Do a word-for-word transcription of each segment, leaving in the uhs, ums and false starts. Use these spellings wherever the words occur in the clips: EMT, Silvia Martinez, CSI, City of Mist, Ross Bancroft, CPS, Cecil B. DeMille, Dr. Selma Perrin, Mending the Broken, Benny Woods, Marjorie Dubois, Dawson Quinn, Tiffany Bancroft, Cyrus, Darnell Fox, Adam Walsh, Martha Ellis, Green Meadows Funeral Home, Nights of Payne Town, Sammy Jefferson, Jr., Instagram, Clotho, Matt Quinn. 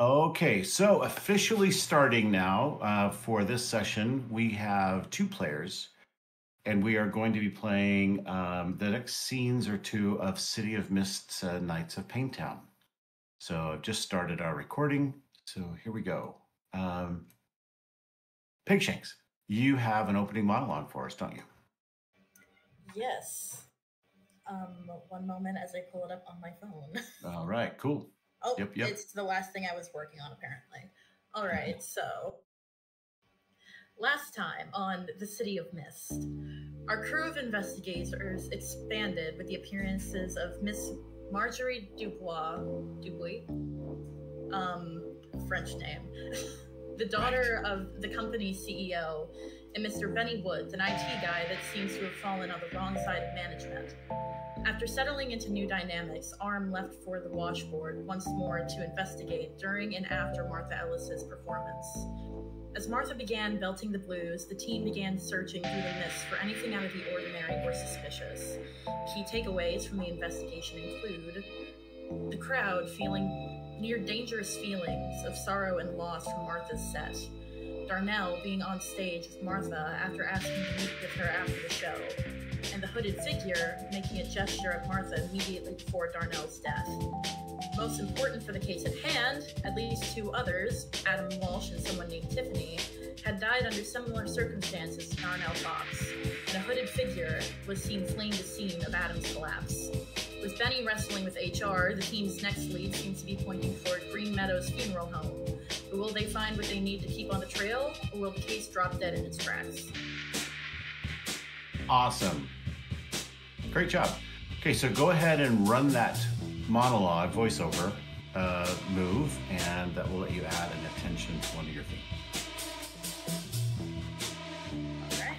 Okay, so officially starting now uh, for this session, we have two players, and we are going to be playing um, the next scenes or two of City of Mist's uh, Nights of Payne Town. So I've just started our recording, so here we go. Um, Pigshanks, you have an opening monologue for us, don't you? Yes. Um, one moment as I pull it up on my phone. All right, cool. Oh, yep, yep. It's the last thing I was working on, apparently. All right, mm-hmm. So last time on the City of Mist, our crew of investigators expanded with the appearances of Miss Marjorie Dubois, Dubois, um, French name, the daughter right. of the company's C E O, and Mister Benny Woods, an I T guy that seems to have fallen on the wrong side of management. After settling into new dynamics, Arm left for the washboard once more to investigate during and after Martha Ellis's performance. As Martha began belting the blues, the team began searching through the mist for anything out of the ordinary or suspicious. Key takeaways from the investigation include the crowd feeling near dangerous feelings of sorrow and loss from Martha's set, Darnell being on stage with Martha after asking to meet with her after the show, and the hooded figure making a gesture at Martha immediately before Darnell's death. Most important for the case at hand, at least two others, Adam Walsh and someone named Tiffany, had died under similar circumstances to Darnell Fox, and a hooded figure was seen fleeing the scene of Adam's collapse. With Benny wrestling with H R, the team's next lead seems to be pointing toward Green Meadows Funeral Home. But will they find what they need to keep on the trail, or will the case drop dead in its tracks? Awesome. Great job. Okay, so go ahead and run that monologue voiceover uh, move, and that will let you add an attention to one of your things. All right.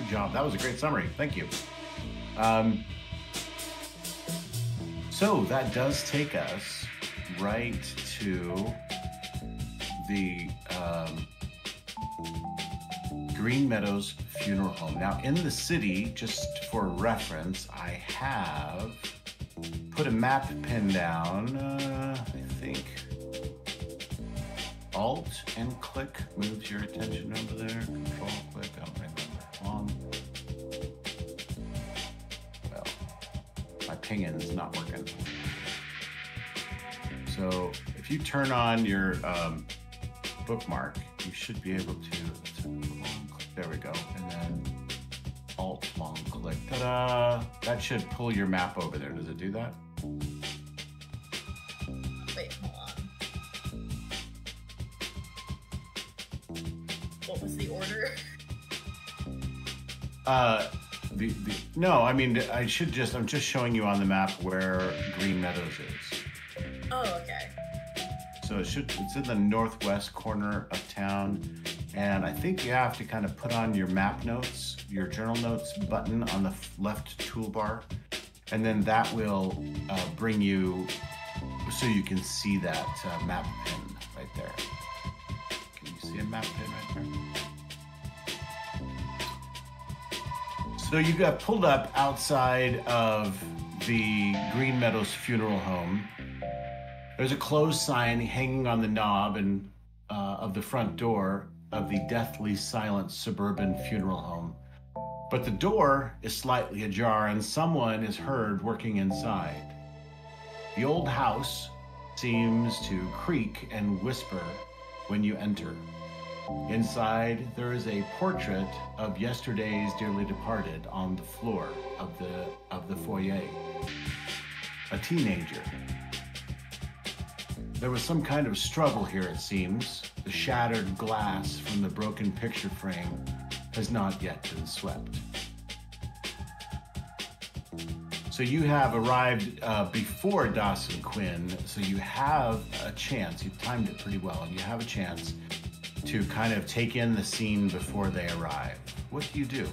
Good job. That was a great summary. Thank you. Um, so that does take us right to the um, Green Meadows Funeral Home. Now, in the city, just for reference, I have put a map pin down, uh, I think. Alt and click moves your attention over there. Control click, I don't think that's wrong. Well, my pinging is not working. So if you turn on your um, bookmark, you should be able to, there we go, and then alt long click, ta-da! That should pull your map over there. Does it do that? Wait, hold on. What was the order? Uh, the, the no, I mean, I should just, I'm just showing you on the map where Green Meadows is. Oh, okay. So it should, it's in the northwest corner of town. And I think you have to kind of put on your map notes, your journal notes button on the left toolbar, and then that will uh, bring you, so you can see that uh, map pin right there. Can you see a map pin right there? So you got pulled up outside of the Green Meadows Funeral Home. There's a closed sign hanging on the knob and uh, of the front door of the deathly silent suburban funeral home. But the door is slightly ajar and someone is heard working inside. The old house seems to creak and whisper when you enter. Inside, there is a portrait of yesterday's dearly departed on the floor of the, of the foyer, a teenager. There was some kind of struggle here, it seems. The shattered glass from the broken picture frame has not yet been swept. So you have arrived uh, before Dawson Quinn, so you have a chance, you've timed it pretty well, and you have a chance to kind of take in the scene before they arrive. What do you do?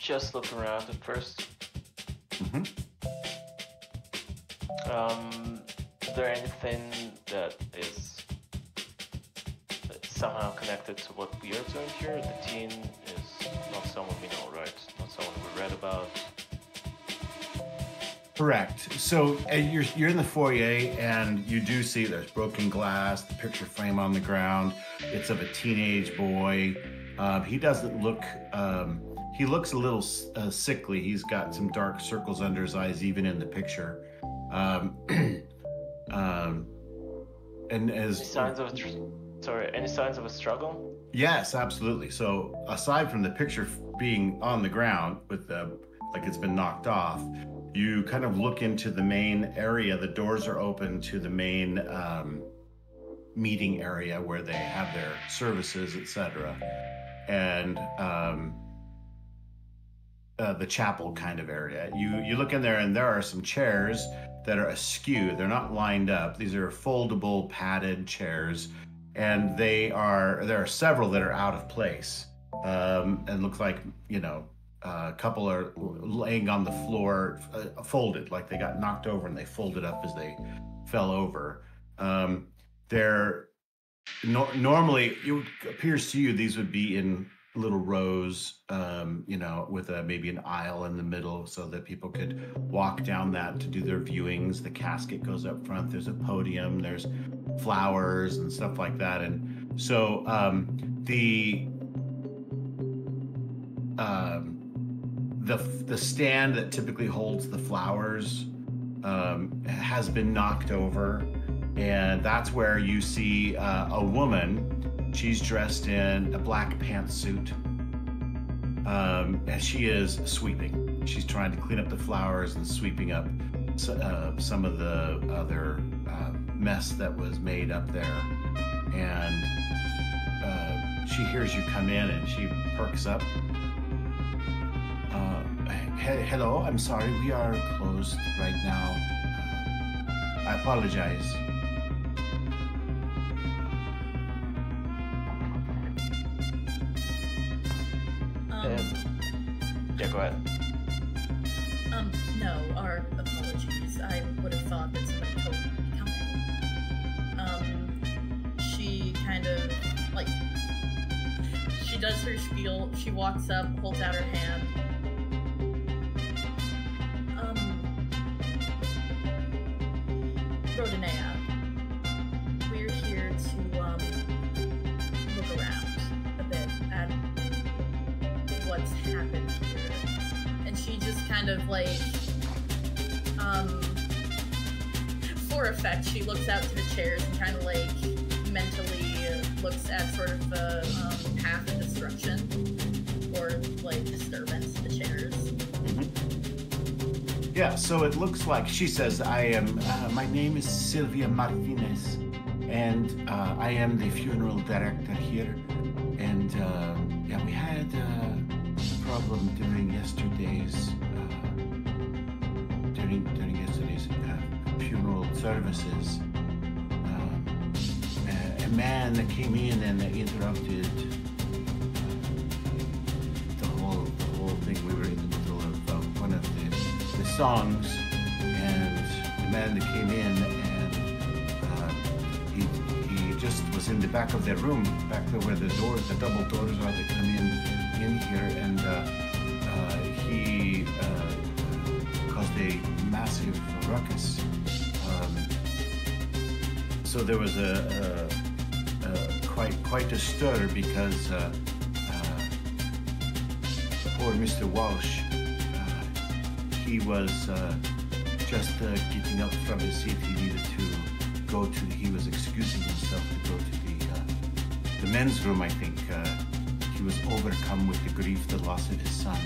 Just look around at first. Mm-hmm. Um, is there anything that is somehow connected to what we are doing here? The teen is not someone we know, right? Not someone we read. about. Correct. So uh, you're, you're in the foyer, and you do see there's broken glass, the picture frame on the ground. It's of a teenage boy. Uh, he doesn't look, um, he looks a little uh, sickly. He's got some dark circles under his eyes, even in the picture. Um, um, and as any signs of a tr sorry, any signs of a struggle? Yes, absolutely. So aside from the picture being on the ground with the, like it's been knocked off, you kind of look into the main area. The doors are open to the main um, meeting area where they have their services, et cetera, and um, uh, the chapel kind of area. You you look in there, and there are some chairs that are askew. They're not lined up. These are foldable, padded chairs, and they are there are several that are out of place, um, and look like you know. Uh, a couple are laying on the floor, uh, folded, like they got knocked over and they folded up as they fell over. Um, they're no normally, it would, appears to you, these would be in little rows, um, you know, with a, maybe an aisle in the middle so that people could walk down that to do their viewings. The casket goes up front, there's a podium, there's flowers and stuff like that. And so um, the... Um, The, the stand that typically holds the flowers um, has been knocked over, and that's where you see uh, a woman. She's dressed in a black pantsuit, um, and she is sweeping. She's trying to clean up the flowers and sweeping up uh, some of the other uh, mess that was made up there. And uh, she hears you come in, and she perks up. Uh, he hello, I'm sorry, we are closed right now. Uh, I apologize. Um, yeah, go ahead. Um, no, our apologies. I would have thought that somebody told me to be coming. Um, she kind of, like, she does her spiel. She walks up, holds out her hand. Rodinea, we're here to um, look around a bit at what's happened here. And she just kind of like, um, for effect, she looks out to the chairs and kind of like mentally looks at sort of the um, path of destruction or like disturbance to the chairs. Yeah, so it looks like she says, I am, uh, my name is Silvia Martinez, and uh, I am the funeral director here. And uh, yeah, we had a problem during yesterday's, uh, during, during yesterday's uh, funeral services. Um, a, a man that came in and interrupted the whole, the whole thing. We were in the middle of uh, one of the songs, and the man that came in, and uh, he, he just was in the back of the room, back there where the doors, the double doors are that come in, in here, and uh, uh, he uh, caused a massive ruckus. Um, so there was a, a, a quite quite a stir because uh, uh, poor Mister Walsh, he was uh, just uh, getting up from his seat. He needed to go to, he was excusing himself to go to the, uh, the men's room, I think. Uh, he was overcome with the grief, the loss of his son.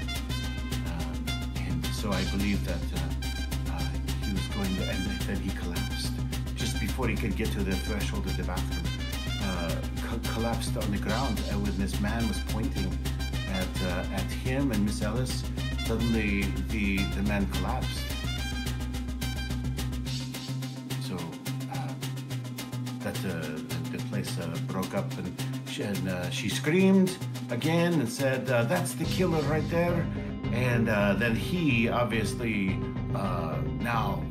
Um, and so I believe that uh, uh, he was going to, and then he collapsed. Just before he could get to the threshold of the bathroom, uh, co collapsed on the ground uh, when this man was pointing at, uh, at him and Miss Ellis. Suddenly, the, the man collapsed. So uh, that uh, the, the place uh, broke up, and, she, and uh, she screamed again and said, uh, "That's the killer right there." And uh, then he, obviously, uh, now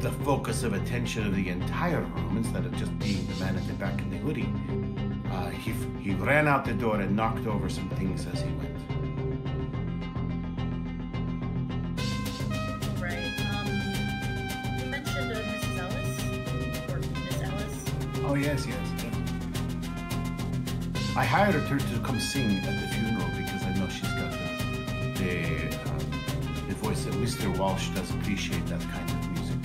the focus of attention of the entire room, instead of just being the man at the back in the hoodie, uh, he he ran out the door and knocked over some things as he went. Oh, yes, yes. Yeah. I hired her to come sing at the funeral because I know she's got the, the, um, the voice that Mister Walsh does appreciate that kind of music.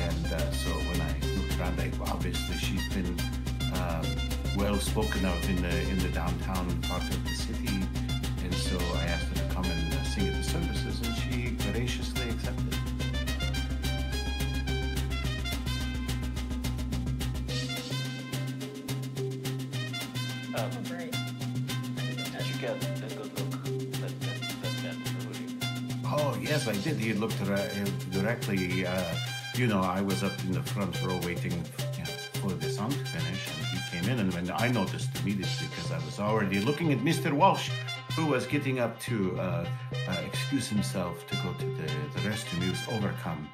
And uh, so when I looked around, I, obviously she's been um, well spoken of in the, in the downtown part of the city. And so I asked her to come and uh, sing at the services, and she graciously accepted. Um, oh, great. Did you get a good look that that meant for you? Oh, yes, I did. He looked directly. Uh, you know, I was up in the front row waiting for, you know, for the song to finish, and he came in, and, and I noticed immediately because I was already looking at Mister Walsh, who was getting up to uh, uh, excuse himself to go to the, the restroom. He was overcome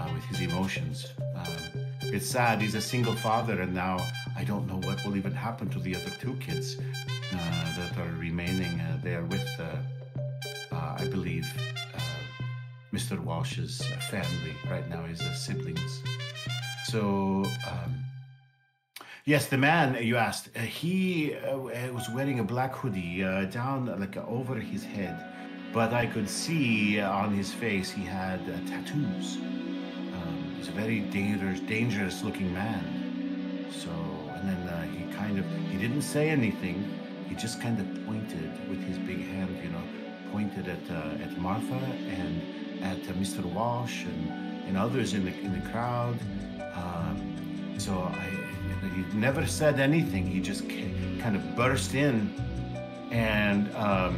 uh, with his emotions. Um, It's sad, he's a single father, and now I don't know what will even happen to the other two kids uh, that are remaining uh, there with, uh, uh, I believe, uh, Mister Walsh's family right now, his uh, siblings. So, um, yes, the man you asked, uh, he uh, was wearing a black hoodie uh, down like uh, over his head, but I could see uh, on his face he had uh, tattoos. He's a very dangerous, dangerous looking man. So, and then uh, he kind of, he didn't say anything. He just kind of pointed with his big hand, you know, pointed at uh, at Martha and at uh, Mister Walsh and, and others in the in the crowd. Um, so I, he never said anything. He just kind of burst in and um,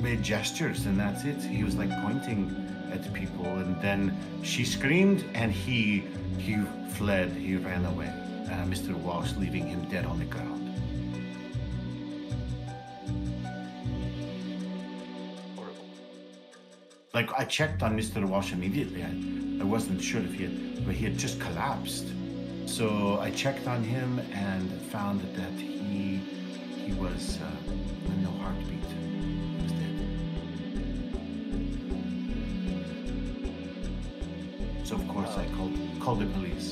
made gestures, and that's it. He was like pointing at the people, and then she screamed, and he he fled. He ran away. Uh, Mister Walsh leaving him dead on the ground. Horrible. Like I checked on Mister Walsh immediately. I, I wasn't sure if he had, but he had just collapsed. So I checked on him and found that he he was uh, no heartbeat. Of course, I called called the police,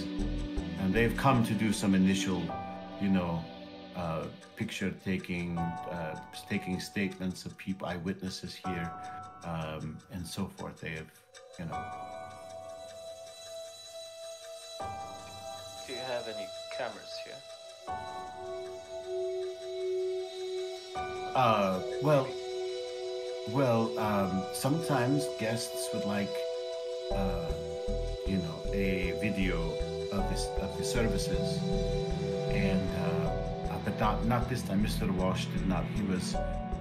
and they've come to do some initial, you know, uh, picture taking, uh, taking statements of people, eyewitnesses here, um, and so forth. They have, you know. Do you have any cameras here? Uh, well, well, um, sometimes guests would like. Uh, you know, a video of this of the services, and uh, but not not this time. Mister Walsh did not. He was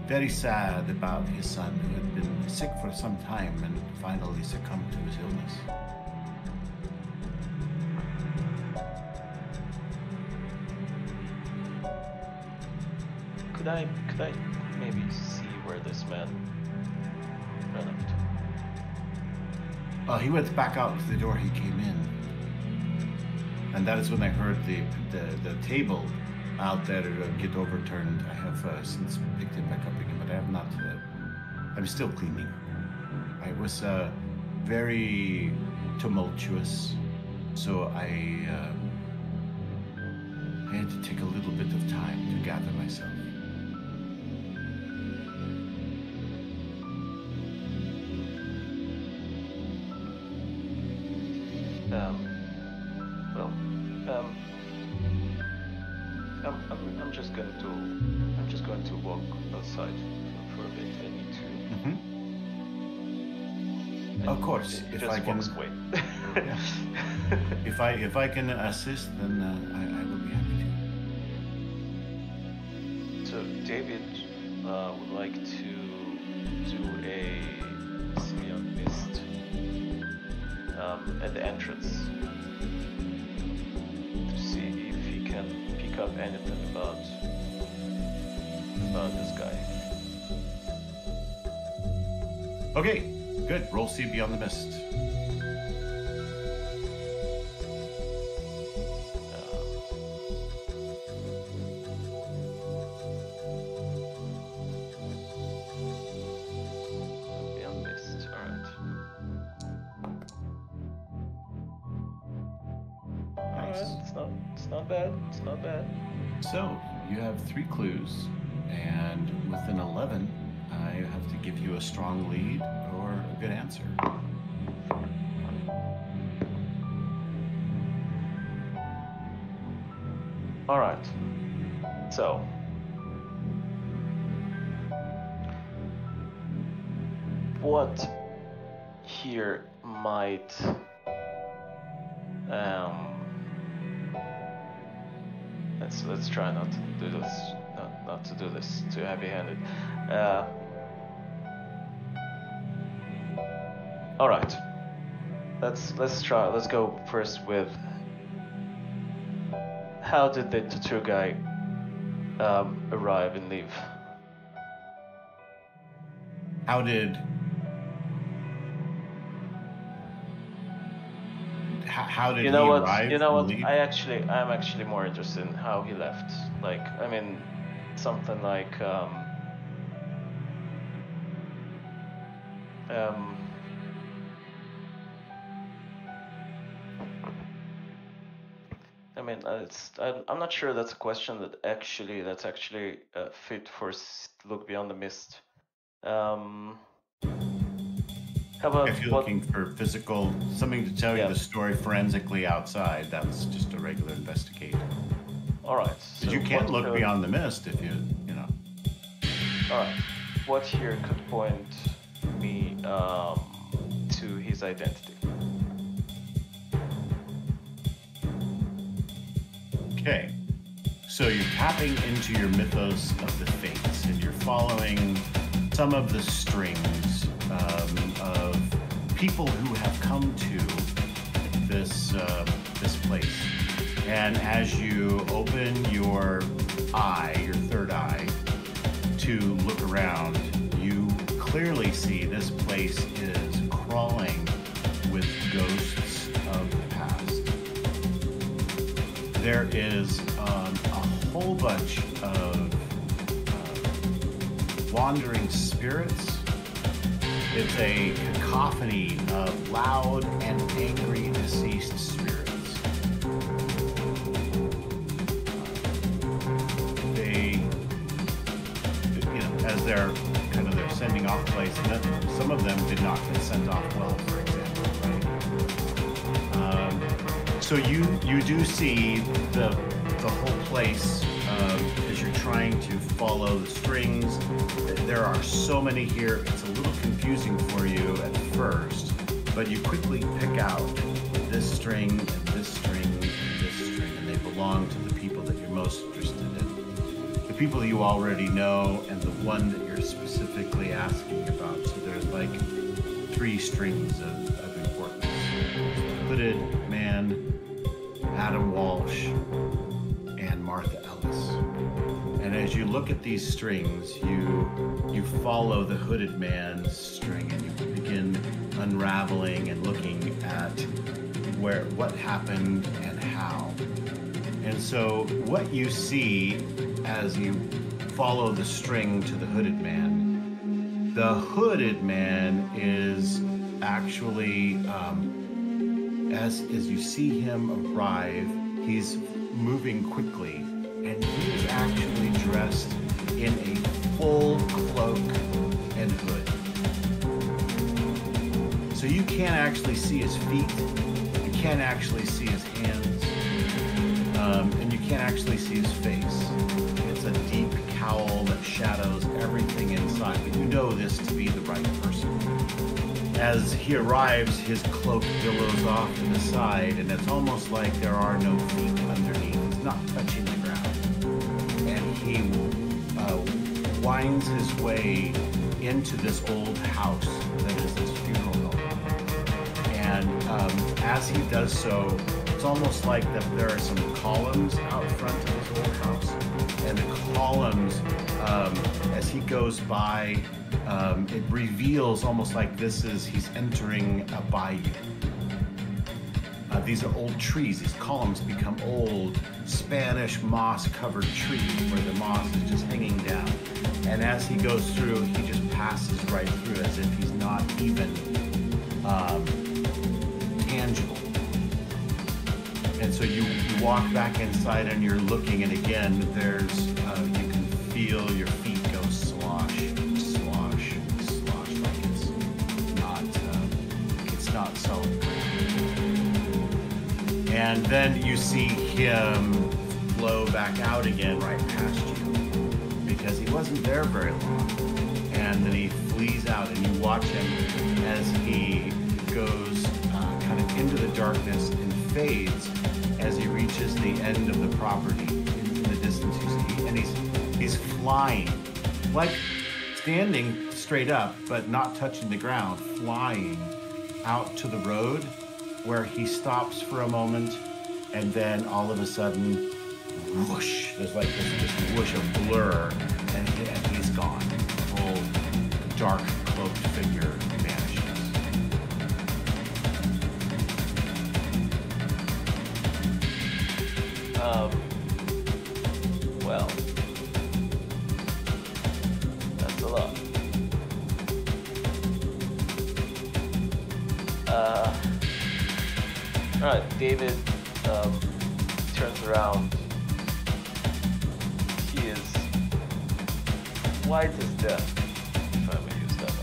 very sad about his son, who had been sick for some time and finally succumbed to his illness. Could I could I maybe see where this man ran up to? Uh, he went back out to the door he came in, and that is when I heard the the, the table out there get overturned. I have uh, since picked it back up again, but I have not. Uh, I'm still cleaning. It was uh, very tumultuous, so I uh, I had to take a little bit of time to gather myself. Um, well, um, I'm, I'm, I'm just going to, I'm just going to walk outside for a bit. I need to. Mm-hmm. And of course, if I can. Yeah. if I if I can assist, then uh, I, I will be happy to. So David uh, would like to do a City of Mist. Um, at the entrance to see if he can pick up anything about about this guy. Okay, good. Roll C Beyond the Mist. It's not bad. It's not bad. So, you have three clues, and with an eleven, I have to give you a strong lead or a good answer. All right. So, what here might um let's let's try not to do this not, not to do this too heavy-handed. Uh, all right, let's let's try let's go first with how did the tattoo guy um, arrive and leave? How did How did you know he what, arrive? You know what? Leave? I actually, I'm actually more interested in how he left. Like, I mean, something like, um, um, I mean, it's. I'm, I'm not sure that's a question that actually that's actually uh, fit for Look Beyond the Mist. Um. How about if you're what, looking for physical, something to tell yeah. you the story forensically outside, that's just a regular investigation. All right. So you can't look could, beyond the mist if you, you know. All right. What here could point me um, to his identity? Okay. So you're tapping into your mythos of the fates, and you're following some of the strings um, of people who have come to this uh, this place. And as you open your eye, your third eye, to look around, you clearly see this place is crawling with ghosts of the past. There is um, a whole bunch of uh, wandering spirits. It's a cacophony of loud and angry deceased spirits. They, you know, as they're kind of they're sending off place, some of them did not get sent off well, for example, right? Um, so you you do see the the whole place um, as you're trying to follow the strings. There are so many here. It's a little confusing for you at first, but you quickly pick out this string and this string and this string, and they belong to the people that you're most interested in. The people you already know and the one that you're specifically asking about. So there's like three strings of, of importance. Hooded Man, Adam Walsh, and Martha Ellis. And as you look at these strings, you you follow the Hooded Man's string, and you begin unraveling and looking at where what happened and how. And so what you see as you follow the string to the Hooded Man, the Hooded Man is actually, um, as, as you see him arrive, he's moving quickly, and he is actually dressed in a full cloak and hood. So you can't actually see his feet, you can't actually see his hands, um, and you can't actually see his face. It's a deep cowl that shadows everything inside, but you know this to be the right person. As he arrives, his cloak billows off to the side, and it's almost like there are no feet underneath. It's not touching the ground. And he uh, winds his way into this old house that is this funeral home. And um, as he does so, it's almost like that there are some columns out front of this old house. And the columns, um, as he goes by, Um, it reveals almost like this is, he's entering a bayou. Uh, these are old trees. These columns become old Spanish moss-covered trees where the moss is just hanging down. And as he goes through, he just passes right through as if he's not even um, tangible. And so you, you walk back inside and you're looking, and again, there's, uh, you can feel your feet go slosh, slosh, slosh, like it's not, uh, it's not solid. And then you see him flow back out again right past you, because he wasn't there very long. And then he flees out, and you watch him as he goes uh, kind of into the darkness and fades as he reaches the end of the property. In the distance you see, and he's he's flying, like standing straight up but not touching the ground, flying out to the road, where he stops for a moment, and then all of a sudden, whoosh, there's like this just whoosh of blur, and, and he's gone. The whole dark cloaked figure vanishes. Um, well, that's a lot. Uh, all right, David um, turns around. He is white as death, if I may use that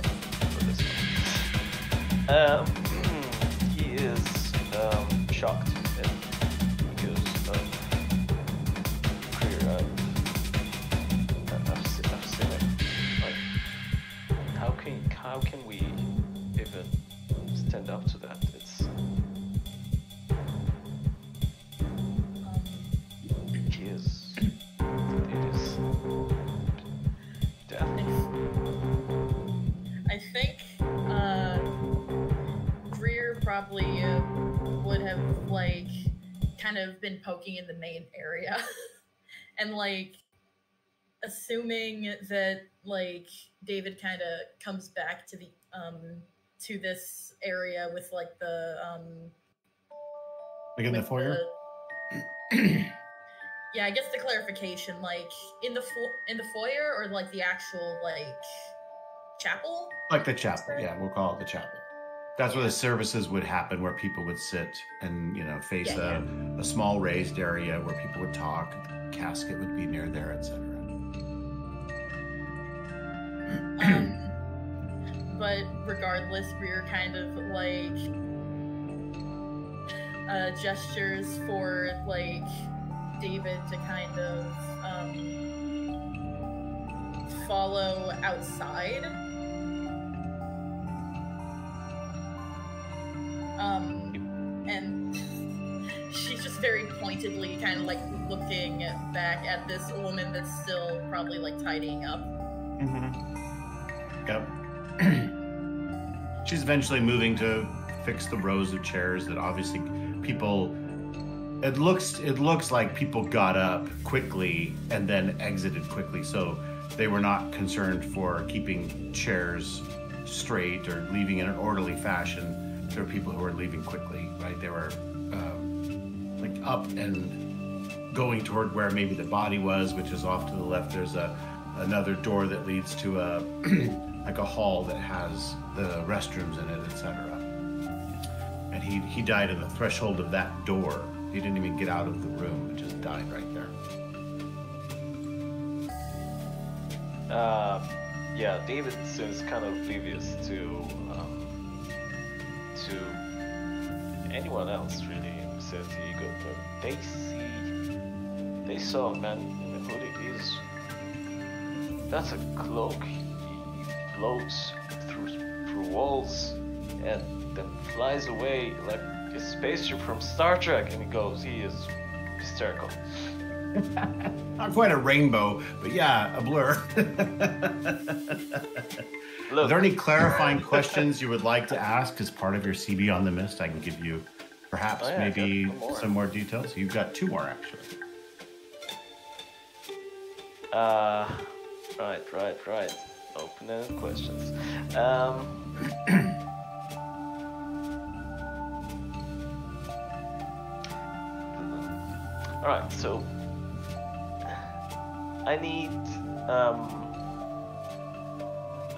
one for this one. Um, he is um, shocked. How can we even stand up to that? It's it is it is death. I think uh, Greer probably uh, would have like kind of been poking in the main area, and like assuming that like David kind of comes back to the um to this area with like the um like in the foyer. The... yeah, I guess the clarification, like in the fo- in the foyer, or like the actual like chapel. Like the chapel, yeah, we'll call it the chapel. That's yeah. where the services would happen, where people would sit and you know face yeah, a, yeah. a small raised area where people would talk. The casket would be near there, et cetera. Um, but regardless, Greer kind of like uh, gestures for like David to kind of um, follow outside. Um, and she's just very pointedly kind of like looking back at this woman that's still probably like tidying up. Mm-hmm. Yep. She's eventually moving to fix the rows of chairs that obviously people. It looks it looks like people got up quickly and then exited quickly, so they were not concerned for keeping chairs straight or leaving in an orderly fashion. There were people who were leaving quickly, right? They were um, like up and going toward where maybe the body was, which is off to the left. There's a another door that leads to a like a hall that has the restrooms in it, et cetera. And he he died on the threshold of that door. He didn't even get out of the room, he just died right there. Uh, yeah, David seems kind of oblivious to um, to anyone else really. Says he got them. They see, they saw a man in a hoodie. Is that's a cloak. He floats through through walls and then flies away like a spaceship from Star Trek, and he goes, he is hysterical. Not quite a rainbow, but yeah, a blur. Look. Are there any clarifying questions you would like to ask as part of your C B on the Mist? I can give you perhaps oh, yeah, maybe more. some more details. You've got two more, actually. Uh... Right, right, right. Open-ended questions. Um, all right, so I need. Um,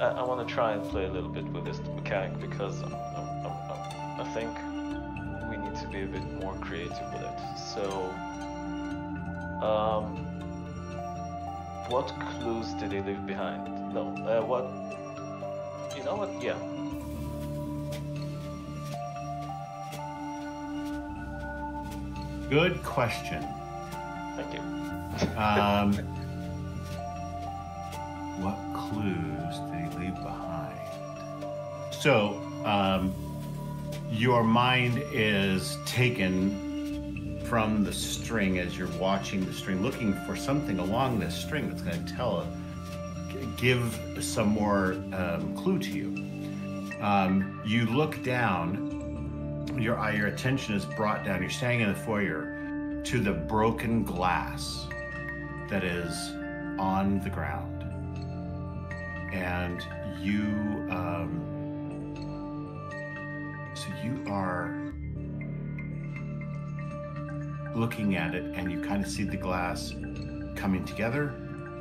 I, I want to try and play a little bit with this mechanic because I'm, I'm, I'm, I'm, I think we need to to be a bit more creative with it. So, um, what clues did he leave behind? No, uh, what, you know what, yeah. Good question. Thank you. um, what clues did he leave behind? So, um, your mind is taken from the string as you're watching the string, looking for something along this string that's going to tell, give some more um, clue to you. Um, you look down. Your eye, your attention is brought down. You're standing in the foyer to the broken glass that is on the ground, and you. Um, so you are looking at it, and you kind of see the glass coming together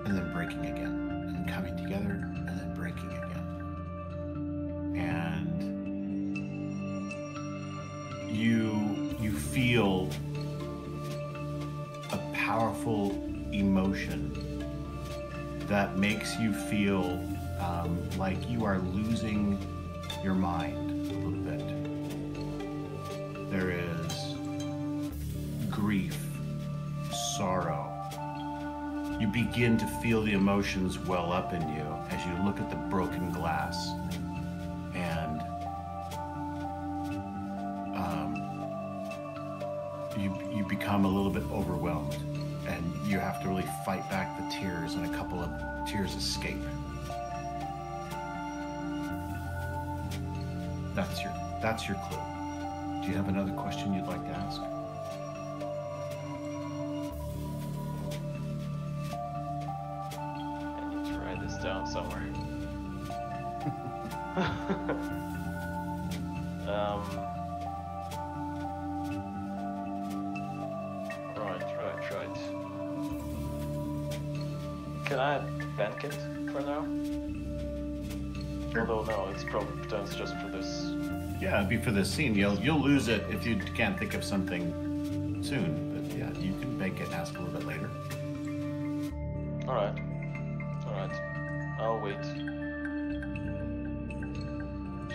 and then breaking again, and coming together and then breaking again, and. You you feel a powerful emotion that makes you feel um, like you are losing your mind a little bit. There is grief, sorrow. You begin to feel the emotions well up in you as you look at the broken glass. And become a little bit overwhelmed, and you have to really fight back the tears, and a couple of tears escape. That's your that's your clue. Do you have another question you'd like to ask? I need to write this down somewhere. um. Can I bank it for now? Sure. Although no, it's probably that's just for this. Yeah, it'd be for this scene. You'll you'll lose it if you can't think of something soon. But yeah, you can bank it and ask a little bit later. All right, all right. I'll wait.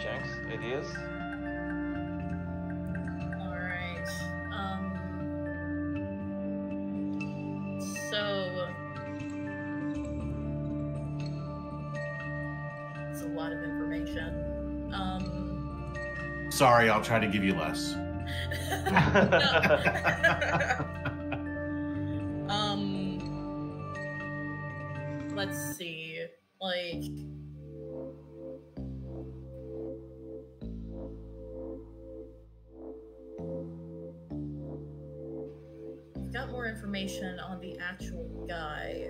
Shanks, ideas? Sorry, I'll try to give you less. um, let's see. Like, I've got more information on the actual guy.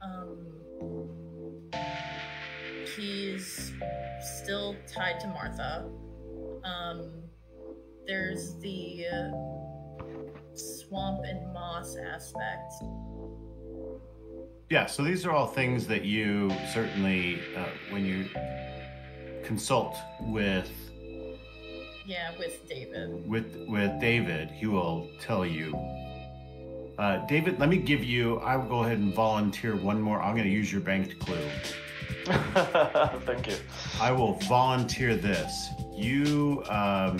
Um, he's still tied to Martha. Um, there's the uh, swamp and moss aspect. Yeah, so these are all things that you certainly, uh, when you consult with... Yeah, with David. With, with David, he will tell you. Uh, David, let me give you, I will go ahead and volunteer one more. I'm going to use your banked clue. Thank you. I will volunteer this. You um,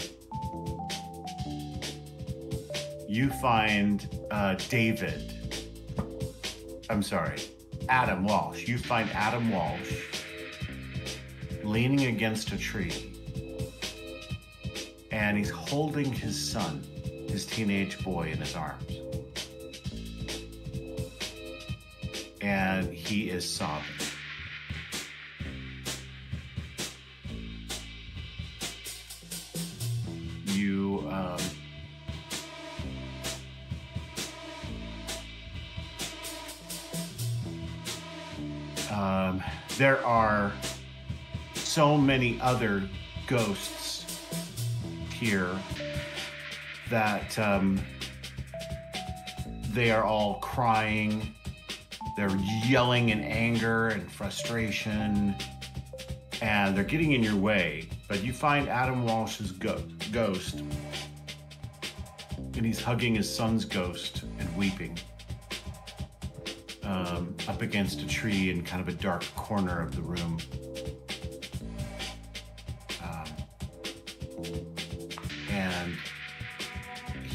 you find uh, David. I'm sorry, Adam Walsh. You find Adam Walsh leaning against a tree, and he's holding his son, his teenage boy, in his arms, and he is sobbing. Um, um, there are so many other ghosts here that um, they are all crying, they're yelling in anger and frustration, and they're getting in your way. But you find Adam Walsh's go- ghost and he's hugging his son's ghost and weeping um, up against a tree in kind of a dark corner of the room. Um, and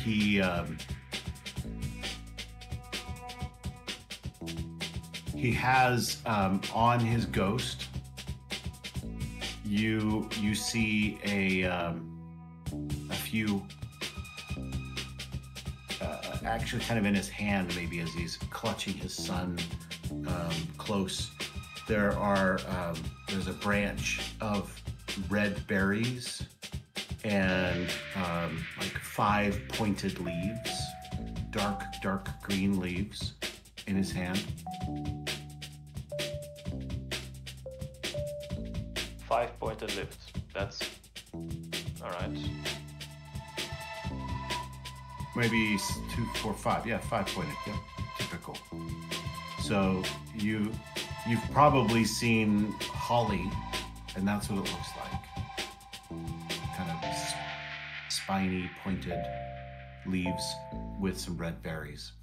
he, um, he has um, on his ghost, You you see a um, a few uh, actually kind of in his hand, maybe as he's clutching his son um, close. There are um, there's a branch of red berries and um, like five pointed leaves, dark dark green leaves in his hand. Five pointed leaves. That's all right. Maybe two, four, five. Yeah, five pointed. Yep, typical. So you you've probably seen holly, and that's what it looks like. Kind of spiny, pointed leaves with some red berries.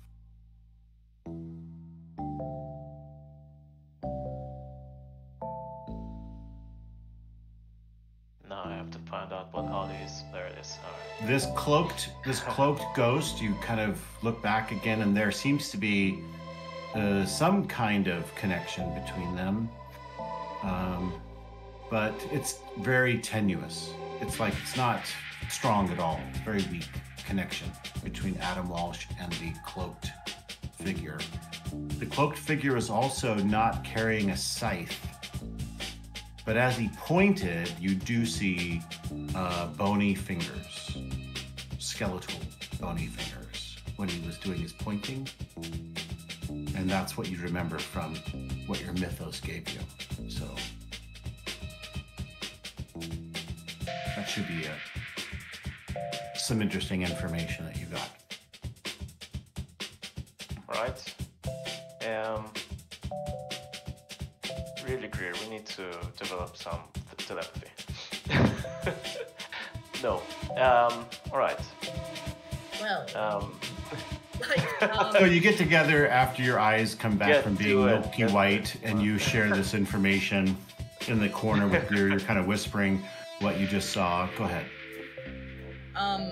This cloaked, this cloaked ghost, you kind of look back again, and there seems to be uh, some kind of connection between them, um, but it's very tenuous. It's like it's not strong at all. It's very weak connection between Adam Walsh and the cloaked figure. The cloaked figure is also not carrying a scythe. But as he pointed, you do see uh, bony fingers, skeletal bony fingers, when he was doing his pointing. And that's what you remember from what your mythos gave you. So that should be a, some interesting information that you got. All right. Um... Really clear. We need to develop some th telepathy. No. Um, all right. Well. Um. Like, um, so you get together after your eyes come back from being milky it. white, and you share this information in the corner with your. You're kind of whispering what you just saw. Go ahead. Um.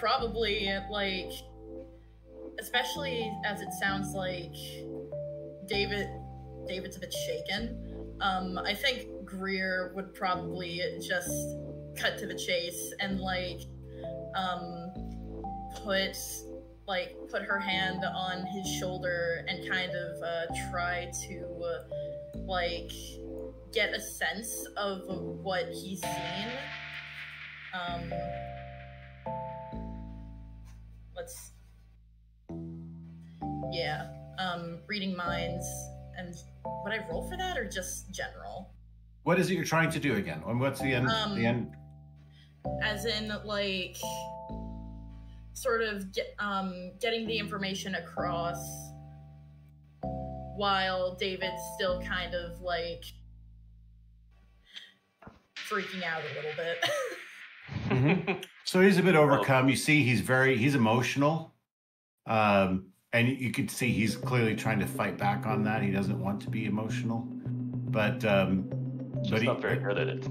Probably like, especially as it sounds like David. David's a bit shaken. Um, I think Greer would probably just cut to the chase and like um, put like put her hand on his shoulder and kind of uh, try to uh, like get a sense of what he's seen. Um, let's, yeah, um, reading minds. And would I roll for that or just general? What is it you're trying to do again? And what's the end? Um, the end? As in, like, sort of get, um, getting the information across while David's still kind of, like, freaking out a little bit. Mm-hmm. So he's a bit overcome. You see he's very, he's emotional. Um... And you could see he's clearly trying to fight back on that. He doesn't want to be emotional, but um, he's but not he, very good at it.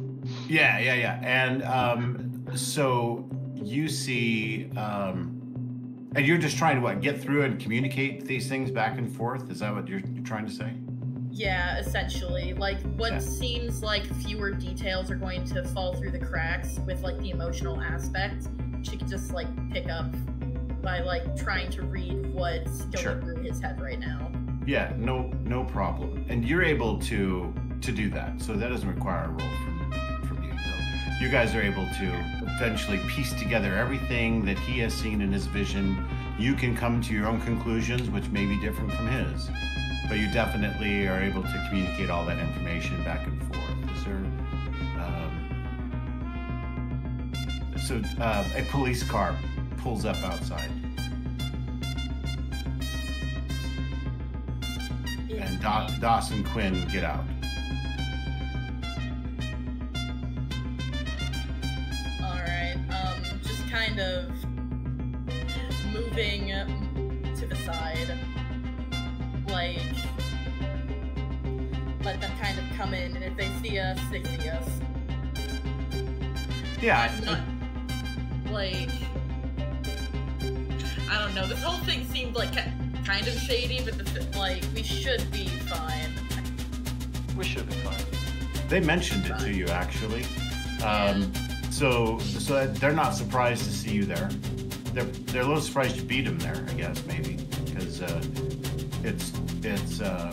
Yeah, yeah, yeah. And um, so you see, um, and you're just trying to what get through and communicate these things back and forth. Is that what you're trying to say? Yeah, essentially. Like what yeah. seems like fewer details are going to fall through the cracks with like the emotional aspect. She could just like pick up. By like trying to read what's going sure. through his head right now. Yeah, no, no problem. And you're able to to do that, so that doesn't require a roll from from you. So you guys are able to eventually piece together everything that he has seen in his vision. You can come to your own conclusions, which may be different from his, but you definitely are able to communicate all that information back and forth. Is there? Um, so uh, a police car. Pulls up outside. Yeah. And Do Doss and Quinn get out. Alright, um, just kind of moving to the side, like, let them kind of come in, and if they see us, they see us. Yeah. I'm not, like, I don't know, this whole thing seemed like kind of shady, but this, like, we should be fine. We should be fine. They mentioned it to you, actually. Um, so, so that they're not surprised to see you there. They're they're a little surprised you beat them there, I guess, maybe, because uh, it's it's uh,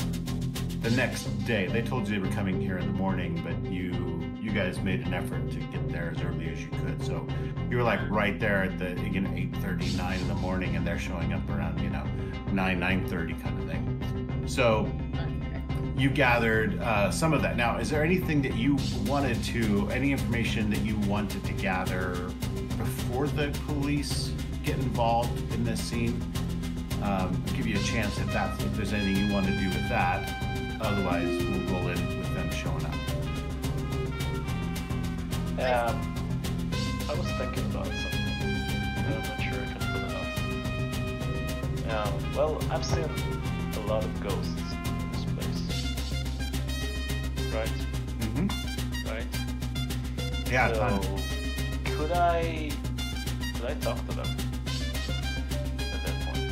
the next day. They told you they were coming here in the morning, but you you guys made an effort to get there as early as you could. So you were like right there at the you know eight thirty, nine in the morning, and they're showing up around you know nine, nine thirty kind of thing. So. You gathered uh, some of that. Now, is there anything that you wanted to, any information that you wanted to gather before the police get involved in this scene? Um, I'll give you a chance if that's, if there's anything you want to do with that. Otherwise, we'll roll in with them showing up. Um, I was thinking about something. I'm not sure I can pull it off. Um, well, I've seen a lot of ghosts. Right. Mm-hmm. Right. Yeah. So could I? Could I talk to them at that point?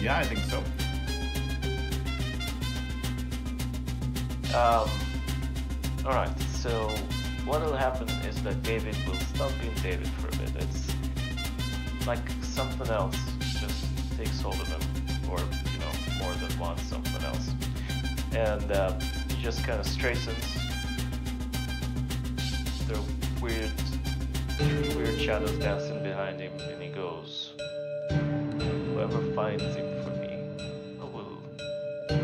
Yeah, I think so. Um. All right. So what will happen is that David will stop being David for a bit. It's like something else just takes hold of him, or you know, more than one something else. And uh, he just kind of straightens their weird, weird shadows dancing behind him, and he goes, whoever finds him for me, I will, I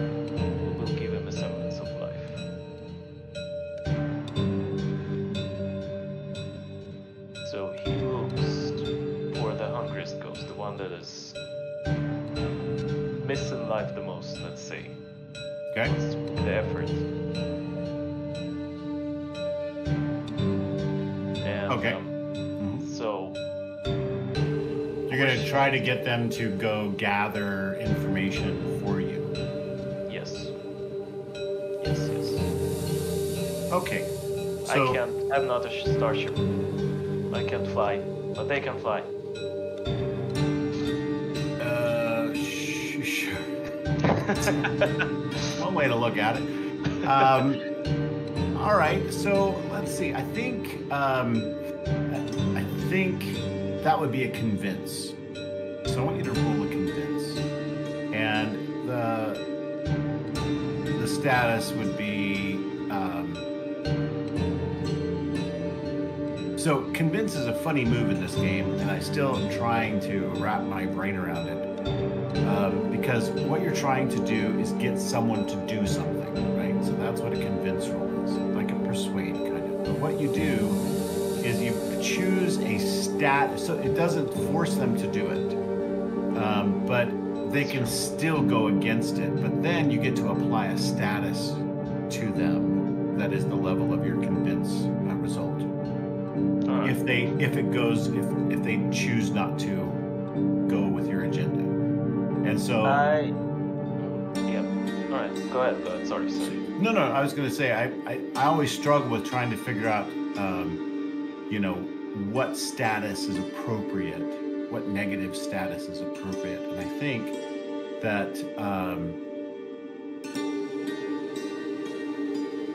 will give him a semblance of life. So he looks for the hungriest ghost, the one that is missing life the most, let's say. Okay. The effort. And, okay. Um, mm-hmm. So you're gonna try to get them to go gather information for you. Yes. Yes. Yes. Okay. So, I can't. I'm not a starship. I can't fly, but they can fly. Uh, sh- sure. Way to look at it. Um, all right, so let's see. I think um, I think that would be a convince. So I want you to roll a convince, and the the status would be um, so convince is a funny move in this game, and I still am trying to wrap my brain around it. Um, because what you're trying to do is get someone to do something, right? So that's what a convince role is, like a persuade kind of. But what you do is you choose a stat, so it doesn't force them to do it, um, but they can still go against it. But then you get to apply a status to them that is the level of your convince uh, result. Uh, if they, if it goes, if if they choose not to go with your agenda. And so, I, yeah. All right, go ahead. Go ahead. Sorry, sorry. No, no. I was gonna say I, I, I always struggle with trying to figure out, um, you know, what status is appropriate, what negative status is appropriate, and I think that um,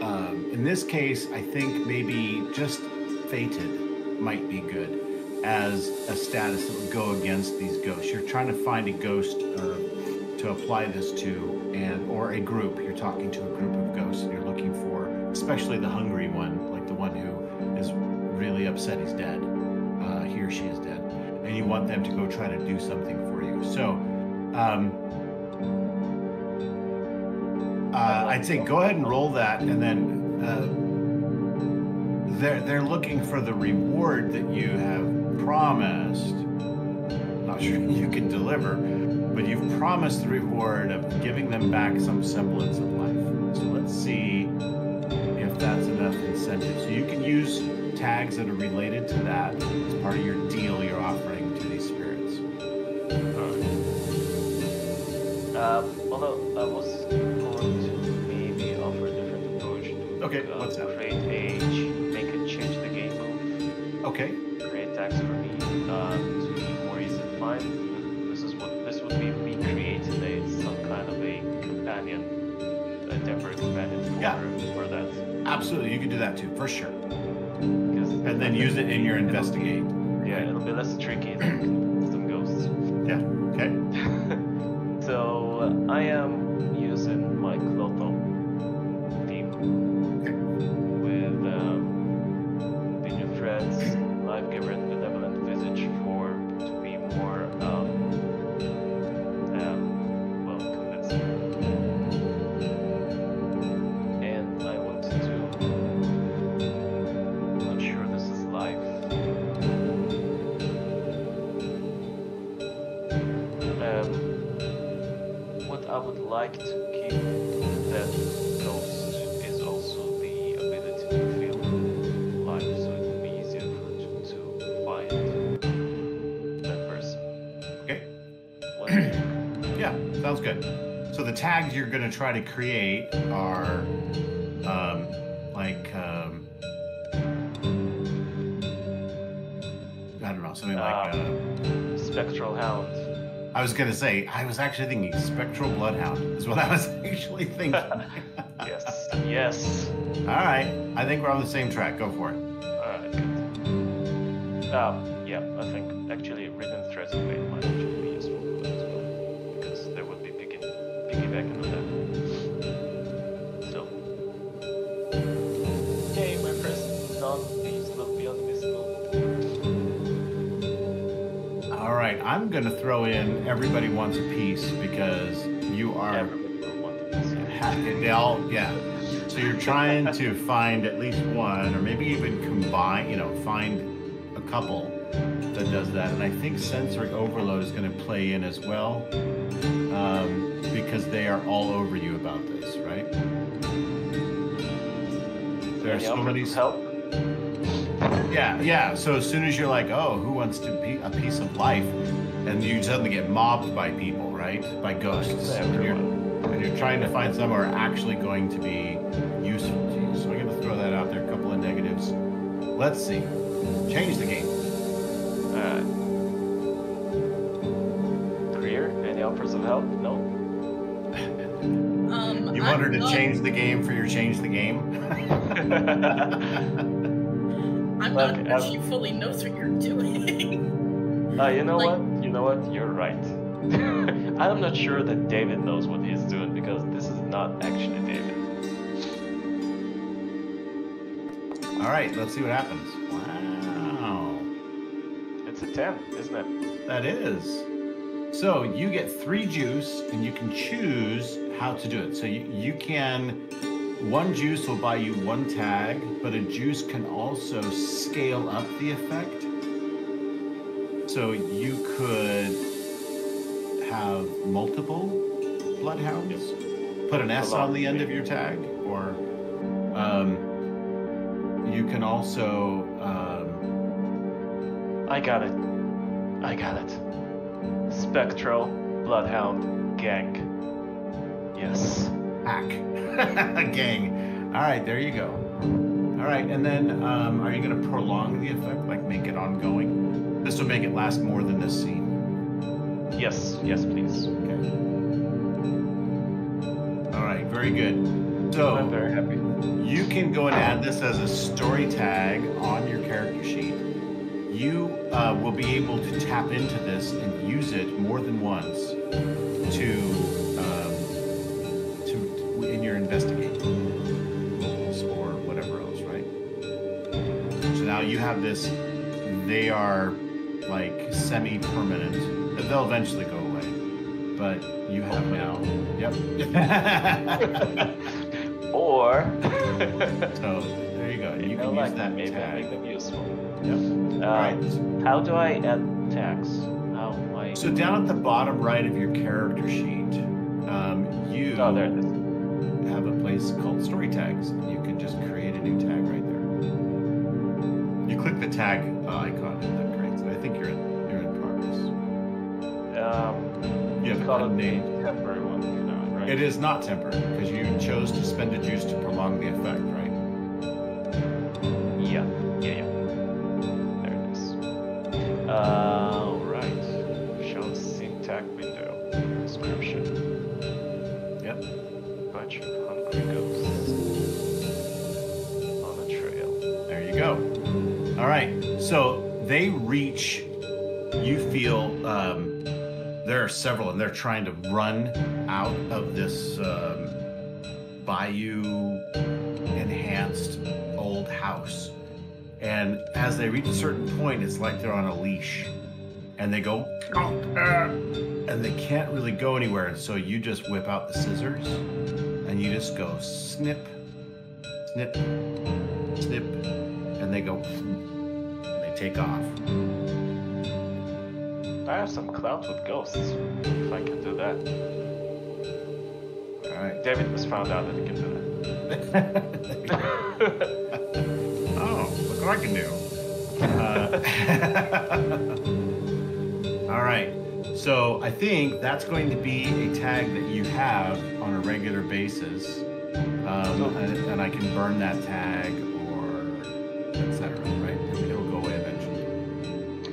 um, in this case, I think maybe just fated might be good as a status that would go against these ghosts. You're trying to find a ghost uh, to apply this to, and or a group. You're talking to a group of ghosts, and you're looking for, especially the hungry one, like the one who is really upset he's dead. Uh, he or she is dead. And you want them to go try to do something for you. So um, uh, I'd say go ahead and roll that, and then uh, they're, they're looking for the reward that you have promised. I'm not sure you can deliver, but you've promised the reward of giving them back some semblance of life. So let's see if that's enough incentive. So you can use tags that are related to that as part of your deal you're offering to Alright. Uh, although I was going to maybe offer a different approach to okay, uh, what's that? Create age, make it change the game move. Okay. Create tax for me uh, to be more easy to find. This is what this would be me creating a some kind of a companion, a temporary companion for, yeah. for that. Absolutely, you could do that too, for sure. And then use it in your investigate. Yeah, it'll be less tricky than some ghosts. Yeah, okay. So uh, I am using my Clotho theme okay. with um, the new threads, life given benevolent visage for to be more um, um, well convincing. And I want to. I would like to keep that ghost is also the ability to feel life, so it will be easier for you to find that person. Okay. What do you think? Yeah, sounds good. So the tags you're going to try to create are um, like, um, I don't know, something like... Um, uh, Spectral Hound. I was gonna say, I was actually thinking Spectral Bloodhound is what I was actually thinking. Yes, yes. All right, I think we're on the same track. Go for it. All right, good. Um, yeah, I think actually written threats of fate might actually be useful as well, because there would be picking, piggybacking on that. So, okay, my friends, done. Please look beyond this moment. All right, I'm going to throw in everybody wants a piece because you are... Everybody will want a piece. Yeah. They all, yeah. So you're trying to find at least one or maybe even combine, you know, find a couple that does that. And I think sensory overload is going to play in as well um, because they are all over you about this, right? There are so many... help? Yeah, yeah. So as soon as you're like, oh, who wants to be a piece of life? And you suddenly get mobbed by people, right? By ghosts. And you're, and you're trying to find some are actually going to be useful to you. So I'm going to throw that out there, a couple of negatives. Let's see. Change the game. Uh, career? Any offers of help? No. um, you want her to not... change the game for your change the game? I'm not okay, sure um, she fully knows what you're doing. uh, you know like, what? You know what? You're right. I'm not sure that David knows what he's doing because this is not actually David. Alright, let's see what happens. Wow. It's a ten, isn't it? That is. So you get three juice and you can choose how to do it. So you, you can... One juice will buy you one tag, but a juice can also scale up the effect. So you could have multiple bloodhounds, put an S on the end of your tag, or um, you can also... Um, I got it. I got it. Spectral Bloodhound Gang. Yes. Hack. Gang. All right, there you go. All right, and then um, are you going to prolong the effect, like make it ongoing? This will make it last more than this scene. Yes, yes, please. Okay. All right, very good. So I'm very happy. You can go and add this as a story tag on your character sheet. You uh, will be able to tap into this and use it more than once to... investigate or whatever else, right? So now you have this, they are like semi-permanent. They'll eventually go away, but you have now, yep. Or, so there you go. You can use that maybe tag. Make them useful. Yep. Uh, All right. How do I add tags? How do I... So down at the bottom right of your character sheet, um, you... Oh, there it is. Have a place called story tags, and you can just create a new tag right there. You click the tag uh, icon, and that creates it. I think you're in, you're in progress. it's not a date, temporary one, you know, right? It is not temporary, because you chose to spend a juice to prolong the effect, right? Yeah, yeah, yeah. There it is. Uh, Alright. Show syntax window. Description. Yep. Bunch of hungry ghosts on a trail. There you go. Alright, so they reach. You feel um, there are several, and they're trying to run out of this um, bayou-enhanced old house. And as they reach a certain point, it's like they're on a leash. And they go, and they can't really go anywhere. And so you just whip out the scissors, and you just go snip, snip, snip. And they go, and they take off. I have some clout with ghosts, if I can do that. All right. David was found out that he can do that. Oh, look what I can do. Uh, all right. So I think that's going to be a tag that you have on a regular basis. Um, and, and I can burn that tag or et cetera, right? It'll go away eventually.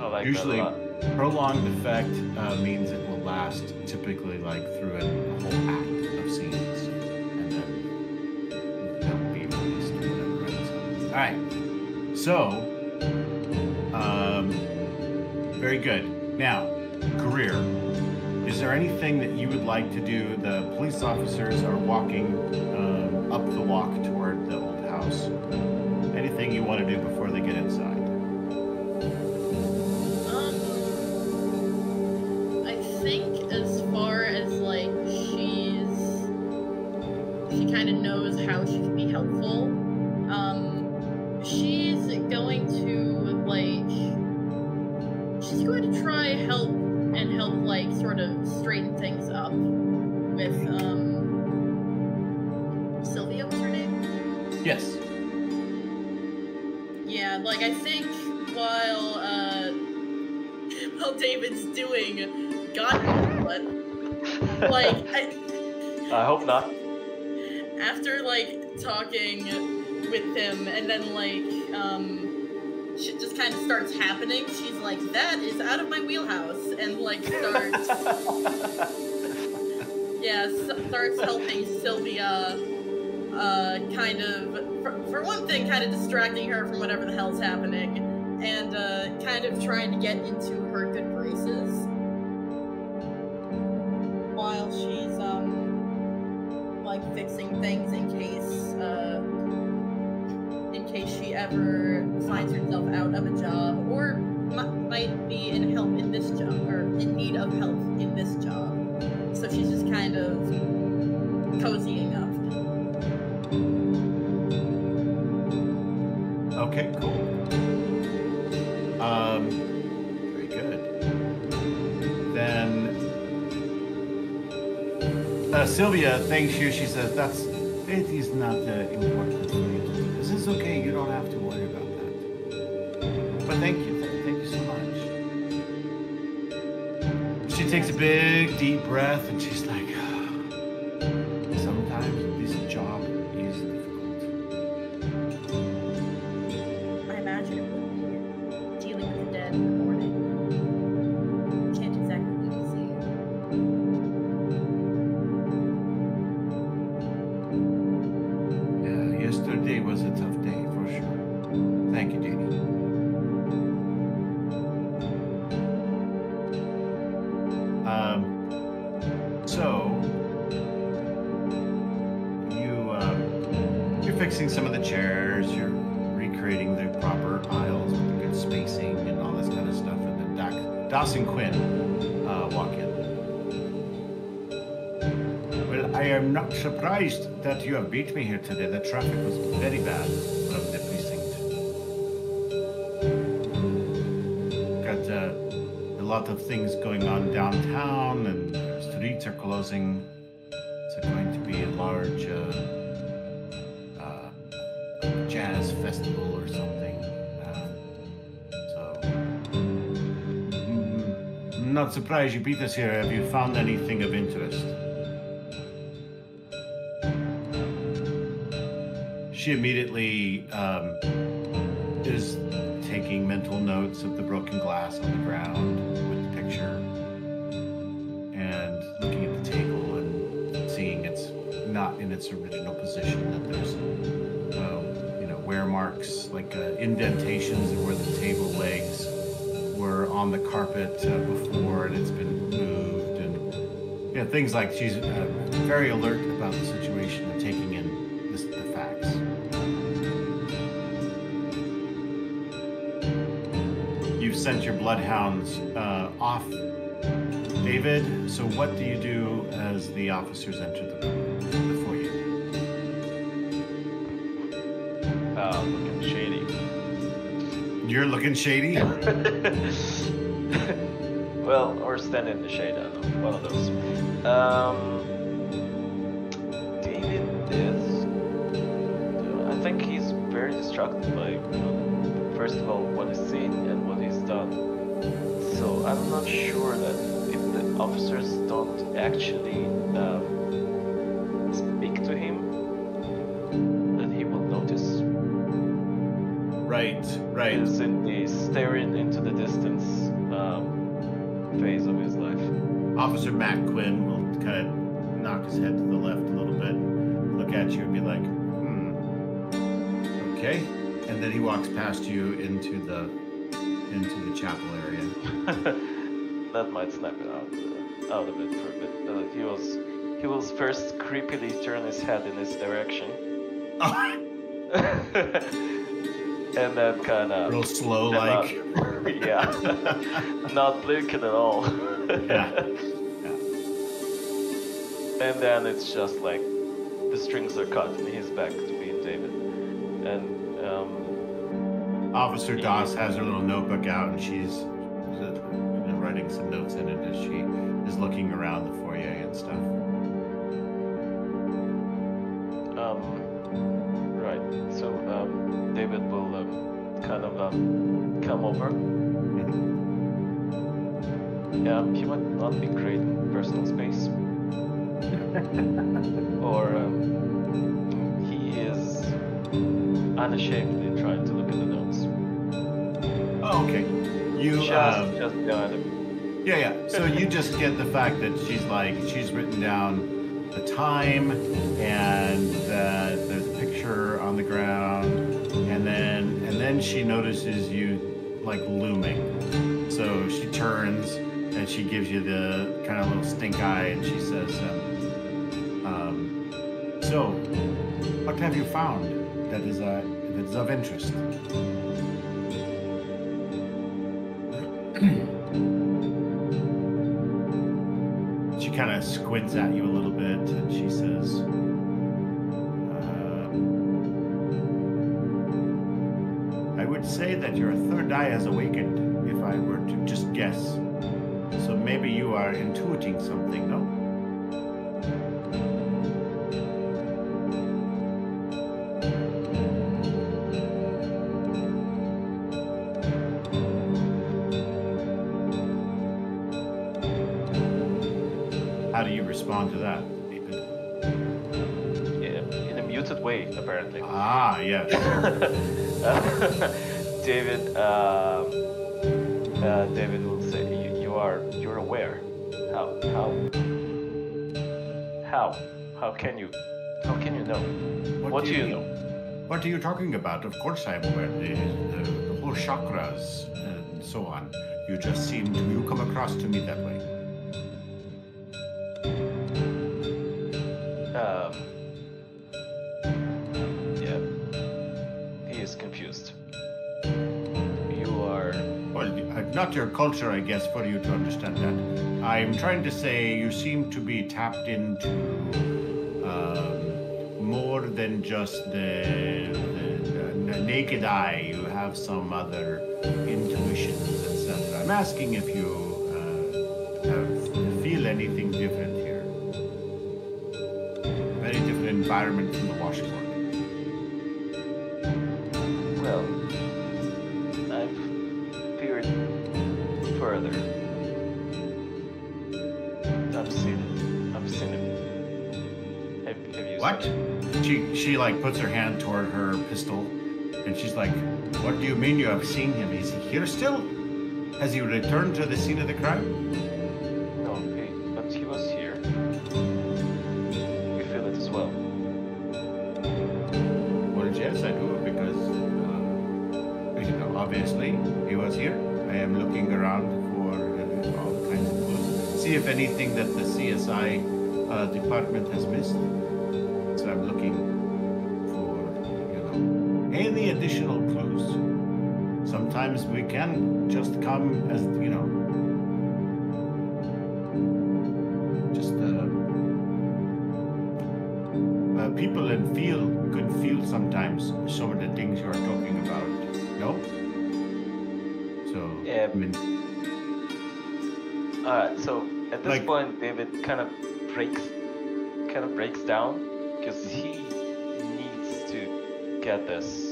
I like Usually, that a lot. Prolonged effect uh, means it will last typically like through a whole act of scenes, and then they'll be released or whatever else. All right, so um, very good. Now, career. Is there anything that you would like to do? The police officers are walking uh, up the walk toward the old house. Anything you want to do before they get inside? Kind of knows how she can be helpful. Um, she's going to, like, she's going to try help and help, like, sort of straighten things up with, um, Silvia was her name? Yes. Yeah, like, I think while, uh, while David's doing God knows what, like, I... I hope not. After, like, talking with him, and then, like, um, shit just kind of starts happening, she's like, that is out of my wheelhouse, and, like, starts, yeah, starts helping Silvia, uh, kind of, for, for one thing, kind of distracting her from whatever the hell's happening, and, uh, kind of trying to get into her good graces, while she's, um, like fixing things in case, uh, in case she ever finds herself out of a job, or m might be in help in this job, or in need of help in this job. So she's just kind of cozying up. Okay, cool. Um, very good. Then. Uh, Silvia thanks you. She says, that's, it is not uh, important for you to do this. It's okay, you don't have to worry about that. But thank you, thank you, thank you so much. She takes a big, deep breath, and she's like, oh, sometimes this job is difficult. I imagine it will be dealing with the dead in the morning. Can't exactly see it. Yesterday was a tough day, for sure. Thank you, Danny. Um, so, you, um, you're fixing some of the chairs, you're recreating the proper aisles with good spacing and all this kind of stuff, and then Doc, Dawson Quinn uh, walk in. I am not surprised that you have beat me here today. The traffic was very bad from the precinct. Got uh, a lot of things going on downtown, and streets are closing. It's going to be a large uh, uh, jazz festival or something. Uh, so, not surprised you beat us here. Have you found anything of interest? She immediately um, is taking mental notes of the broken glass on the ground with the picture and looking at the table and seeing it's not in its original position, that there's um, you know, wear marks, like uh, indentations of where the table legs were on the carpet uh, before, and it's been moved, and you know, things like she's uh, very alert about the situation and taking in this, the facts. You've sent your bloodhounds uh, off, David, so what do you do as the officers enter the room before you? Uh, looking shady. You're looking shady? Well, or stand in the shade, I don't know, one of those. Um, David is... I think he's very distracted by, you know, first of all, what he's seen and what he's done. So I'm not sure that if the officers don't actually um, speak to him, that he will notice. Right, right. He's, in, he's staring into the distance um, phase of his life. Officer Matt Quinn will kind of knock his head to the left a little bit, look at you and be like, hmm, okay. And then he walks past you into the into the chapel area. That might snap it out, uh, out of it for a bit. Uh, he, was, he was first creepily turn his head in his direction. And then kind of real slow, like not, yeah, not blinking at all. Yeah. Yeah. And then it's just like the strings are cut, and he's back to being David. And um, Officer he, Doss has her little notebook out, and she's writing some notes in it as she is looking around the foyer and stuff. Um, right. So um, David will. Kind of um, come over. Yeah, he might not be great in personal space. Or um, he is unashamedly trying to look at the notes. Oh, okay. You just, um, just behind him. Yeah, yeah. So you just get the fact that she's like she's written down the time and uh, there's a picture on the ground. And then, and then she notices you, like, looming. So she turns and she gives you the kind of little stink eye, and she says, um, um, "So, what have you found that is uh, that is of interest?" She kind of squints at you a little bit, and she says, "Say that your third eye has awakened, if I were to just guess. So maybe you are intuiting something, no?" How do you respond to that, David? Yeah, in a muted way, apparently. Ah, yeah. David, uh, uh, David will say, you, "You are, you're aware. How, how, how, how can you, how can you know? What, what do you, you know? What are you talking about? Of course I'm aware. The, the, the whole chakras and so on. You just seem to, you come across to me that way." Um. Yeah. He is confused. Well, not your culture, I guess, for you to understand that. I'm trying to say you seem to be tapped into um, more than just the, the, the naked eye. You have some other intuitions, et cetera. I'm asking if you uh, have, feel anything different here. Very different environment from the washboard. Well, further What? She, she like puts her hand toward her pistol and she's like, what do you mean you have seen him? Is he here still? Has he returned to the scene of the crime? No, Payne, but he was here. You feel it as well. Well, yes, I do, because, uh, you know, obviously he was here. I am looking around for uh, all kinds of clues. See if anything that the C S I uh, department has missed. So I'm looking for, you know, any additional clues. Sometimes we can just come as, you know, just uh, uh, people and feel, good feel sometimes some of the things you are talking about, no? So, yeah, I mean. Alright, so at this like, point, David kind of breaks, kind of breaks down because he needs to get this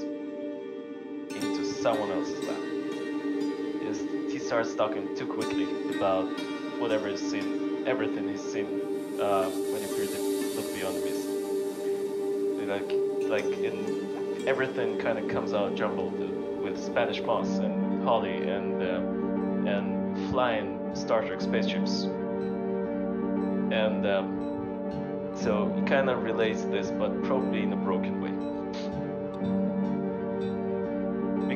someone else's lab. He starts talking too quickly about whatever he's seen, everything he's seen uh, when he appeared to look beyond the mist. Like, like in, everything kind of comes out jumbled with Spanish moss and holly and uh, and flying Star Trek spaceships. And um, so he kind of relates this, but probably in a broken way.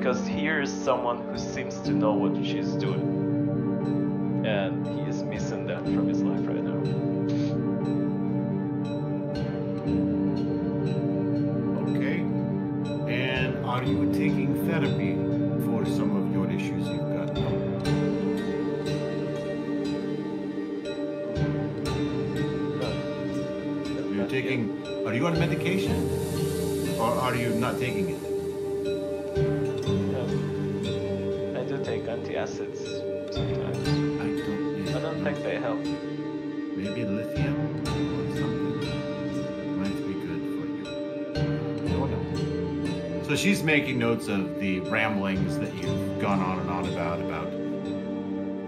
Because here is someone who seems to know what she's doing, and he is missing that from his life right now. Okay. And are you taking therapy for some of your issues you've got now? No. You're taking. Are you on medication, or are you not taking it? Acids sometimes. I don't, yeah. I don't think they help. Maybe lithium or something might be good for you. No, no. So she's making notes of the ramblings that you've gone on and on about, about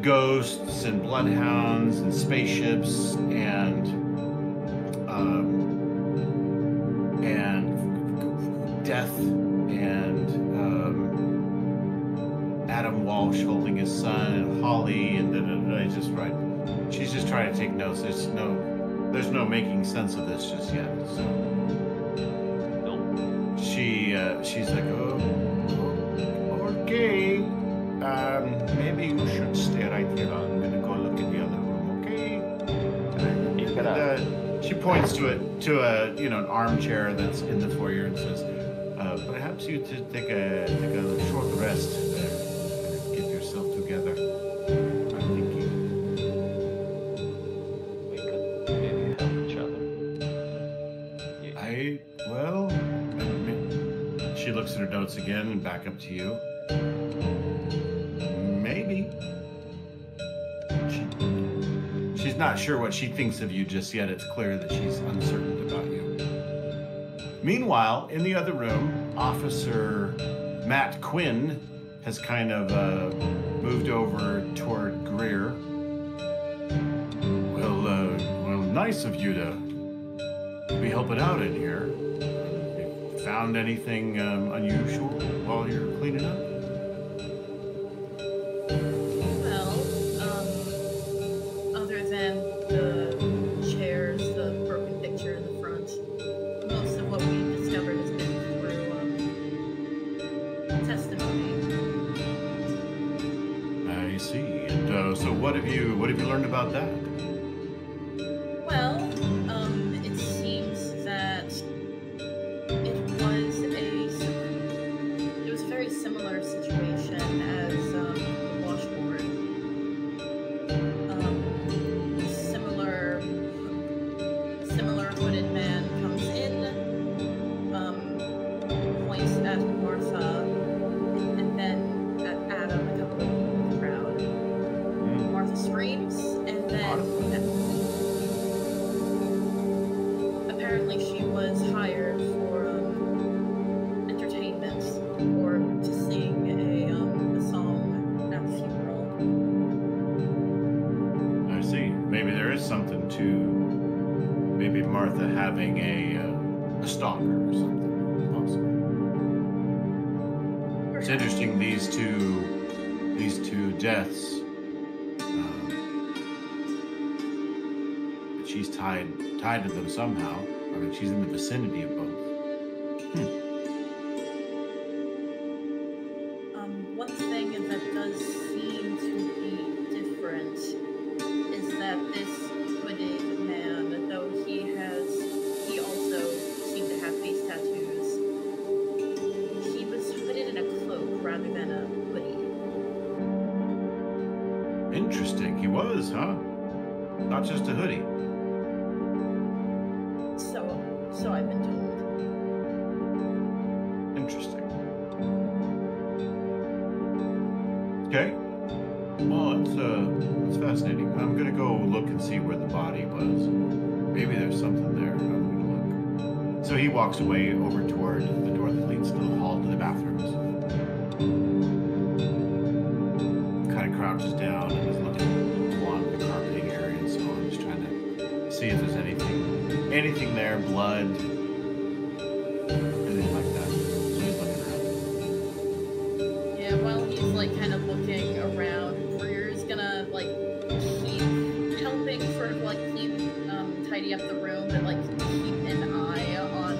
ghosts and bloodhounds and spaceships and um, and death and um, Adam Walsh holding his son and Holly and da, da, da, da, just right. She's just trying to take notes. There's no, there's no making sense of this just yet. So nope. She, uh, she's like, oh, okay. Um, maybe you should stay right here. I'm gonna go look in the other room, okay? And, and, uh, she points to it, to a, you know, an armchair that's in the foyer and says, uh, perhaps you should take a, take a short rest. Notes again and back up to you. Maybe. She, she's not sure what she thinks of you just yet. It's clear that she's uncertain about you. Meanwhile, in the other room, Officer Matt Quinn has kind of uh, moved over toward Greer. Well, uh, well, nice of you to be helping out in here. Found anything um, unusual while you're cleaning up? Well, um, other than the chairs, the broken picture in the front, most of what we've discovered has been through um, testimony. I see. And uh, so, what have you what have you learned about that? Screams and then It's interesting, these two, these two deaths. Um, she's tied tied to them somehow. I mean, she's in the vicinity of both. Hmm. Um, one thing that does seem to be different is that this hooded man, though he has, he also seemed to have face tattoos, he was hooded in a cloak rather than a hoodie. Interesting, he was, huh? Not just a hoodie. So I've been told. Interesting. Okay. Well, it's uh, it's fascinating. I'm gonna go look and see where the body was. Maybe there's something there. I'm gonna look. So he walks away over toward the door that leads to the hall to the bathrooms. Kind of crouches down and is looking along the carpeting area and so on, just trying to see if there's anything. Anything there, blood, anything like that. So he's looking around. Yeah, while he's like kind of looking around, Greer's gonna like keep helping sort of like keep um, tidy up the room, but like keep an eye on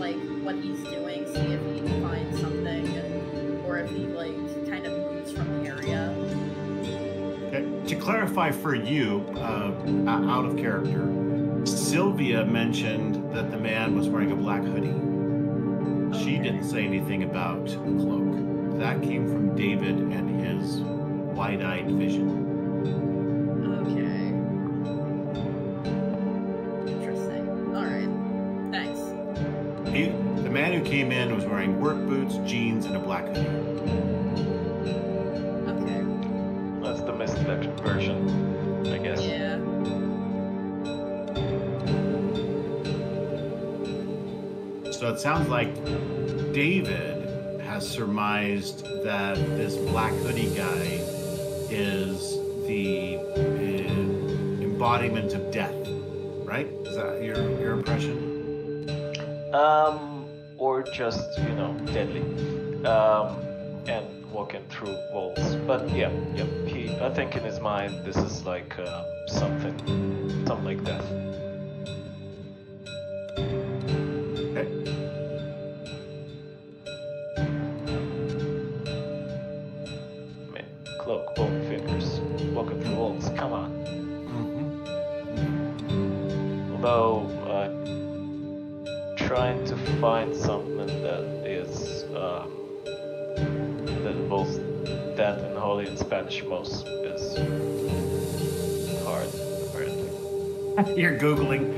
like what he's doing, see if he can find something or if he like kind of moves from the area. Okay. To clarify for you, uh, out of character, Silvia mentioned that the man was wearing a black hoodie. Okay. She didn't say anything about a cloak. That came from David and his wide-eyed vision. Okay. Interesting. All right. Thanks. He, the man who came in was wearing work boots, jeans, and a black hoodie. Okay. That's the misdirection version, I guess. Yeah. So it sounds like David has surmised that this black hoodie guy is the uh, embodiment of death, right? Is that your your impression? Um, or just, you know, deadly, um, and walking through walls. But yeah, yeah. He, I think in his mind, this is like uh, something, something like death. Find something that is uh, that both death and holy in Spanish most is hard, apparently. You're googling.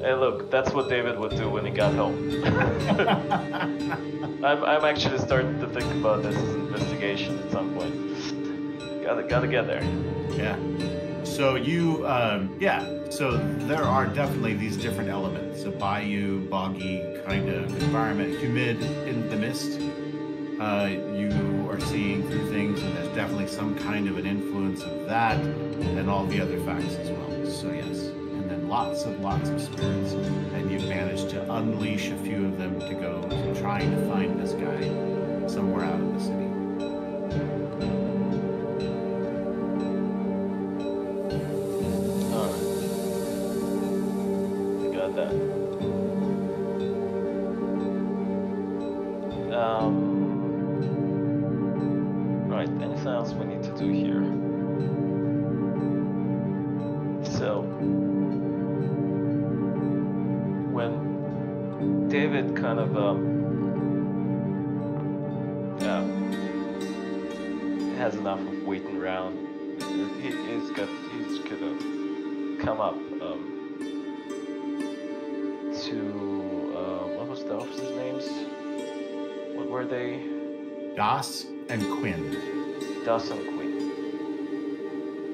Hey, look, that's what David would do when he got home. I'm I'm actually starting to think about this as an investigation at some point. Gotta gotta get there. Yeah. So you, um, yeah. So there are definitely these different elements, a bayou, boggy kind of environment, humid in the mist. Uh, you are seeing through things, and there's definitely some kind of an influence of that and all the other facts as well. So yes, and then lots and lots of spirits, and you've managed to unleash a few of them to go to trying to find this guy somewhere out of the city. Das and Quinn. Das and Quinn.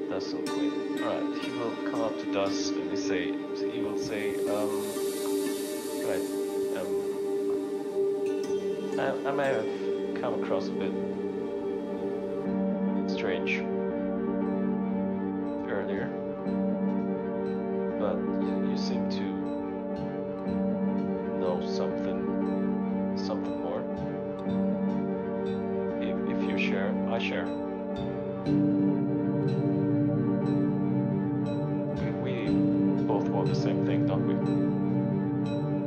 Das and Quinn. All right. He will come up to Das and he say, he will say, um, right, um, I, I may have come across a bit strange earlier, but you seem to know something, something more. pleasure. We both want the same thing, don't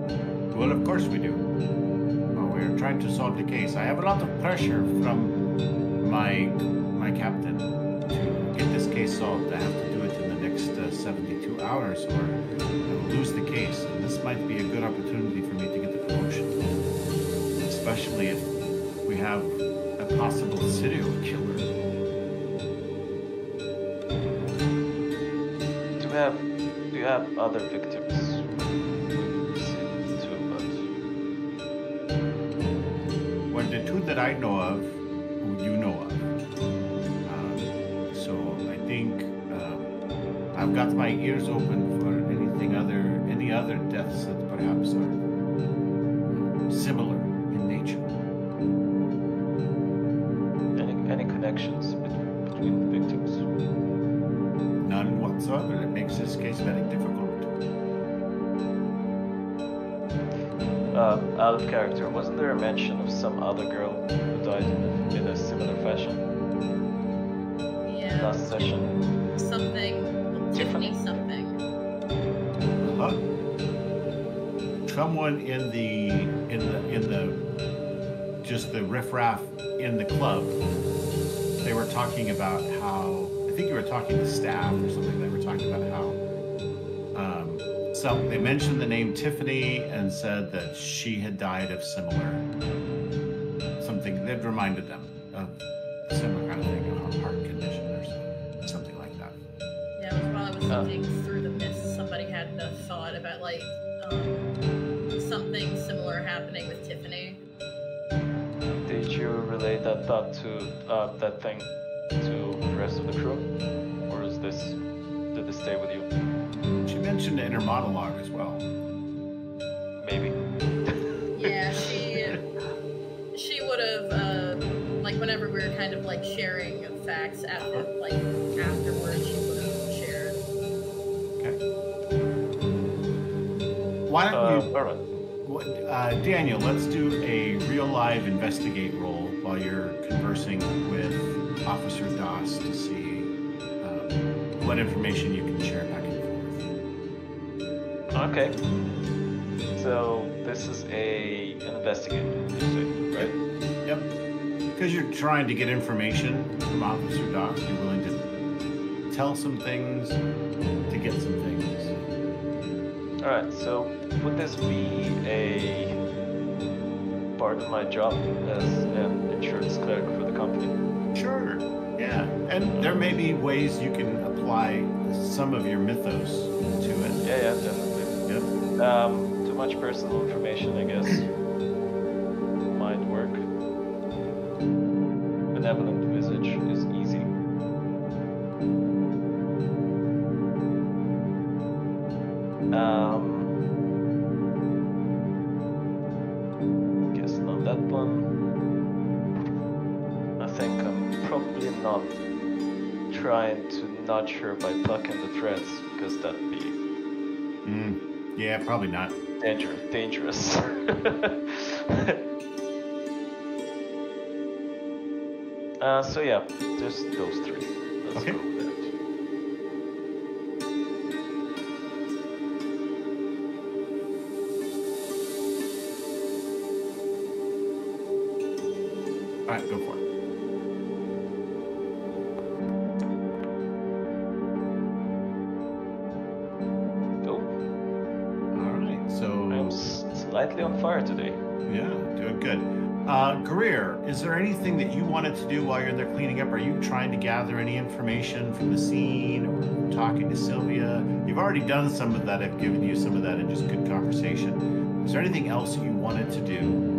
we? Well, of course we do. Well, we're trying to solve the case. I have a lot of pressure from my, my captain to get this case solved. I have to do it in the next uh, seventy-two hours or I will lose the case. And this might be a good opportunity for me to get the promotion, especially if we have a possible serial killer. Do we have, do you have other victims? Too much. Well, the two that I know of, who you know of. Um, so I think um, I've got my ears open for anything other, any other deaths that perhaps are similar. It makes this case very difficult. Uh, out of character, wasn't there a mention of some other girl who died in, in a similar fashion? Yeah. Last session. Something. Tiffany something. Huh? Someone in the in the in the just the riffraff in the club. They were talking about how. I think you were talking to staff or something. They were talking about how um, so they mentioned the name Tiffany and said that she had died of similar something. They'd reminded them of similar kind of thing, a heart condition or something like that. Yeah, it was probably with something uh, through the mist. Somebody had the thought about like um, something similar happening with Tiffany. Did you relate that thought to uh, that thing? To the rest of the crew, or is this did this stay with you? She mentioned the inner monologue as well. Maybe. Yeah, she she would have uh, like whenever we were kind of like sharing facts after like afterwards, she would have shared. Okay. Why don't uh, you? All right. Uh, Daniel, let's do a real live investigate roll while you're conversing with Officer Doss to see um, what information you can share back and forth. Okay. So this is a an investigation, right? Yep. Because you're trying to get information from Officer Doss, you're willing to tell some things to get some things. All right. So would this be a part of my job as an insurance clerk for the company? Sure, yeah. And there may be ways you can apply some of your mythos to it. Yeah, yeah, definitely. Yep. Um, too much personal information, I guess. Might work. Benevolent visage is easy. Um, guess not that one. Probably not trying to nudge her by plucking the threads, because that'd be... Mm, yeah, probably not. Danger, dangerous. uh, so yeah, just those three. Let's okay. go with it. Alright, go for it. On fire today. Yeah, doing good. Uh, Greer, is there anything that you wanted to do while you're in there cleaning up? Are you trying to gather any information from the scene or talking to Silvia? You've already done some of that. I've given you some of that in just good conversation. Is there anything else you wanted to do?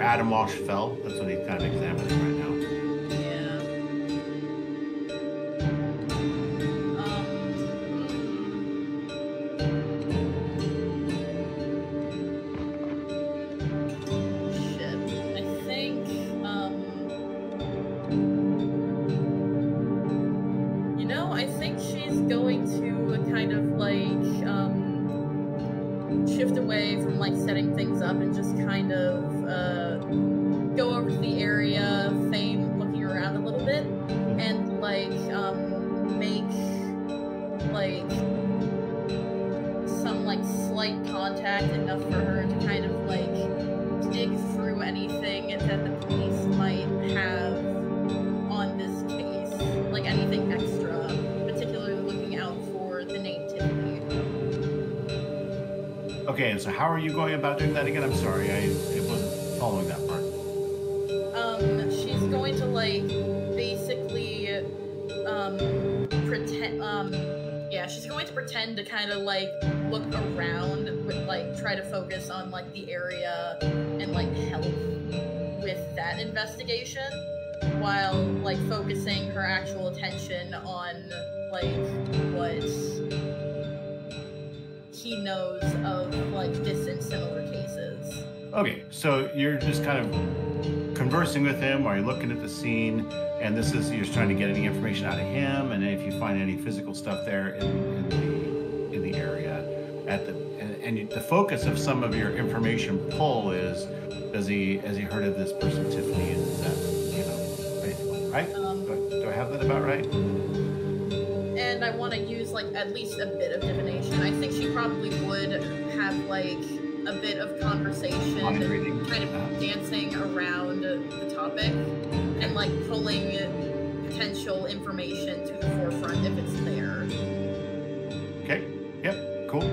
Adam Walsh fell. That's what he's kind of examining right now. Yeah. Um, like, um, shift away from, like, setting things up and just kind of, uh, go over to the area, Fame looking around a little bit, and, like, um, make, like, some, like, slight contact enough for her to kind of, like, dig through anything that the police might have on this case. Like, anything extra, particularly looking out for the name Tiffany. Okay, and so how are you going about doing that again? I'm sorry, I it wasn't following that part. Um, she's going to, like, basically, um, pretend, um, yeah, she's going to pretend to kind of, like, look around, but, like, try to focus on, like, the area and, like, help with that investigation, while, like, focusing her actual attention on, like, what he knows of, like, this and similar cases. Okay, so you're just kind of conversing with him while you're looking at the scene, and this is, you're just trying to get any information out of him, and if you find any physical stuff there in, in, the, in the area, at the and, and the focus of some of your information pull is, Does he, has he heard of this person, Tiffany, and that, you know, basically, right? Um, do, I, do I have that about right? And I want to use, like, at least a bit of divination. I think she probably would have, like, a bit of conversation, and kind of uh, dancing around the topic, and, like, pulling potential information to the forefront if it's there. Okay, yep, cool.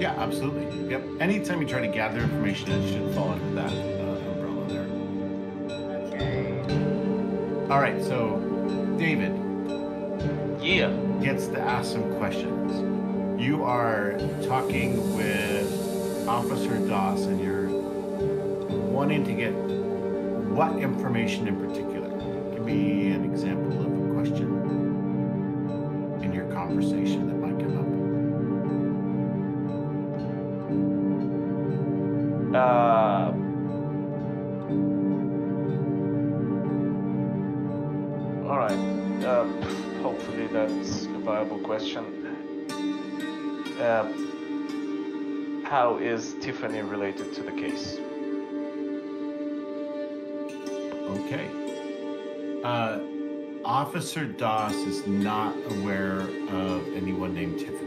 Yeah, absolutely. Yep. Anytime you try to gather information, it should fall under that uh, umbrella there. Okay. All right. So, David. Yeah. Gets to ask some questions. You are talking with Officer Doss, and you're wanting to get what information in particular? Give me an example of a question in your conversation that might come up. Uh, all right. Uh, hopefully that's a viable question. Uh, how is Tiffany related to the case? Okay. Uh, Officer Doss is not aware of anyone named Tiffany.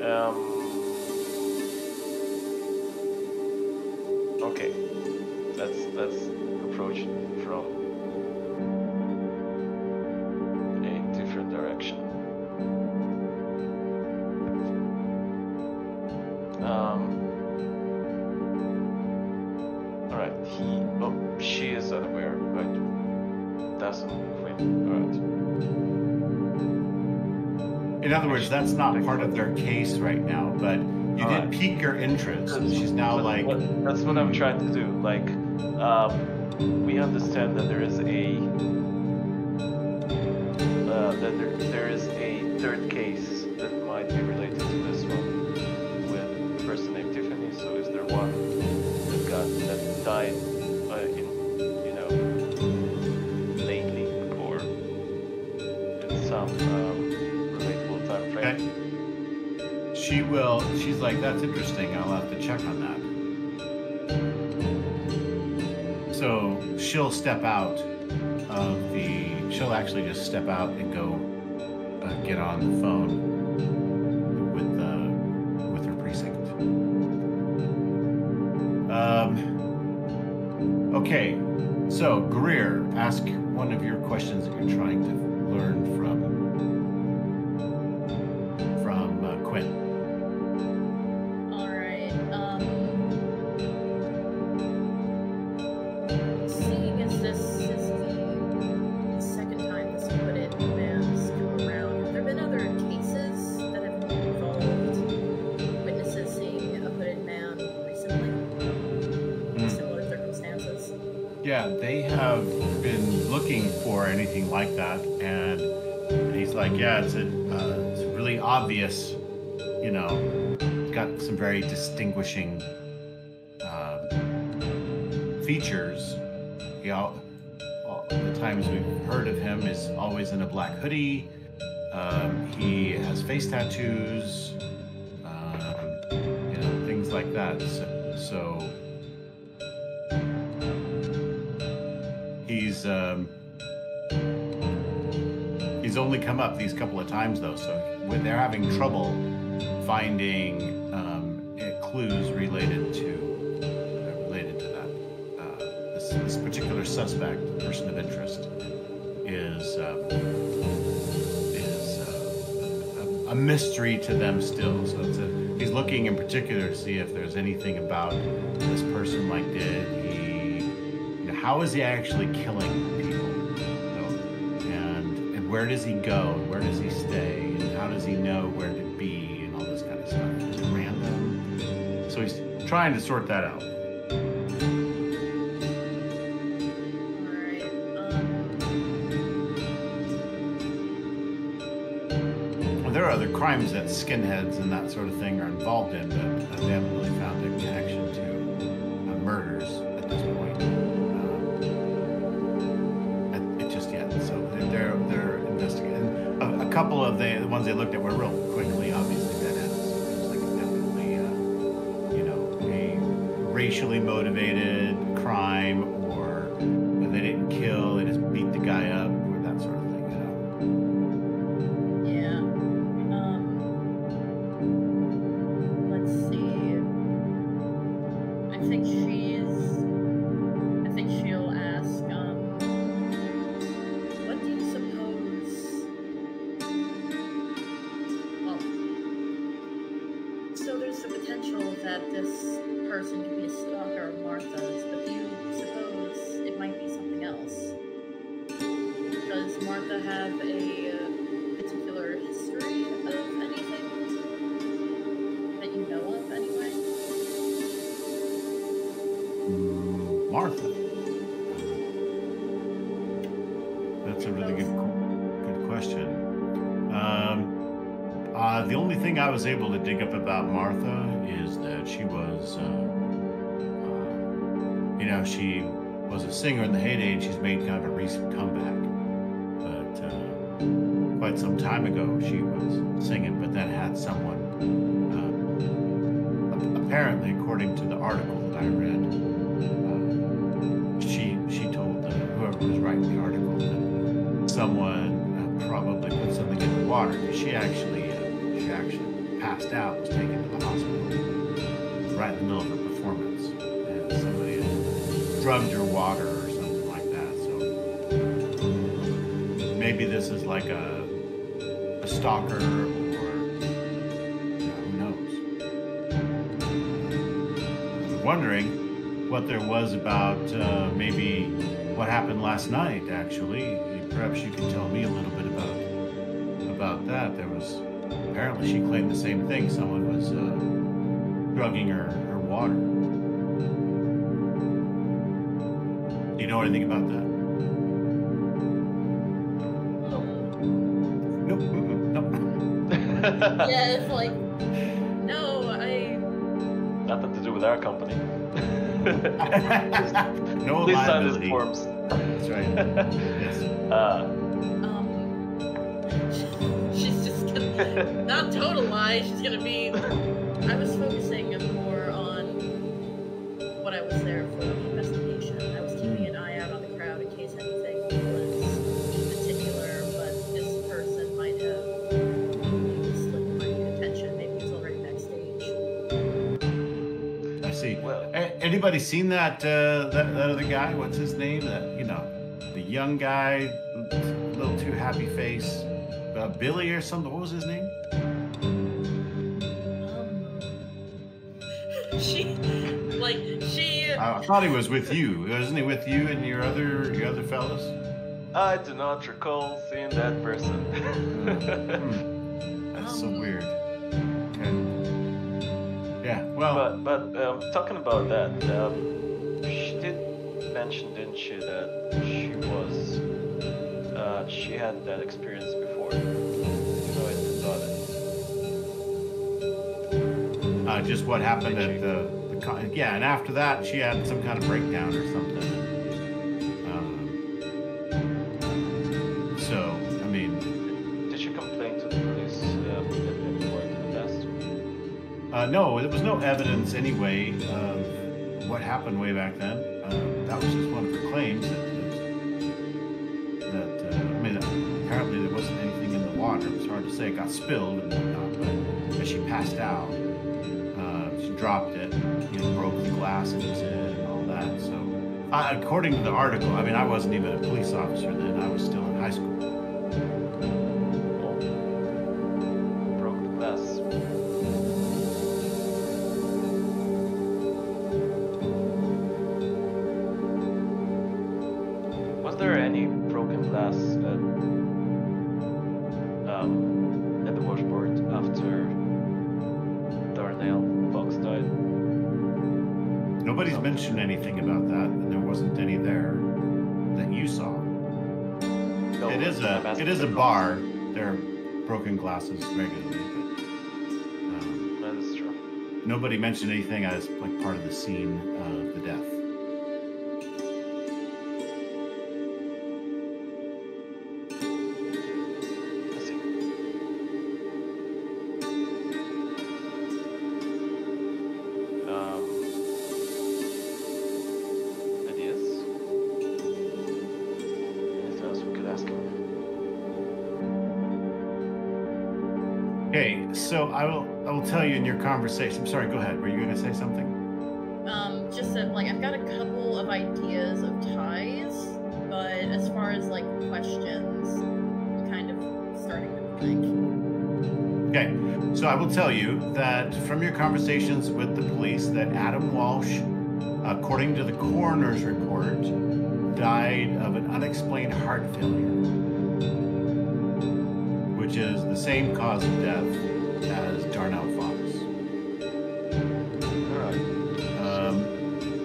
Um, okay, that's that's approached from a different direction. Um, all right, he, oh, she is unaware, but doesn't quit. All right. In other words, that's not part of their case right now, but you All did right. pique your interest. That's, She's now that's like... What, that's what I'm trying to do. Like, um, we understand that there is a... Uh, that there, there is a third case that might be related to this one with a person named Tiffany. So is there one that, got, that died uh, in, you know, lately or in some... Um, Okay. She will, she's like, that's interesting, I'll have to check on that. So she'll step out of the, she'll actually just step out and go uh, get on the phone with, uh, with her precinct. Um, okay, so Greer, ask one of your questions that you're trying to learn from. Anything like that, and, and he's like, yeah, it's a, uh, it's really obvious, you know, got some very distinguishing uh, features. He all, all the times we've heard of him is always in a black hoodie. Um, he has face tattoos, um, you know, things like that. So, so he's um, he's only come up these couple of times though, so when they're having trouble finding um, clues related to uh, related to that, uh, this, this particular suspect, person of interest, is. Um, A mystery to them still. So it's a, he's looking in particular to see if there's anything about this person. Like, did he? You know, how is he actually killing people? So, and and where does he go? And where does he stay? And how does he know where to be? And all this kind of stuff. Just random. So he's trying to sort that out. Other crimes that skinheads and that sort of thing are involved in, but they haven't really found a connection to uh, murders at this point. Uh, it just yet. So they're they're investigating. A, a couple of the, the ones they looked at were real quickly, obviously, that had like definitely uh, you know, a racially motivated crime, or they didn't kill, they just beat the guy up. Was able to dig up about Martha is that she was, uh, uh, you know, she was a singer in the heyday, and she's made kind of a recent comeback. But uh, quite some time ago, she was singing, but that had someone, uh, apparently, according to the article that I read, uh, she she told uh, whoever was writing the article that someone uh, probably put something in the water, because she actually, uh, she actually. passed out, was taken to the hospital right in the middle of her performance, and somebody had drugged her water or something like that. So maybe this is like a, a stalker, or who knows. I'm wondering what there was about uh, maybe what happened last night. Actually, perhaps you can tell me a little bit about about that. There was. Apparently she claimed the same thing. Someone was uh, drugging her, her water. Do you know anything about that? Oh. Nope. Nope. Yeah, it's like, no, I... Nothing to do with our company. No liability. Please sign this forms. That's right. Yes. Uh, Not total lie, she's gonna be... I was focusing more on what I was there for, the investigation. I was keeping an eye out on the crowd in case anything was particular, but this person might have slipped my attention. Maybe it's already backstage. I see. Well, A anybody seen that, uh, that that other guy? What's his name? That, you know, the young guy, a little too happy face. Uh, Billy or something. What was his name? Um, she, like she. I thought he was with you. Wasn't he with you and your other your other fellas? I do not recall seeing that person. hmm. That's um, so weird. Okay. Yeah. Well. But but um, talking about that, um, she did mention, didn't she, that she was uh, she had that experience before. So I thought it. Uh, uh, just what happened at the, the con yeah, and after that she had some kind of breakdown or something. Um, so, I mean, did you complain to the police uh, that they were in the past? Uh, no, there was no evidence anyway of what happened way back then. Uh, that was just one of her claims. That, that, that uh, I mean, apparently there wasn't anything in the water. It was hard to say. It got spilled and whatnot, but as she passed out, uh, she dropped it, you know, broke the glass and all that. So, uh, according to the article, I mean, I wasn't even a police officer then. I was still in high school. Oh. Broke the glass. Was there any broken glass at, um, at the washboard after Darnell Fox died? Nobody's Something. mentioned anything about that, and there wasn't any there that you saw. No, it is a it is a bar. There are broken glasses regularly. But, um, that is true. Nobody mentioned anything as like part of the scene of the death. So I will I will tell you in your conversation. I'm sorry, go ahead. Were you going to say something? Um, just that, like, I've got a couple of ideas of ties, but as far as, like, questions, I'm kind of starting to blank. Okay, so I will tell you that from your conversations with the police that Adam Walsh, according to the coroner's report, died of an unexplained heart failure, which is the same cause of death as Darnell Fox. All right. Um,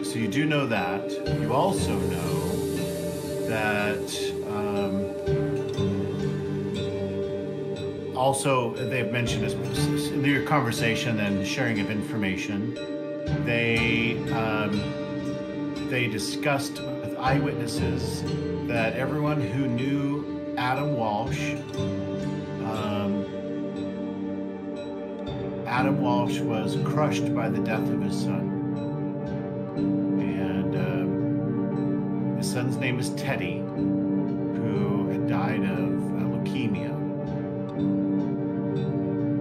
so you do know that. You also know that. Um, also, they've mentioned this in your conversation and sharing of information. They um, they discussed with eyewitnesses that everyone who knew Adam Walsh. Um, Adam Walsh was crushed by the death of his son. And um, his son's name is Teddy, who had died of uh, leukemia.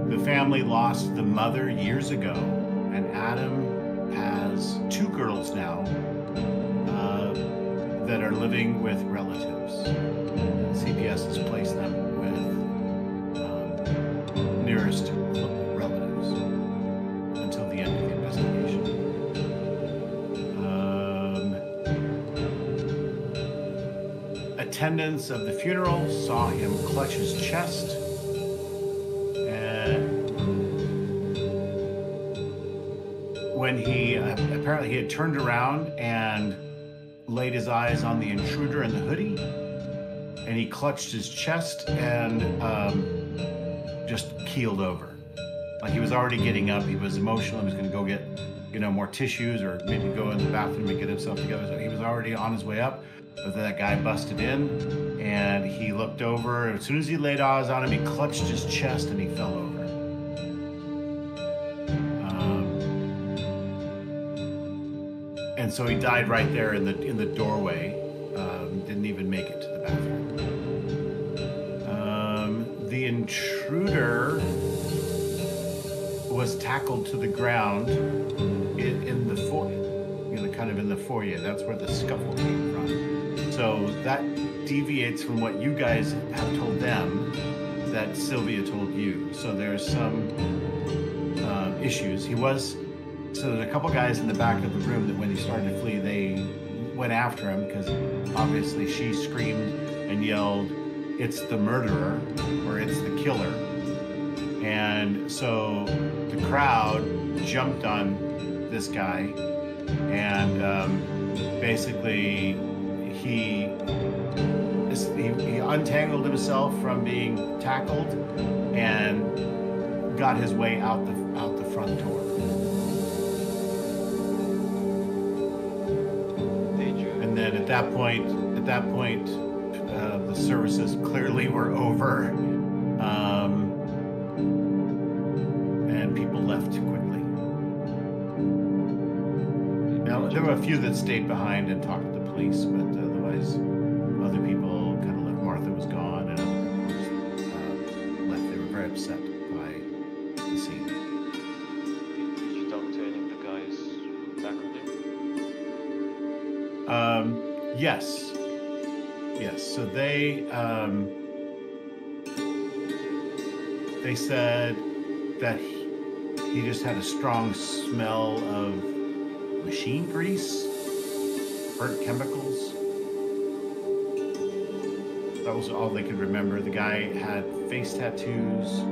The family lost the mother years ago, and Adam has two girls now uh, that are living with relatives. And C P S has placed them with um, nearest attendants of the funeral saw him clutch his chest, and when he uh, apparently he had turned around and laid his eyes on the intruder in the hoodie, and he clutched his chest and um, just keeled over. Like, he was already getting up, he was emotional, he was going to go get, you know, more tissues or maybe go in the bathroom and get himself together. So he was already on his way up. But then that guy busted in, and he looked over. As soon as he laid eyes on him, he clutched his chest, and he fell over. Um, and so he died right there in the in the doorway. Um, didn't even make it to the bathroom. Um, the intruder was tackled to the ground in, in the foyer, you know, kind of in the foyer. That's where the scuffle came from. So that deviates from what you guys have told them that Silvia told you. So there's some uh, issues. He was, so there's a couple guys in the back of the room that when he started to flee, they went after him because obviously she screamed and yelled, "It's the murderer," or "It's the killer." And so the crowd jumped on this guy and um, basically, He, he he untangled himself from being tackled and got his way out the out the front door. at that point, at that point, uh, the services clearly were over, um, and people left quickly. Now, there were a few that stayed behind and talked to the police, but otherwise, other people kind of left. Martha was gone, and other people just, uh, left. They were very upset by the scene. Um, yes, yes. So they, um, they said that he, he just had a strong smell of machine grease, burnt chemicals. That was all they could remember. The guy had face tattoos.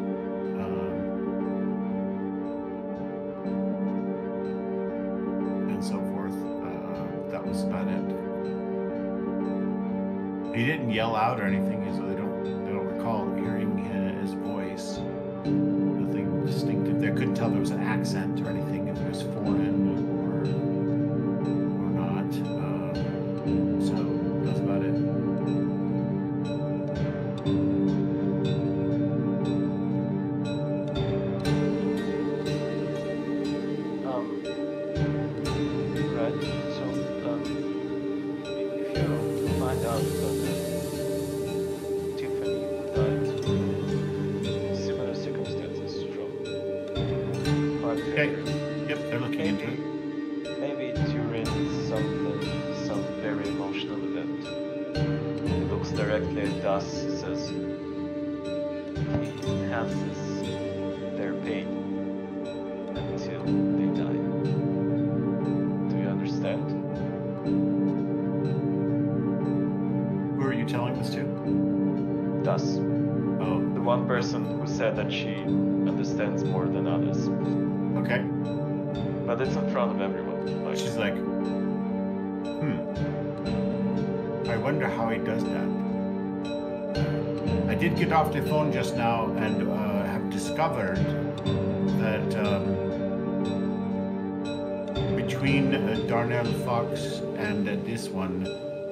He didn't yell out or anything, so they don't they don't recall hearing his voice. Nothing distinctive. They couldn't tell there was an accent or anything, if it was foreign or or not. Um, so that's about it. Um, right. So um, if you find out. Uh, that she understands more than others. Okay. But it's in front of everyone. Like, she's like, hmm, I wonder how he does that. I did get off the phone just now and uh, have discovered that um, between uh, Darnell Fox and uh, this one,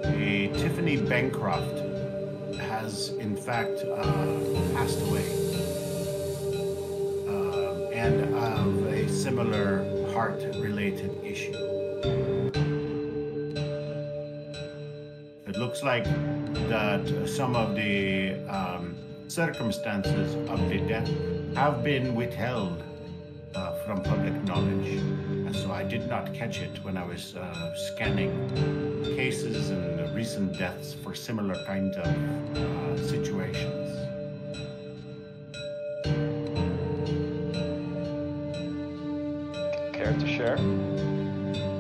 a Tiffany Bancroft has in fact uh, passed away. And of a similar heart-related issue. It looks like that some of the um, circumstances of the death have been withheld uh, from public knowledge. And so I did not catch it when I was uh, scanning cases and recent deaths for similar kinds of uh, situations. To share,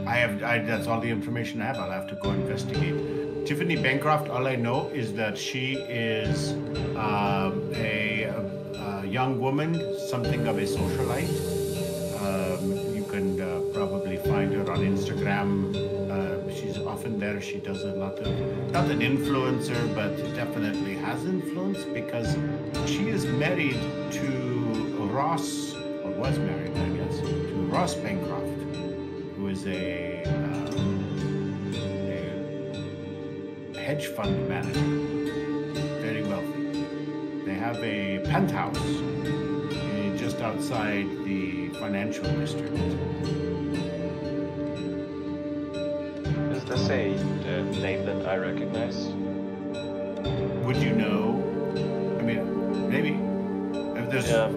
I have. I, that's all the information I have. I'll have to go investigate. Tiffany Bancroft. All I know is that she is uh, a, a young woman, something of a socialite. Um, you can uh, probably find her on Instagram. Uh, she's often there. She does a lot of, not an influencer, but definitely has influence because she is married to Ross, or was married, I guess. Ross Bancroft, who is a, um, a hedge fund manager, very wealthy. They have a penthouse uh, just outside the financial district. Is this a uh, name that I recognize? Would you know? I mean, maybe. If there's. Yeah.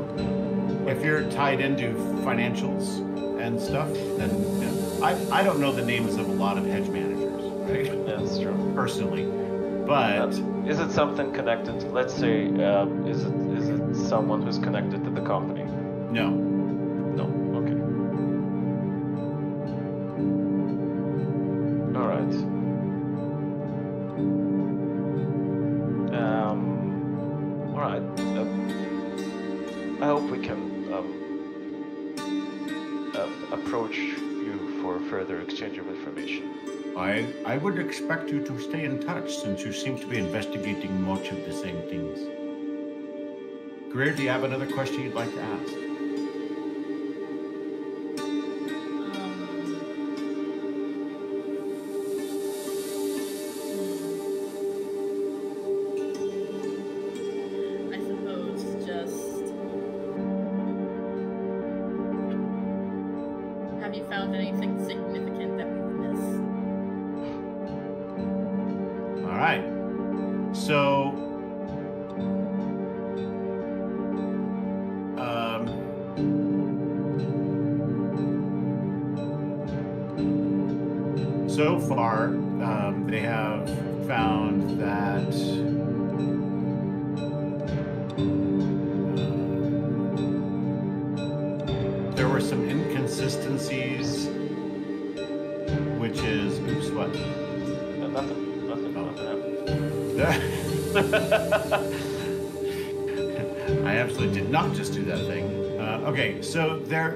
If you're tied into financials and stuff, then yeah. I, I don't know the names of a lot of hedge managers, right? Yeah, that's true. Personally, but yeah. Is it something connected to, let's say, um, is it is it someone who's connected to the company? No. No. Okay. All right. Um. All right. Uh, I hope we can. Approach you for further exchange of information. I I would expect you to stay in touch since you seem to be investigating much of the same things. Greer, do you have another question you'd like to ask? Um, So, um, so far, um, they have found that. Some inconsistencies, which is oops, what? No, nothing, nothing, oh. nothing happened. I absolutely did not just do that thing. Uh, okay, so there,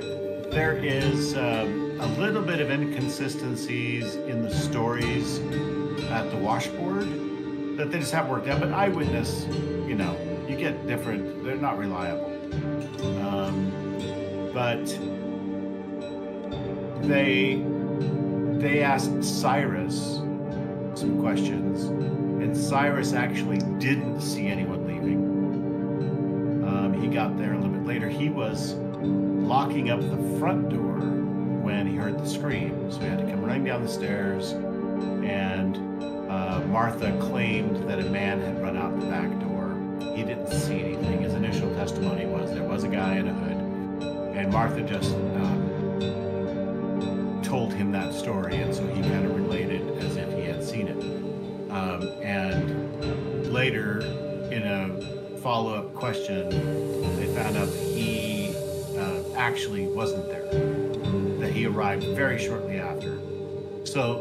there is um, a little bit of inconsistencies in the stories at the washboard that they just haven't worked out. But eyewitness, you know, you get different. They're not reliable. Um, But they they asked Cyrus some questions, and Cyrus actually didn't see anyone leaving. Um, he got there a little bit later. He was locking up the front door when he heard the scream, so he had to come running down the stairs, and uh, Martha claimed that a man had run out the back door. He didn't see anything. His initial testimony was there was a guy in a hood. And Martha just um, told him that story, and so he kind of related as if he had seen it. Um, and later, in a follow-up question, they found out that he uh, actually wasn't there, that he arrived very shortly after. So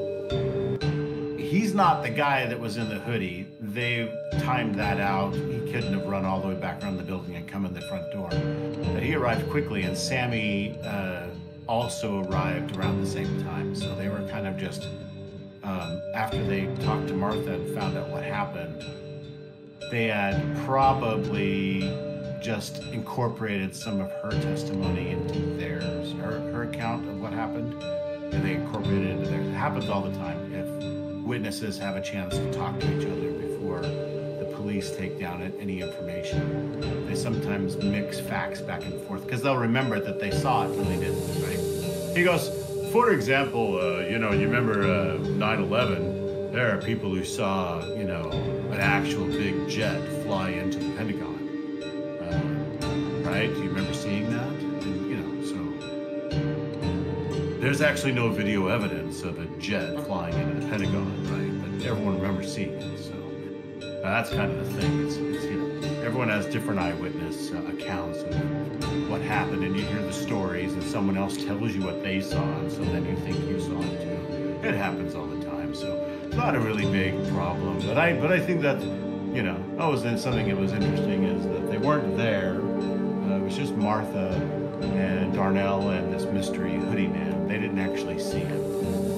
he's not the guy that was in the hoodie. They timed that out. He couldn't have run all the way back around the building and come in the front door. But he arrived quickly, and Sammy uh, also arrived around the same time. So they were kind of just, um, after they talked to Martha and found out what happened, they had probably just incorporated some of her testimony into theirs, her, her account of what happened, and they incorporated it into theirs. It happens all the time if witnesses have a chance to talk to each other before the police take down any information. They sometimes mix facts back and forth because they'll remember that they saw it when they didn't, right? He goes, for example, uh, you know, you remember uh, nine eleven, there are people who saw, you know, an actual big jet fly into the Pentagon, uh, right? Do you remember seeing that? And, you know, so there's actually no video evidence of a jet flying into the Pentagon, right? But everyone remembers seeing it, so. Uh, that's kind of the thing. It's, it's, you know, everyone has different eyewitness uh, accounts of what happened, and you hear the stories, and someone else tells you what they saw, and so then you think you saw it too. It happens all the time, so it's not a really big problem. But I, but I think that, you know, that was something that was interesting is that they weren't there. Uh, it was just Martha and Darnell and this mystery hoodie man. They didn't actually see him,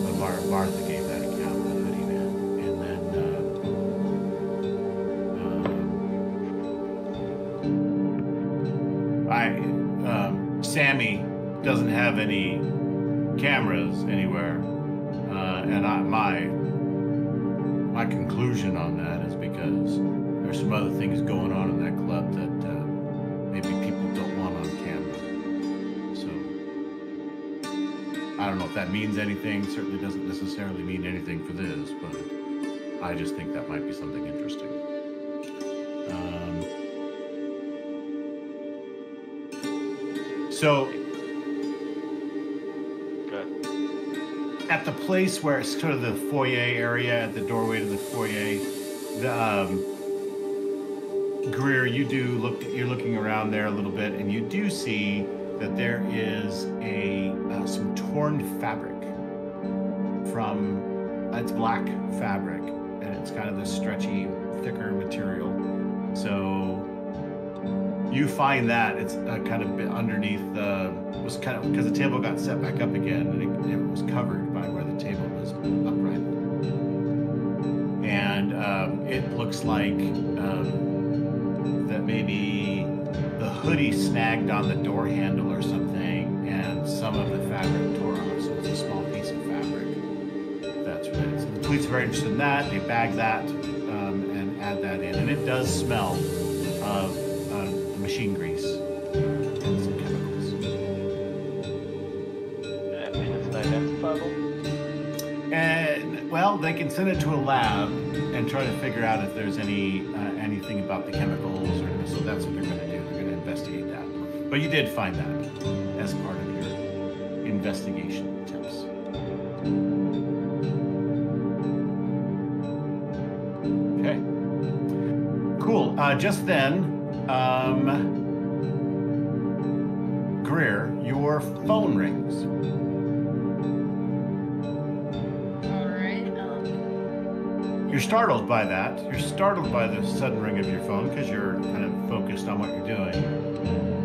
but Mar Martha gave that account of the hoodie man, and then. Uh, I, um, Sammy doesn't have any cameras anywhere, uh, and I, my my conclusion on that is because there's some other things going on in that club that uh, maybe people don't want on camera. So I don't know if that means anything. Certainly doesn't necessarily mean anything for this, but I just think that might be something interesting. Um, So, okay. At the place where it's sort of the foyer area, at the doorway to the foyer, the, um, Greer, you do look. You're looking around there a little bit, and you do see that there is a uh, some torn fabric from uh, it's black fabric, and it's kind of this stretchy, thicker material. So. You find that it's uh, kind of underneath the was kind of because the table got set back up again, and it, it was covered by where the table was upright, and um, it looks like um, that maybe the hoodie snagged on the door handle or something, and some of the fabric tore off, so it's a small piece of fabric. That's right. So the police are very interested in that. They bag that um, and add that in, and it does smell of. Machine grease and some chemicals. I mean, it's identifiable. And Well, they can send it to a lab and try to figure out if there's any uh, anything about the chemicals, or so that's what they're going to do. They're going to investigate that. But you did find that as part of your investigation attempts. Okay. Cool. Uh, just then, um, Greer, your phone rings. You're startled by that. You're startled by the sudden ring of your phone because you're kind of focused on what you're doing.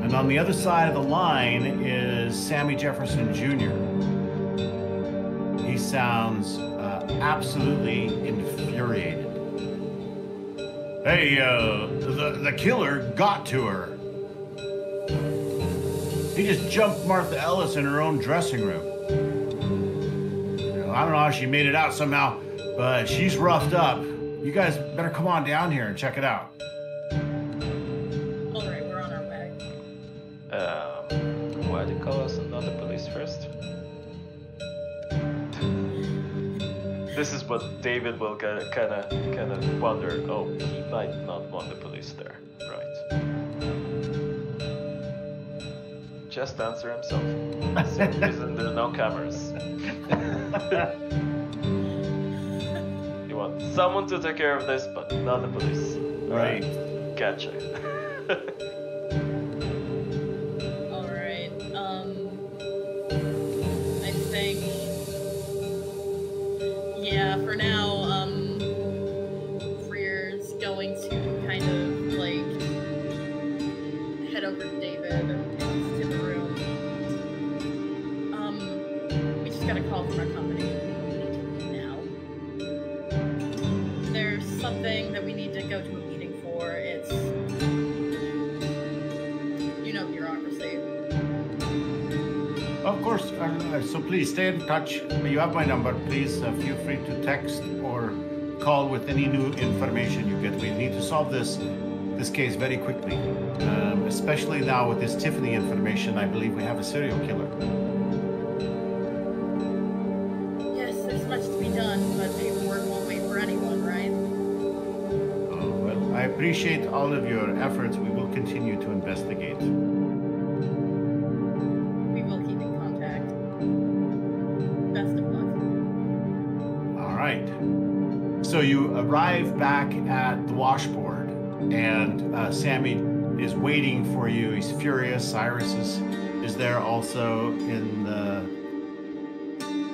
And on the other side of the line is Sammy Jefferson, Junior He sounds uh, absolutely infuriated. Hey, uh, the, the killer got to her. He just jumped Martha Ellis in her own dressing room. You know, I don't know how she made it out somehow. But she's roughed up. You guys better come on down here and check it out. All right, we're on our way. Um, why'd you call us and not the police first? This is what David will kind of, kind of, kind of wonder. Oh, he might not want the police there, right? Just answer himself. For some reason, there are no cameras. Someone to take care of this, but not the police. Right. right. Gotcha. Alright, um... I think... Yeah, for now, um... Greer's going to kind of, like... head over to David and to the room. Um... We just got a call from our company. Something that we need to go to a meeting for. It's, you know, bureaucracy. Of course, uh, so please stay in touch. You have my number. Please uh, feel free to text or call with any new information you get. We need to solve this this case very quickly, um, especially now with this Tiffany information. I believe we have a serial killer. Yes, there's much to be done, but paperwork won't wait for anyone, right? I appreciate all of your efforts. We will continue to investigate. We will keep in contact. Best of luck. All right. So you arrive back at the washboard, and uh, Sammy is waiting for you. He's furious. Cyrus is, is there also in the...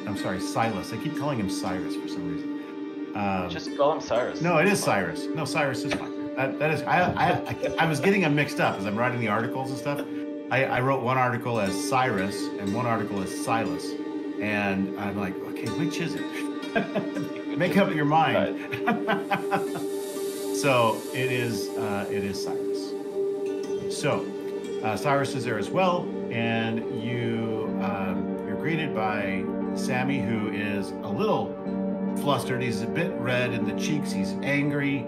I'm sorry, Silas. I keep calling him Cyrus for some reason. Um, Just call him Cyrus. No, it is Cyrus. No, Cyrus is fine. That, that is, I, I, I was getting them mixed up as I'm writing the articles and stuff. I, I wrote one article as Cyrus and one article as Silas. And I'm like, okay, which is it? Make up your mind. So it is, uh, it is Cyrus. So uh, Cyrus is there as well. And you, um, you're greeted by Sammy, who is a little flustered. He's a bit red in the cheeks. He's angry.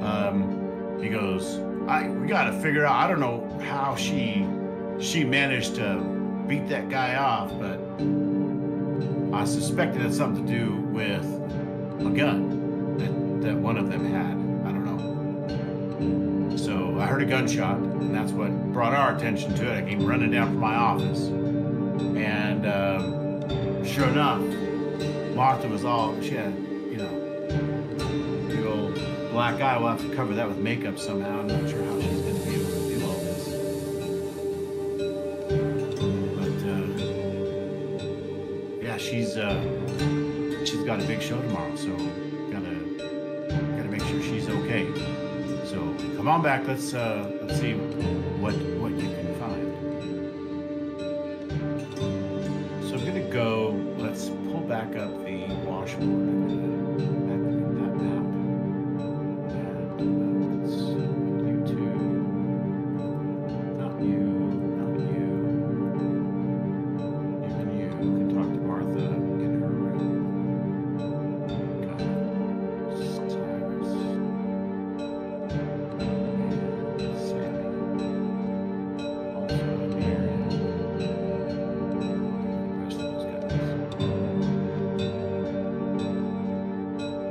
Um, he goes, I, we gotta figure out, I don't know how she, she managed to beat that guy off, but I suspect it had something to do with a gun that, that one of them had. I don't know. So I heard a gunshot, and that's what brought our attention to it. I came running down from my office, and um, sure enough, Martha was all, she had, you know, the old... black eye. We'll have to cover that with makeup somehow. I'm not sure how she's going to be able to do all this. But, uh, yeah, she's, uh, she's got a big show tomorrow, so gotta, gotta make sure she's okay. So come on back. Let's, uh, let's see what, what you can find. So I'm going to go, let's pull back up the washboard.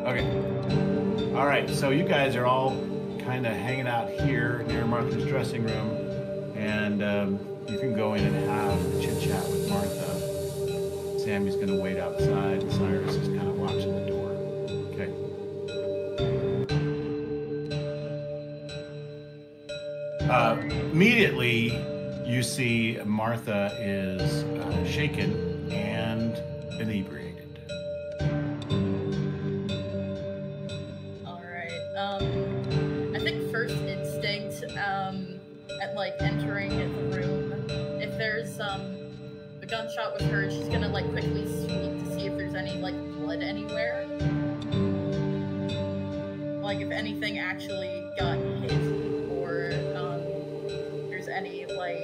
Okay. All right, so you guys are all kind of hanging out here near Martha's dressing room, and um, you can go in and have a chit chat with Martha. Sammy's going to wait outside, and Cyrus is kind of watching the door. Okay. Uh, immediately, you see Martha is uh, shaken and inebriated. All right. Um, I think first instinct um, at like entering the room, if there's um, a gunshot was heard, she's gonna like quickly sweep to see if there's any like blood anywhere, like if anything actually got hit. Any like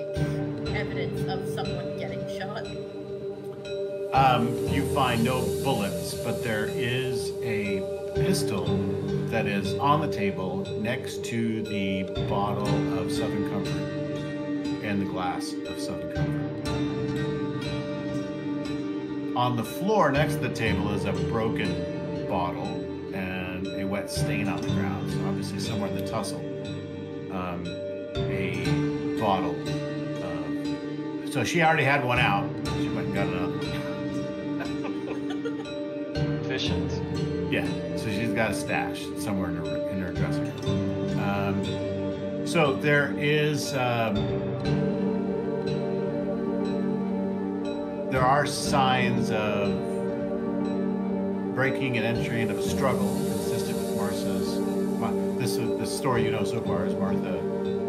evidence of someone getting shot? Um, you find no bullets, but there is a pistol that is on the table next to the bottle of Southern Comfort and the glass of Southern Comfort. On the floor next to the table is a broken bottle and a wet stain on the ground, so obviously somewhere in the tussle. Um, a bottle. Uh, so she already had one out. She went and got another one. Efficient. Yeah. So she's got a stash somewhere in her, in her dresser. Um, so there is... Um, there are signs of breaking and entering of a struggle consistent with Martha's... This, this story you know so far is Martha...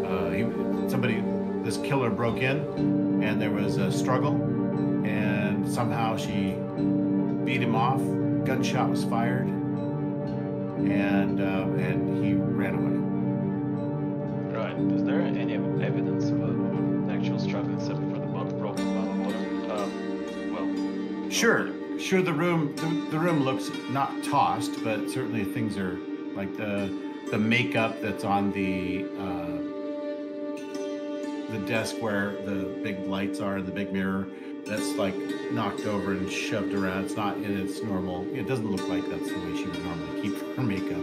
Uh, he, somebody, this killer broke in, and there was a struggle, and somehow she beat him off. Gunshot was fired, and uh, and he ran away. Right. Is there any evidence of an actual struggle except for the broken bottle? Uh, well. Sure. Sure. The room. The, the room looks not tossed, but certainly things are like the the makeup that's on the. Uh, the desk where the big lights are and the big mirror, that's like knocked over and shoved around. It's not in its normal, it doesn't look like that's the way she would normally keep her makeup.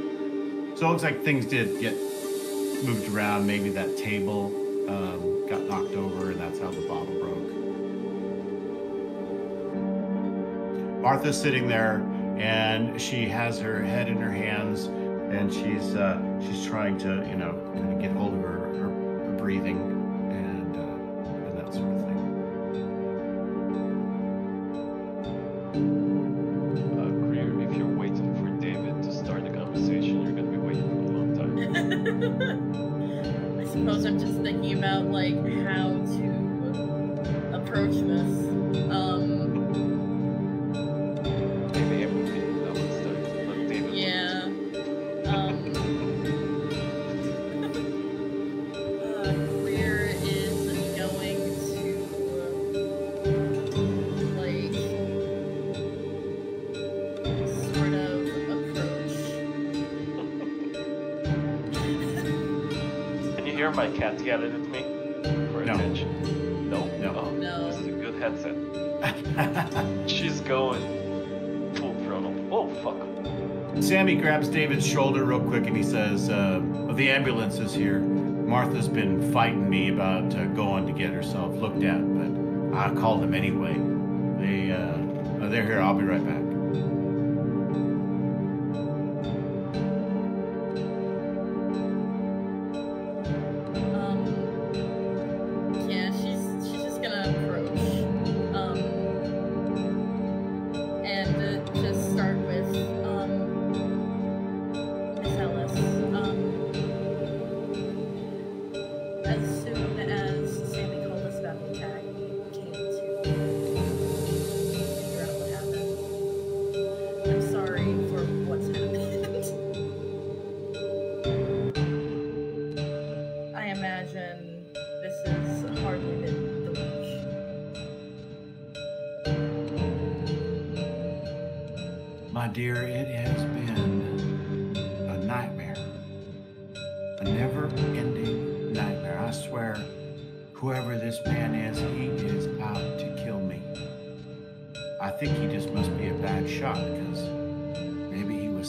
So it looks like things did get moved around. Maybe that table um, got knocked over and that's how the bottle broke. Martha's sitting there and she has her head in her hands and she's uh, she's trying to, you know, kind of get hold of her, her, her breathing. Sammy grabs David's shoulder real quick and he says, uh, the ambulance is here. Martha's been fighting me about uh, going to get herself looked at, but I called them anyway. They, uh, they're here. I'll be right back.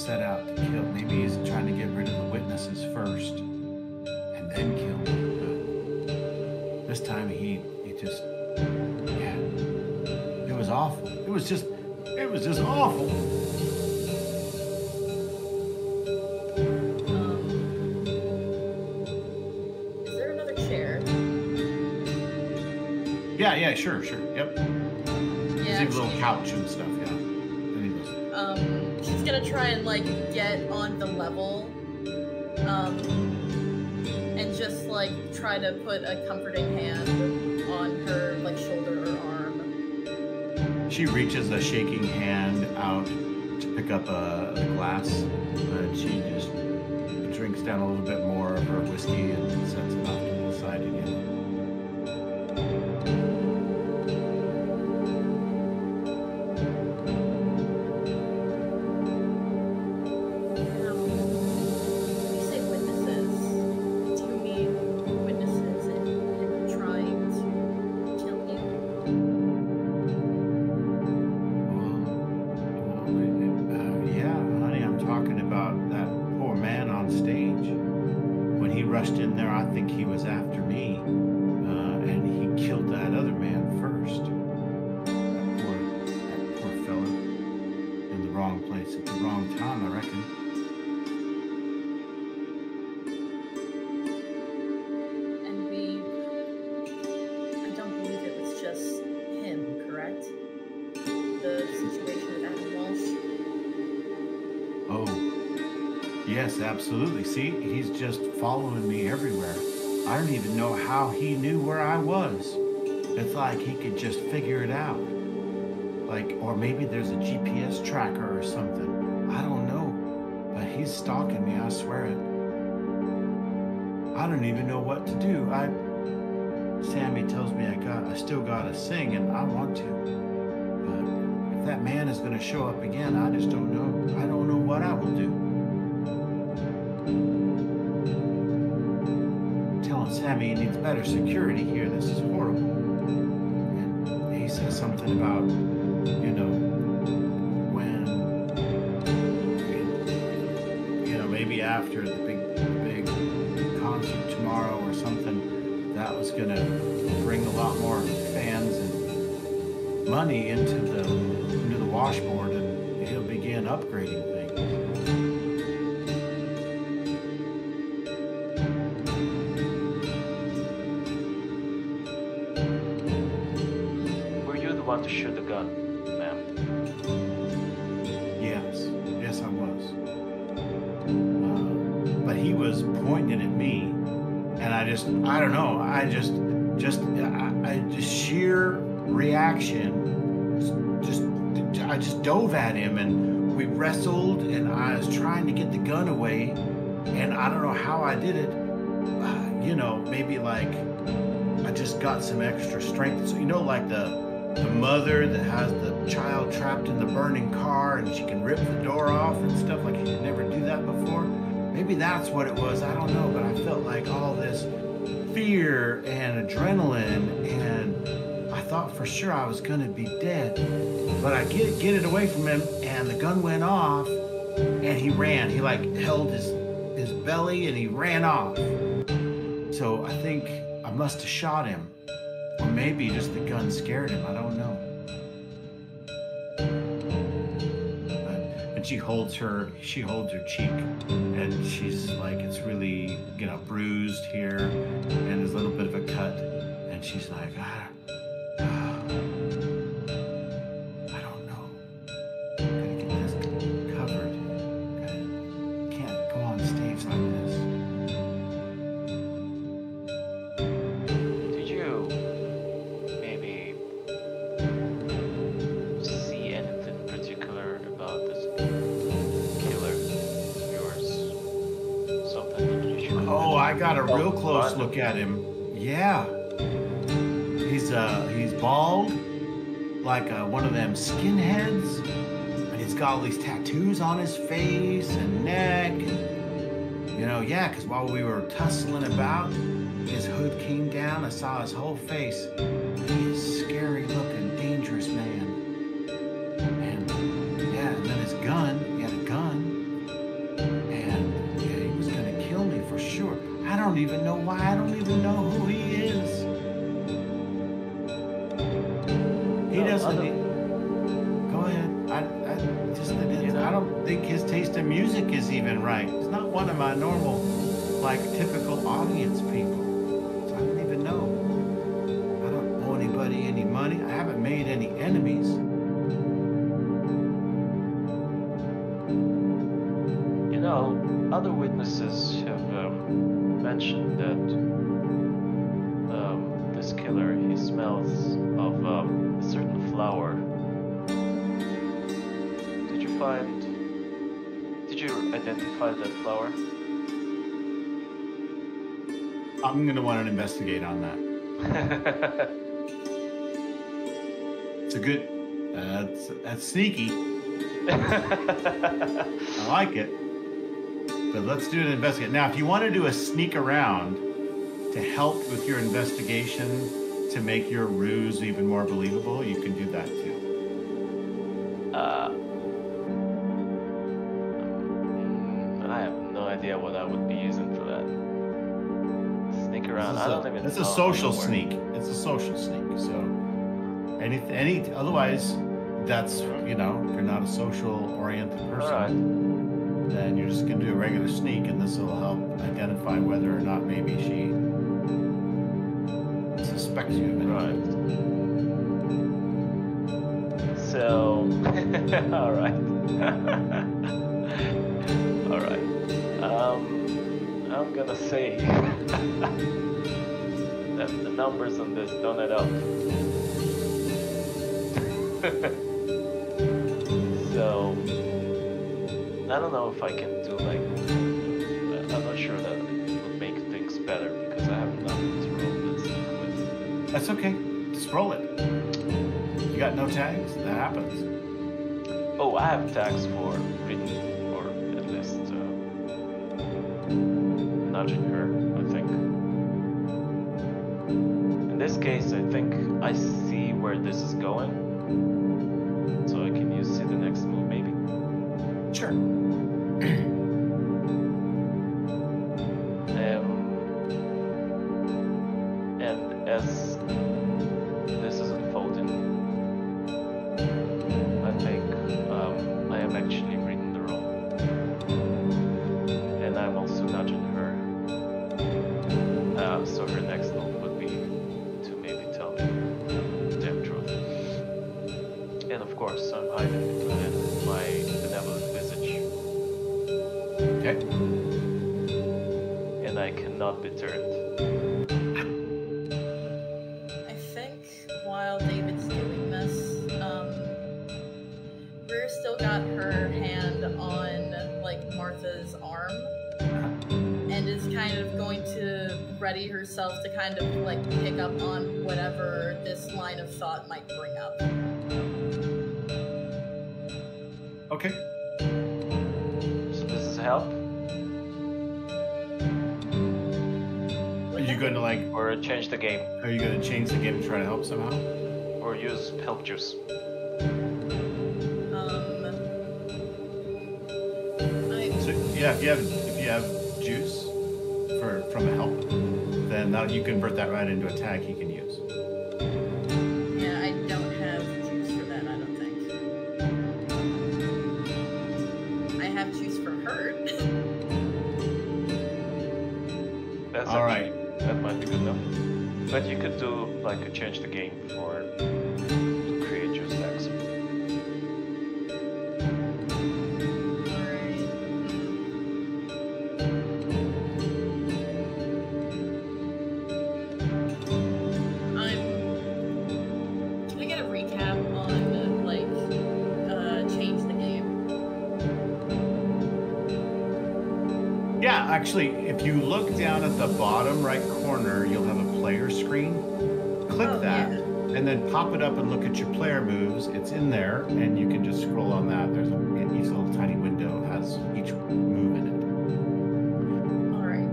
set out to kill. Maybe he's trying to get rid of the witnesses first and then kill them. But this time he, he just, yeah, it was awful. It was just, it was just awful. Um, is there another chair? Yeah, yeah, sure, sure, yep. Yeah, there's a little couch and stuff, yeah. Um, she's gonna try and, like, get on the level, um, and just, like, try to put a comforting hand on her, like, shoulder or arm. She reaches a shaking hand out to pick up a, a glass, but she just drinks down a little bit more of her whiskey and sets it off to the side again. Absolutely. See, he's just following me everywhere. I don't even know how he knew where I was. It's like he could just figure it out. Like, or maybe there's a G P S tracker or something. I don't know. But he's stalking me, I swear it. I don't even know what to do. I, Sammy tells me I got, I still gotta sing, and I want to. But if that man is gonna show up again, I just don't know. I don't know what I will do. Sammy needs better security here. This is horrible. And he says something about, you know, when, you know, maybe after the big, big concert tomorrow or something, that was going to bring a lot more fans and money into the, into the washboard, and he'll begin upgrading things. To shoot the gun, ma'am. Yes, yes, I was. Uh, but he was pointing at me, and I just, I don't know, I just, just, I, I just sheer reaction, just, I just dove at him, and we wrestled, and I was trying to get the gun away, and I don't know how I did it. Uh, you know, maybe like I just got some extra strength. So you know, like the. The mother that has the child trapped in the burning car and she can rip the door off and stuff, like she could never do that before. Maybe that's what it was, I don't know, but I felt like all this fear and adrenaline, and I thought for sure I was gonna be dead. But I get, get it away from him, and the gun went off, and he ran. He like held his, his belly and he ran off. So I think I must have shot him. Or maybe just the gun scared him, I don't know. And she holds her, she holds her cheek, and she's like, it's really, you know, bruised here, and there's a little bit of a cut, and she's like, ah, ah, I don't know. Gotta get this covered. Gotta, can't go on stage like this. Got a real close look at him. Yeah, he's uh he's bald, like uh, one of them skinheads, and he's got all these tattoos on his face and neck. And, you know, yeah, because while we were tussling about, his hood came down. I saw his whole face. He's a scary-looking, dangerous man. And yeah, and then his gun. He had a gun. just, you know? I don't think his taste in music is even right. He's not one of my normal, like, typical audience people. I don't even know. I don't owe anybody any money. I haven't made any enemies. You know, other witnesses have um, mentioned that um, this killer, he smells of um, a certain flower. Find, did you identify that flower? I'm gonna want to investigate on that. It's a good, uh, it's, that's sneaky. I like it, but let's do an investigate. Now, if you want to do a sneak around to help with your investigation, to make your ruse even more believable, you can do that too. Uh. What I would be using for that. Sneak around. I don't even. It's a social sneak. It's a social sneak. So, any, any, otherwise, that's, you know, if you're not a social-oriented person, right, then you're just gonna do a regular sneak, and this will help identify whether or not maybe she suspects you of anything. Right. So, all right, all right. Um, I'm gonna say that the numbers on this don't add up. So, I don't know if I can do, like, I'm not sure that it would make things better because I have nothing to roll this with. That's okay, just roll it. You got no tags? That happens. Oh, I have tags for written. Her, I think. In this case, I think I see where this is going, so I can use it the next move, maybe. Sure. um, and as this is unfolding, I think um, I am actually reading the role, and I'm also nudging her. Uh, so her next move would be to maybe tell me the damn truth. And of course, I'm hiding it within my benevolent visage. Okay. And I cannot be turned. I think while David's doing this, um, Greer still got her hand on, like, Martha's arm. And is kind of going to ready herself to kind of, like, pick up on whatever this line of thought might bring up. Okay. So this is help? Are you going to, like... Or change the game? Are you going to change the game and try to help somehow? Or use help juice? Um... I... So, yeah, if you have, if you have juice... from a help, then that, you convert that right into a tag he can use. Yeah, I don't have juice for that, I don't think. I have juice for her. That's all actually, right. That might be good enough. But you could do, like, a change the game for create your stacks. Actually, if you look down at the bottom right corner, you'll have a player screen. Click oh, that, yeah. And then pop it up and look at your player moves. It's in there, and you can just scroll on that. There's a, each little tiny window has each move in it. All right.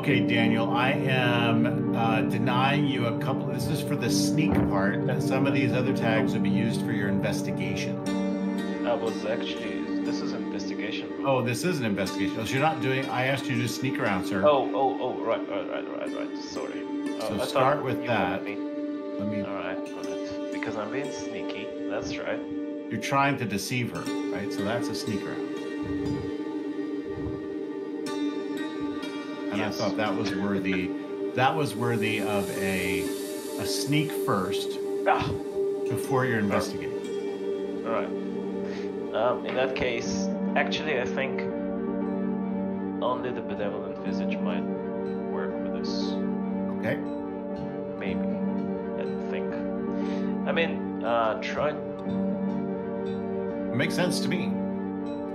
Okay, Daniel, I am uh, denying you a couple. This is for the sneak part. And some of these other tags will be used for your investigation. That was actually. This is an investigation. Oh, this is an investigation. So you're not doing... I asked you to sneak around, sir. Oh, oh, oh, right, right, right, right, right. Sorry. So uh, start with that. Me. Let me... All right, all right. Because I'm being sneaky. That's right. You're trying to deceive her, right? So that's a sneak around. And yes. I thought that was worthy. That was worthy of a a sneak first before you're investigating. All right. Um, in that case, actually, I think only the benevolent visage might work with this. Okay. Maybe. I think. I mean, uh, try. It makes sense to me.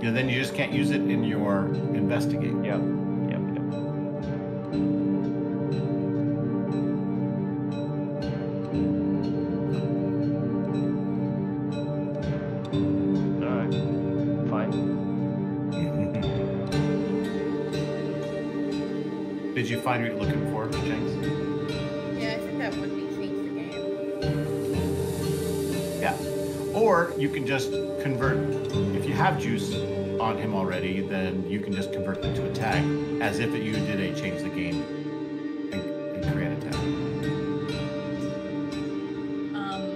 You know, then you just can't use it in your investigate. Yeah. Yeah. Yeah. All right. Fine. Did you find what you're looking for, Jenks? Yeah, I think that would be change the game. Yeah. Or you can just convert, if you have juice on him already, then you can just convert it to a tag, as if you did a change the game and, and create a tag. Um,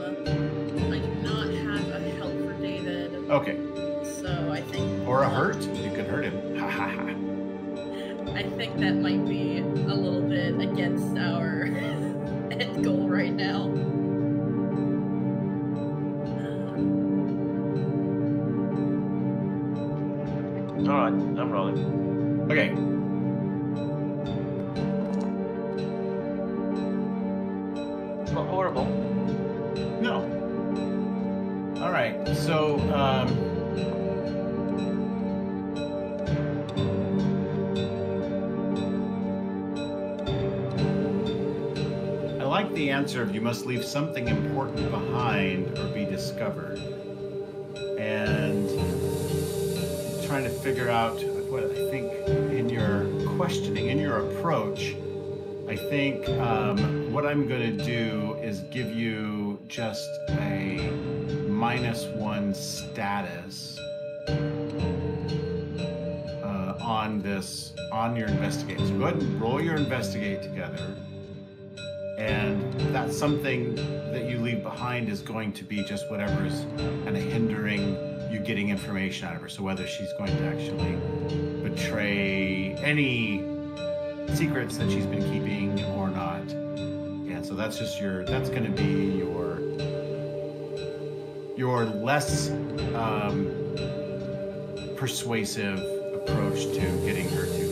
I do not have a help for David. Okay. So I think... Or a hurt. You could hurt him. Ha ha ha. I think that might be a little bit against our end goal right now. All right, I'm rolling. Okay. It's not horrible. No. All right, so um, I like the answer of you must leave something important behind or be discovered. And trying to figure out what I think in your questioning, in your approach, I think um, what I'm going to do is give you just a minus one status uh, on this, on your investigate. So go ahead and roll your investigate together, and that's something that you leave behind is going to be just whatever is kind of hindering you getting information out of her. So whether she's going to actually betray any secrets that she's been keeping or not. Yeah, so that's just your, that's gonna be your, your less um, persuasive approach to getting her to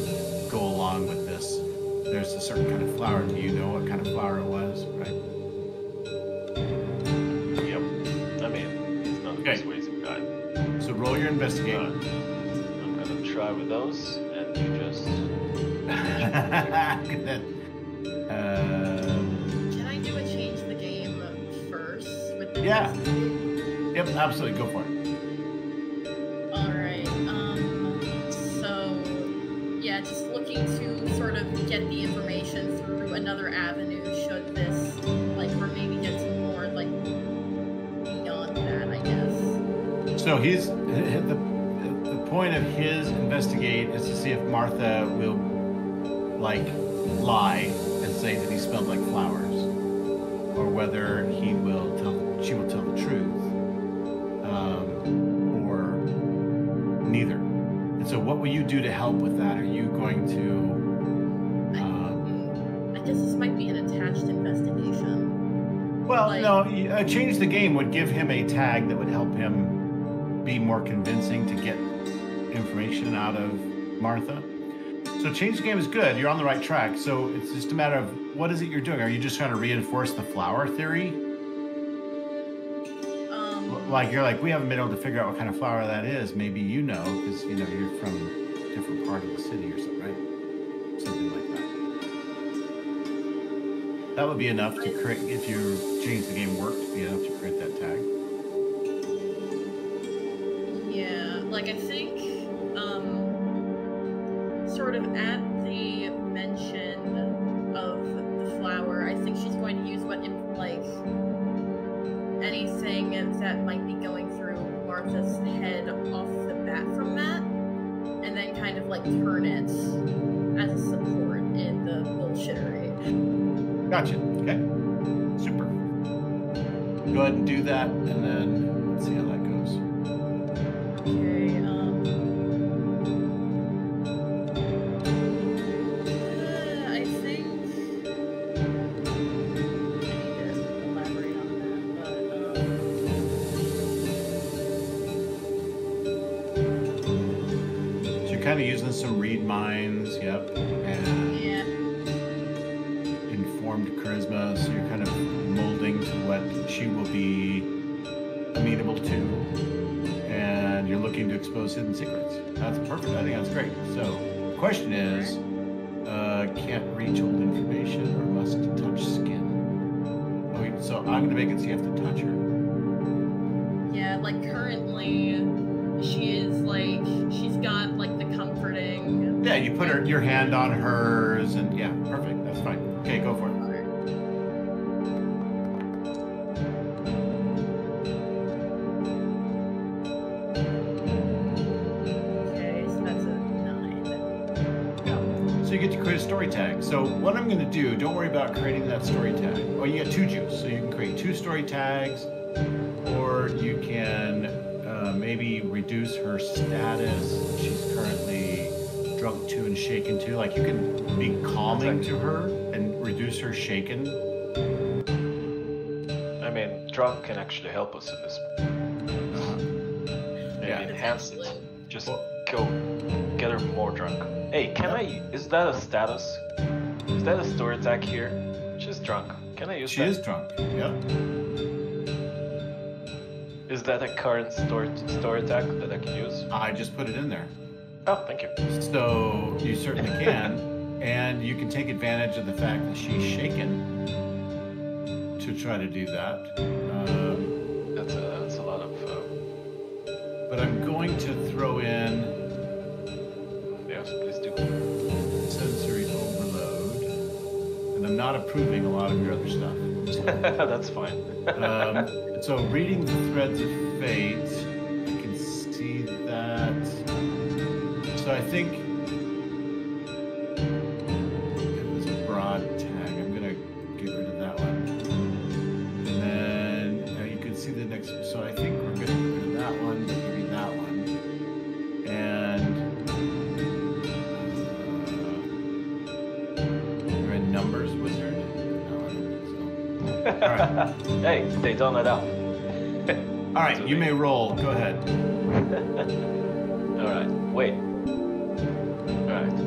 go along with this. There's a certain kind of flower. Do you know what kind of flower it was, right? Yep, I mean, it's not okay. Persuasive. So roll your investigate. Right. I'm gonna try with those, and you just. that, uh... Can I do a change the game first? With the yeah. Investigate? Yep, absolutely. Go for it. All right. Um. So, yeah, just looking to sort of get the information through another avenue. Should this, like, or maybe get some more, like, beyond that, I guess. So his, the, the point of his investigate is to see if Martha will, like, lie and say that he smelled like flowers, or whether he will tell, she will tell the truth, um, or neither. And so what will you do to help with that? Are you going to... Um, I, I guess this might be an attached investigation. Well, like, no, uh, change the game would give him a tag that would help him be more convincing to get information out of Martha. So change the game is good. You're on the right track. So it's just a matter of what is it you're doing? Are you just trying to reinforce the flower theory? Um, like you're like, we haven't been able to figure out what kind of flower that is. Maybe you know, because you know, you're from a different part of the city or something, right? Something like that. That would be enough to create, if you change the game worked, it'd be enough to create that tag. Yeah, like I think, um, sort of at the mention of the flower, I think she's going to use what, like, anything that might be going through Martha's head off the bat from that, and then kind of, like, turn it as a support in the bullshittery. Gotcha. Okay. Super. Go ahead and do that, and then let's see how that goes. Okay, um... Uh, I think... He doesn't elaborate on that, but, um... So you're kind of using some read minds, yep, and... Yeah. Informed charisma, so you're kind of molding to what she will be amenable to. And you're looking to expose hidden secrets. That's perfect. I think that's great. So the question is, uh, can't reach old information or must touch skin. Oh, wait, so I'm gonna make it so you have to touch her. Yeah, like currently she is like, she's got like the comforting. Yeah, you put her, your hand on hers and yeah, perfect. That's fine. Okay, go for it. Story tag. So what I'm going to do, don't worry about creating that story tag. Oh, you got two juice, so you can create two story tags, or you can uh, maybe reduce her status. She's currently drunk too and shaken too. Like you can be calming to her and reduce her shaken. I mean, drunk can actually help us in this. Uh-huh. Yeah. Enhance it. Just go get her more drunk. Hey, can I, is that a status? Is that a story tag here? She's drunk. Can I use she that? She is drunk, yeah. Is that a current story, story tag that I can use? I just put it in there. Oh, thank you. So, you certainly can, and you can take advantage of the fact that she's shaken to try to do that. Um, that's, a, that's a lot of... Uh... But I'm going to throw in... Please do sensory overload, and I'm not approving a lot of your other stuff. That's fine. um, so reading the threads of fate, I can see that. So I think it was a broad tag. I'm gonna get rid of that one, and then you, know, you can see the next. So I think we're gonna get rid of that one. Maybe that one, and. Numbers wizard? No, I don't think so. Alright. Hey, they don't let out. Alright, you may roll. Go ahead. Alright, wait. Alright.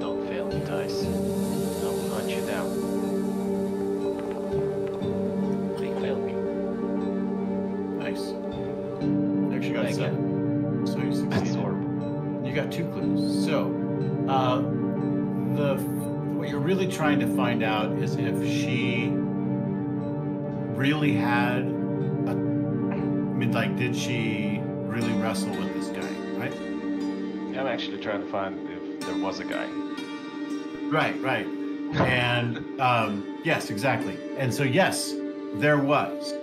Don't fail the dice. I'll hunt you down. They failed me. Nice. You actually got seven. So you succeeded. That's horrible. You got two clues. So, uh, The, what you're really trying to find out is if she really had, a, I mean, like, did she really wrestle with this guy, right? I'm actually trying to find if there was a guy. Right, right. And um, yes, exactly. And so, yes, there was.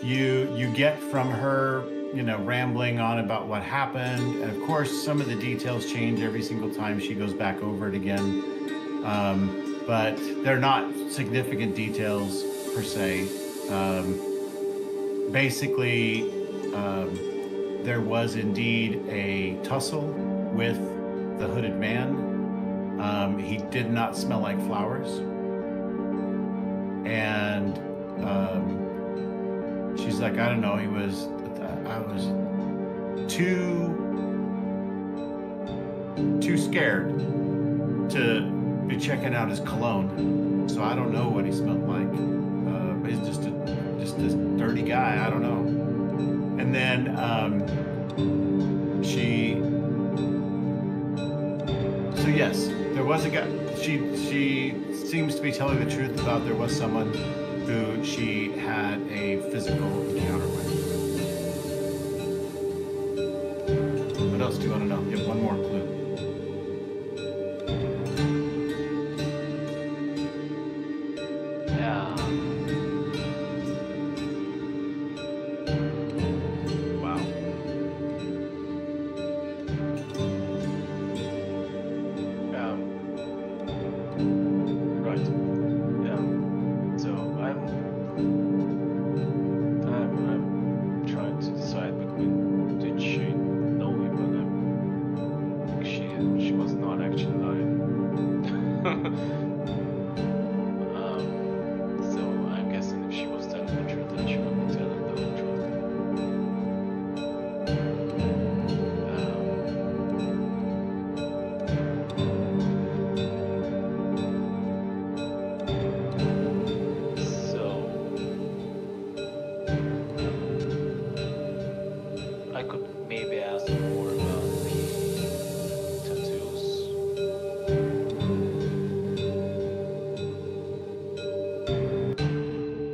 You you get from her, you know, rambling on about what happened. And of course, some of the details change every single time she goes back over it again. Um, but they're not significant details per se. Um, basically, um, there was indeed a tussle with the hooded man. Um, he did not smell like flowers. And um, she's like, I don't know, he was... I was too too scared to be checking out his cologne, so I don't know what he smelled like. Uh, but he's just a, just this dirty guy. I don't know. And then um, she, so yes, there was a guy. She she seems to be telling the truth about there was someone who she had a physical encounter with. What else do you want to know? You have one more clue. Yeah. Wow. Um. Right. Yeah. So I'm. I'm. I'm trying to decide. I could maybe ask more about the tattoos.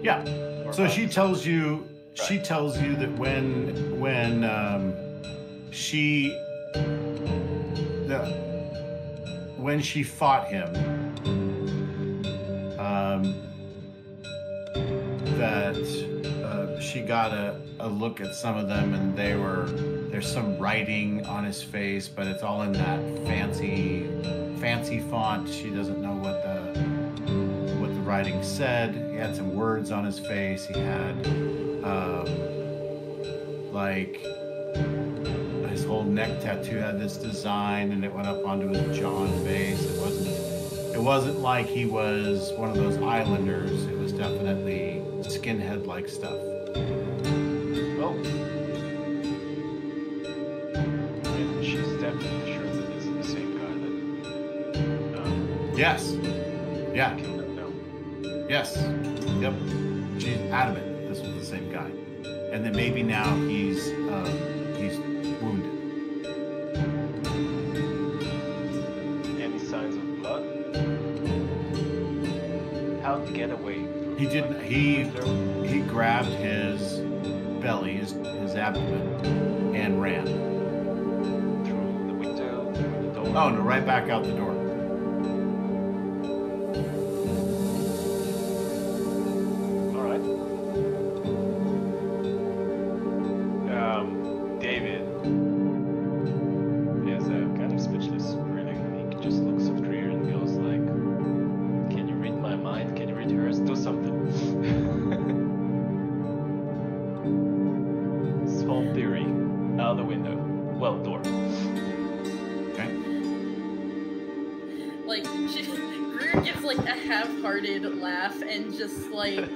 Yeah. Or so she tells you. Right. She tells you that when when um, she the, when she fought him, um, that. She got a, a look at some of them, and they were there's some writing on his face, but it's all in that fancy fancy font. She doesn't know what the what the writing said. He had some words on his face. He had um, like his whole neck tattoo had this design, and it went up onto his jaw and face. It wasn't it wasn't like he was one of those islanders. It was definitely skinhead-like stuff. Oh. And she's definitely sure that this is the same guy that... Um, yes. Yeah. Killed him now. Yes. Yep. She's adamant this was the same guy. And then maybe now he's, uh, he's wounded. Any signs of blood? How'd he get away? He didn't, he, he grabbed his... belly, his, his abdomen, and ran. Through the window, through the door. Oh, no, right back out the door. All right. Um, David is uh, kind of speechless, really. He just looks after her and goes like, can you read my mind? Can you read hers? Do something. Whole theory out the window, well, door. Okay. Like she, Greer gives like a half-hearted laugh and just like,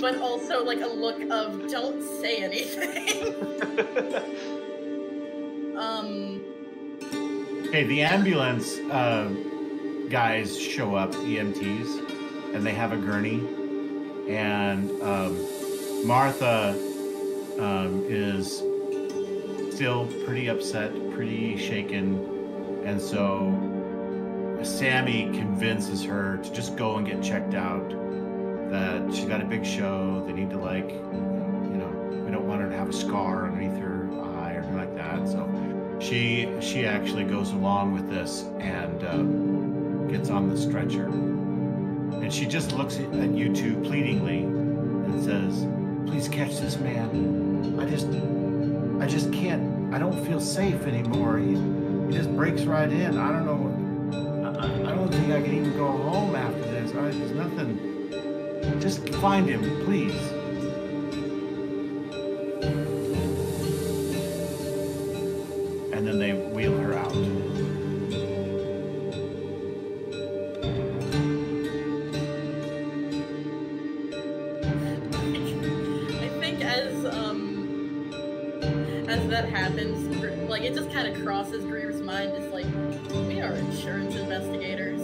but also like a look of don't say anything. um. Hey, the ambulance uh, guys show up, E M Ts, and they have a gurney, and um, Martha. Um, is still pretty upset, pretty shaken, and so Sammy convinces her to just go and get checked out, that she's got a big show, they need to like, you know, we don't want her to have a scar underneath her eye or anything like that, so she she actually goes along with this and um, gets on the stretcher. And she just looks at you two pleadingly and says, please catch this man. I just, I just can't, I don't feel safe anymore. He, he just breaks right in. I don't know, I, I don't think I can even go home after this. I, there's nothing, just find him, please. And then they wheel her out. Happens, like it just kind of crosses Greer's mind. It's like, we are insurance investigators.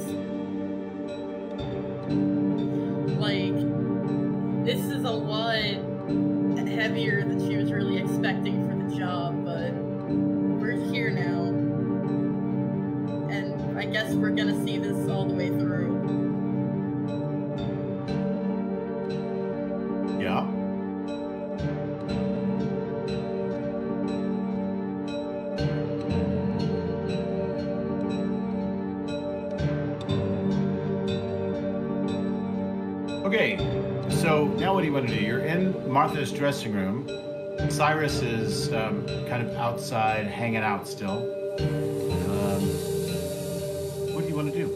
Like, this is a lot heavier than she was really expecting for the job, but we're here now. And I guess we're gonna see this all the way through. Yeah. Okay, so now what do you want to do? You're in Martha's dressing room. Cyrus is um, kind of outside, hanging out still. Um, what do you want to do?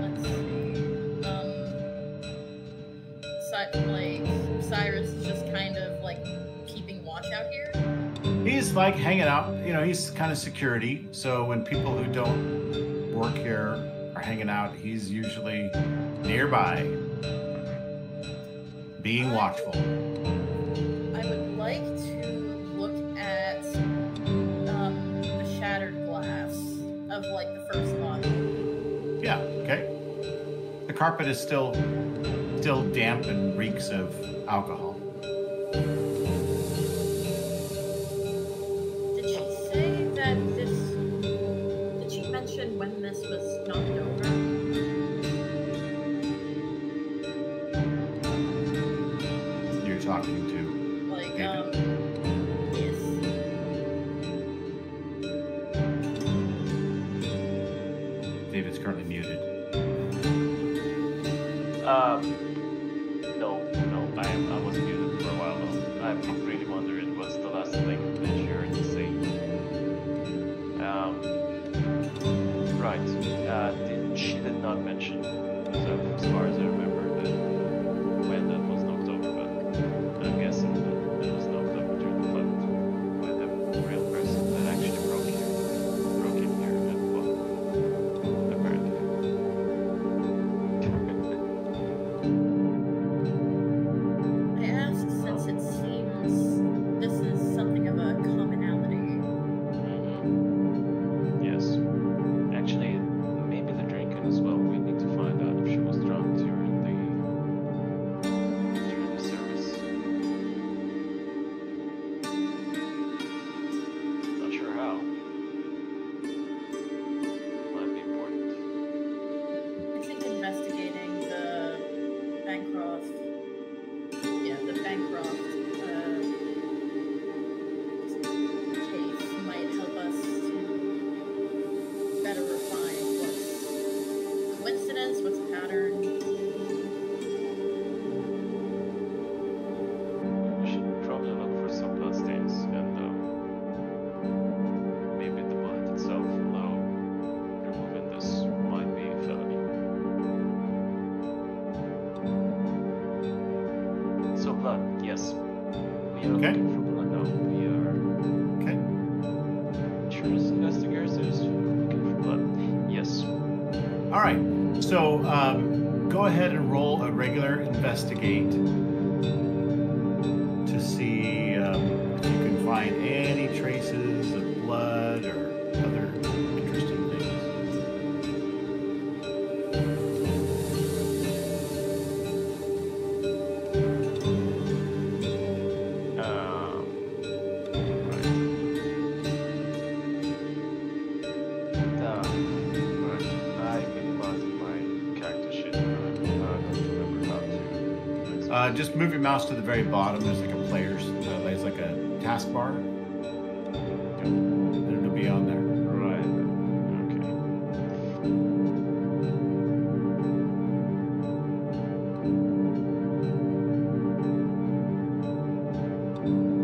Let's see. Um, like, Cyrus is just kind of like keeping watch out here. He's like hanging out, you know, he's kind of security. So when people who don't work here are hanging out, he's usually nearby, being watchful. I would like to look at um, the shattered glass of like the first body. Yeah, okay. carpet is still, still damp and reeks of alcohol. Did she say that this, did she mention when this was knocked over? You're talking to like, David? Um, David's currently muted. Um, no, no, I, I wasn't muted for a while though. I'm really wondering what's the last thing that you heard to say. Um, right. Uh, did, she did not mention, as far as I remember, that when that was knocked over, but I'm guessing that it was knocked over during the flood by the real person that actually broke here, broke in here. To see um, if you can find any traces of blood or other interesting things. Um, right. Um, right. I've lost my character sheet. Uh, just move your mouse to the very bottom. There's like a player's, uh, there's like a taskbar. Yep. It'll be on there. Right. Okay.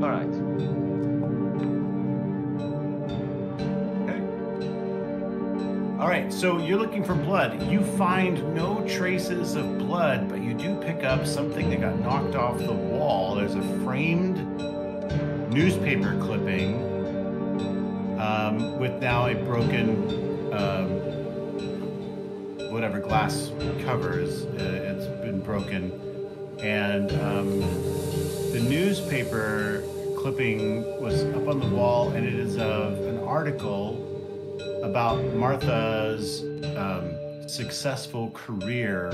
All right. Okay. All right. So you're looking for blood. You find no traces of blood, but you do pick up something that got knocked off the wall. There's a framed newspaper clipping um, with now a broken, um, whatever glass cover is, uh, it's been broken. And um, the newspaper clipping was up on the wall, and it is of an article about Martha's um, successful career,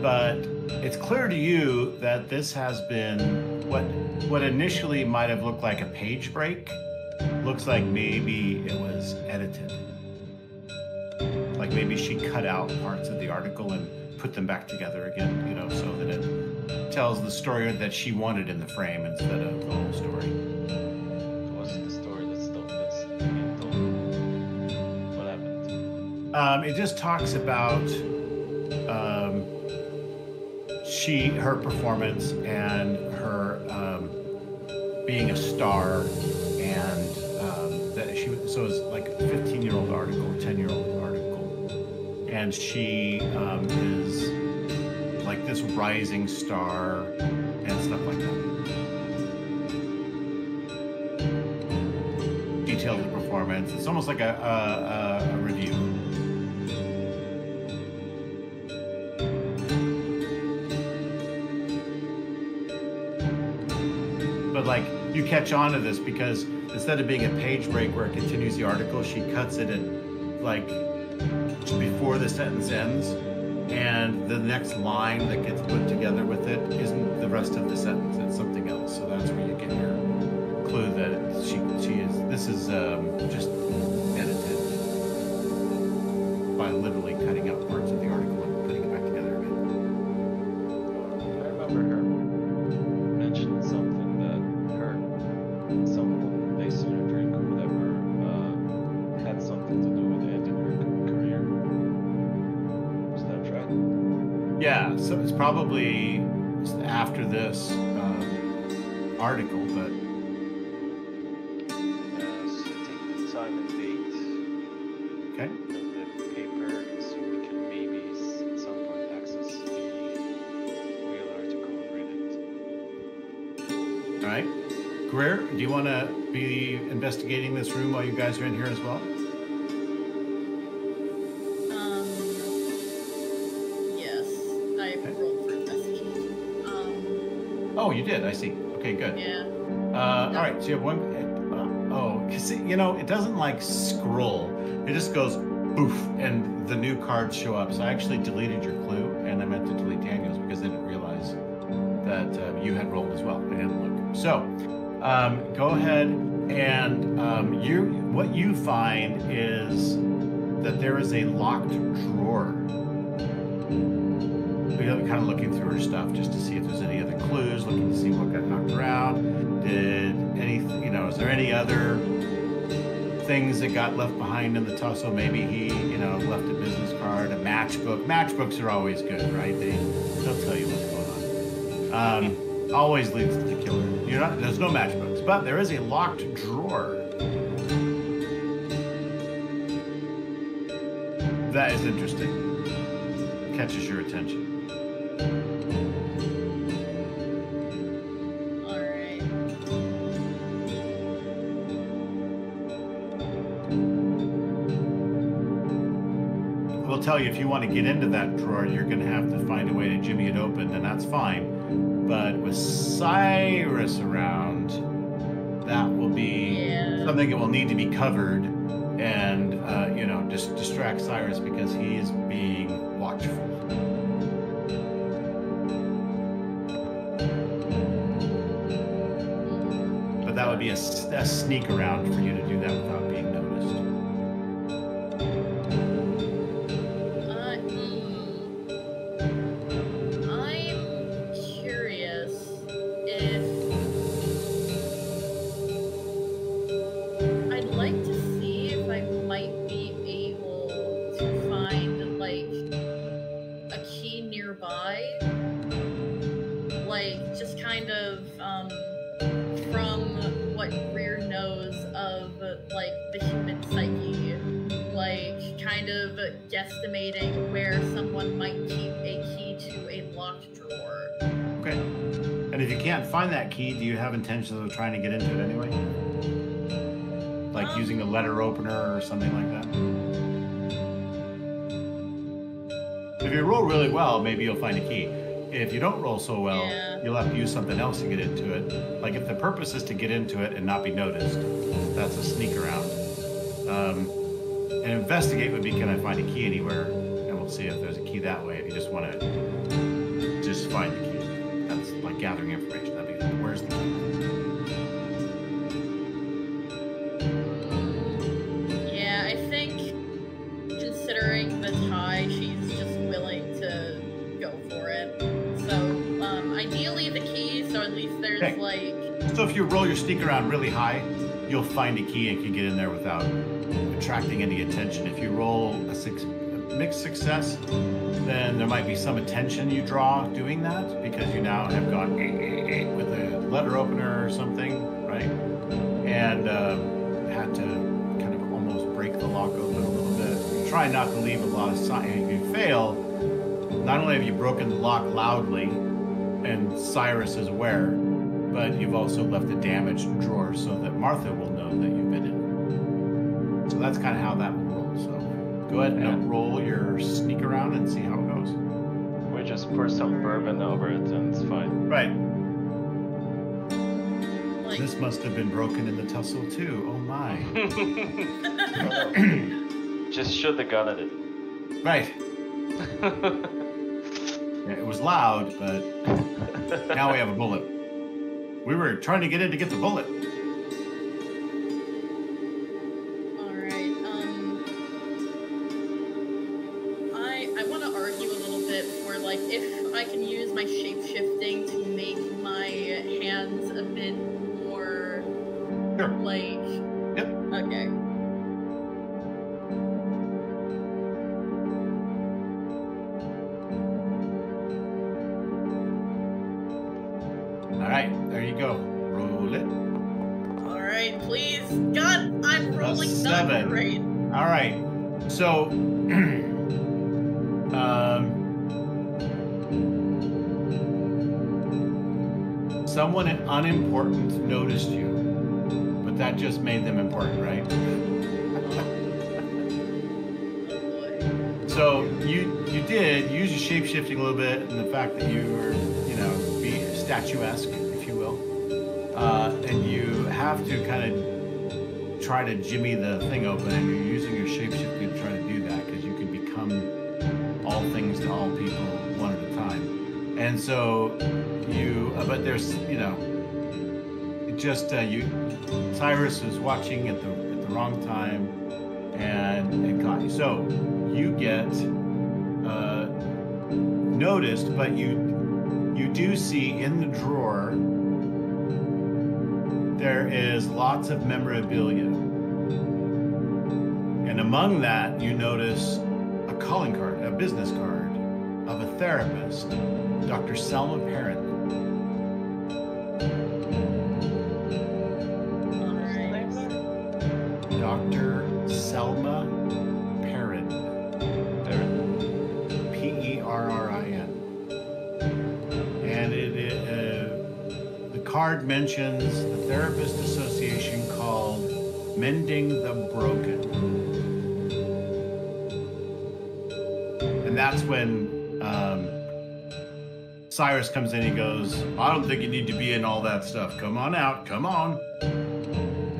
but it's clear to you that this has been what what initially might have looked like a page break. Looks like maybe it was edited. Like maybe she cut out parts of the article and put them back together again, you know, so that it tells the story that she wanted in the frame instead of the whole story. What's the story that's still that's being told? What happened? Um, it just talks about um, she, her performance and her um, being a star, and um, that she, so it's like a fifteen-year-old article, ten-year-old article, and she um, is like this rising star and stuff like that. Detailed performance. It's almost like a, a, a review. Like you catch on to this because instead of being a page break where it continues the article, she cuts it at like before the sentence ends and the next line that gets put together with it isn't the rest of the sentence, it's something else. So that's where you get your clue that she, she is, this is um, just edited by literally cutting out parts of the article and putting it back together again. I remember her mentioned something that her, some they student or whatever uh, had something to do with it in her career. Is that right? Yeah, so it's probably after this um, article, but do you want to be investigating this room while you guys are in here as well? Um, yes, I okay. rolled for investigation. Um, oh, you did, I see. Okay, good. Yeah. Uh, no. All right, so you have one, uh, oh, because, you know, it doesn't like scroll. It just goes boof, and the new cards show up. So I actually deleted your clue, and I meant to delete Daniel's because I didn't realize that uh, you had rolled as well. I didn't look. So. Um, go ahead and um, you. What you find is that there is a locked drawer. We're kind of looking through her stuff just to see if there's any other clues, looking to see what got knocked around. Did anything, you know, is there any other things that got left behind in the tussle? Maybe he, you know, left a business card, a matchbook. Matchbooks are always good, right? They, they'll tell you what's going on. Um, always leads to the killer. You're not, there's no matchbooks, but there is a locked drawer that is interesting, catches your attention. All right. We'll tell you, if you want to get into that drawer, you're going to have to find a way to jimmy it open, and that's fine. But with Cyrus around, that will be yeah. something that will need to be covered, and uh, you know, just distract Cyrus because he's being watchful. But that would be a, a sneak around for you to do that without being guesstimating where someone might keep a key to a locked drawer. Okay. And if you can't find that key, do you have intentions of trying to get into it anyway? Like um, using a letter opener or something like that? If you roll really well, maybe you'll find a key. If you don't roll so well, yeah. you'll have to use something else to get into it. Like if the purpose is to get into it and not be noticed, that's a sneak around. Um, And investigate would be, can I find a key anywhere? And we'll see if there's a key that way. If you just want to just find the key, that's like gathering information. That'd be good. Where's the key? Yeah, I think considering the tie, she's just willing to go for it. So um, ideally the key, so at least there's okay. like... So if you roll your sneak around really high, you'll find a key and can get in there without attracting any attention. If you roll a, six, a mixed success, then there might be some attention you draw doing that because you now have gone eh, eh, eh, with a letter opener or something, right? And um, had to kind of almost break the lock open a little bit. You try not to leave a lot of sign. If you fail, not only have you broken the lock loudly, and Cyrus is aware, but you've also left a damaged drawer so that Martha will know that you've been in it. So that's kind of how that will roll. So go ahead and roll your sneak around and see how it goes. We just pour some bourbon over it and it's fine. Right. Like, this must have been broken in the tussle too. Oh my. Just shoot the gun at it. Right. It was loud, but now we have a bullet. We were trying to get in to get the bullet. All right. Um, I I want to argue a little bit for, like, if I can use my shape-shifting to make my hands a bit more, sure. like... Yep. Okay. Seven. All right. So, um, someone unimportant noticed you, but that just made them important, right? So you you did use your shape shifting a little bit, and the fact that you were, you know, being statuesque, if you will, uh, and you have to kind of try to jimmy the thing open, and you're using your shapeshifting to try to do that, because you can become all things to all people one at a time. And so you, uh, but there's, you know, it just, uh, you, Cyrus was watching at the, at the wrong time, and it caught you. So you get uh, noticed, but you, you do see in the drawer, there is lots of memorabilia. And among that, you notice a calling card, a business card of a therapist, Doctor Selma Perrin. Nice. Doctor Selma Perrin. Perrin. P E R R I N. And it is... card mentions the therapist association called Mending the Broken. And that's when um, Cyrus comes in and goes, I don't think you need to be in all that stuff. Come on out, come on.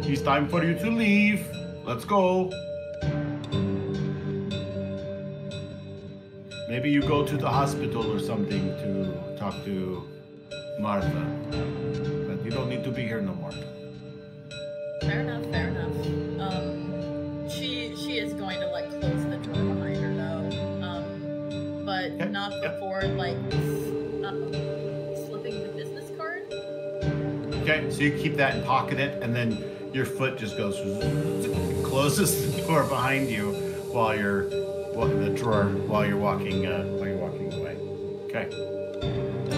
It's time for you to leave. Let's go. Maybe you go to the hospital or something to talk to Martha, but you don't need to be here no more. Fair enough, fair enough. Um, she she is going to, like, close the door behind her, though. Um, but okay. not before, yep. like, uh, slipping the business card. Okay, so you keep that and pocket it, and then your foot just goes, closes the door behind you while you're, well, the drawer, while you're walking, uh, while you're walking away. Okay.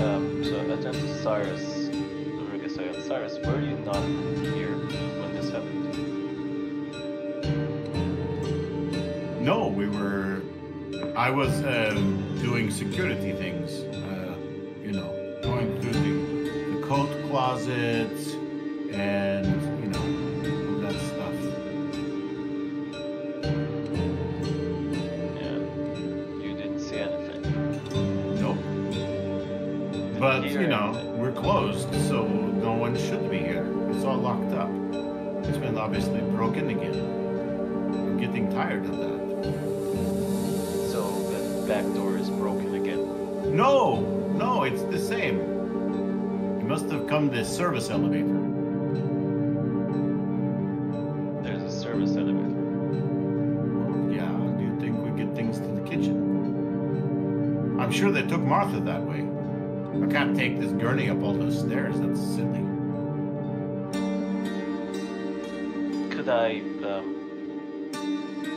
Um, so I turned to Cyrus. I guess I got Cyrus. Were you not here when this happened? No, we were. I was um, doing security things. Uh, you know, going through the, the coat closets and you know all that stuff. And you didn't see anything. But, you know, we're closed, so no one should be here. It's all locked up. It's been obviously broken again. I'm getting tired of that. So the back door is broken again? No! No, it's the same. It must have come the service elevator. There's a service elevator? Yeah, do you think we get things to the kitchen? I'm sure they took Martha that way. I can't take this gurney up all those stairs, that's silly. Could I, um,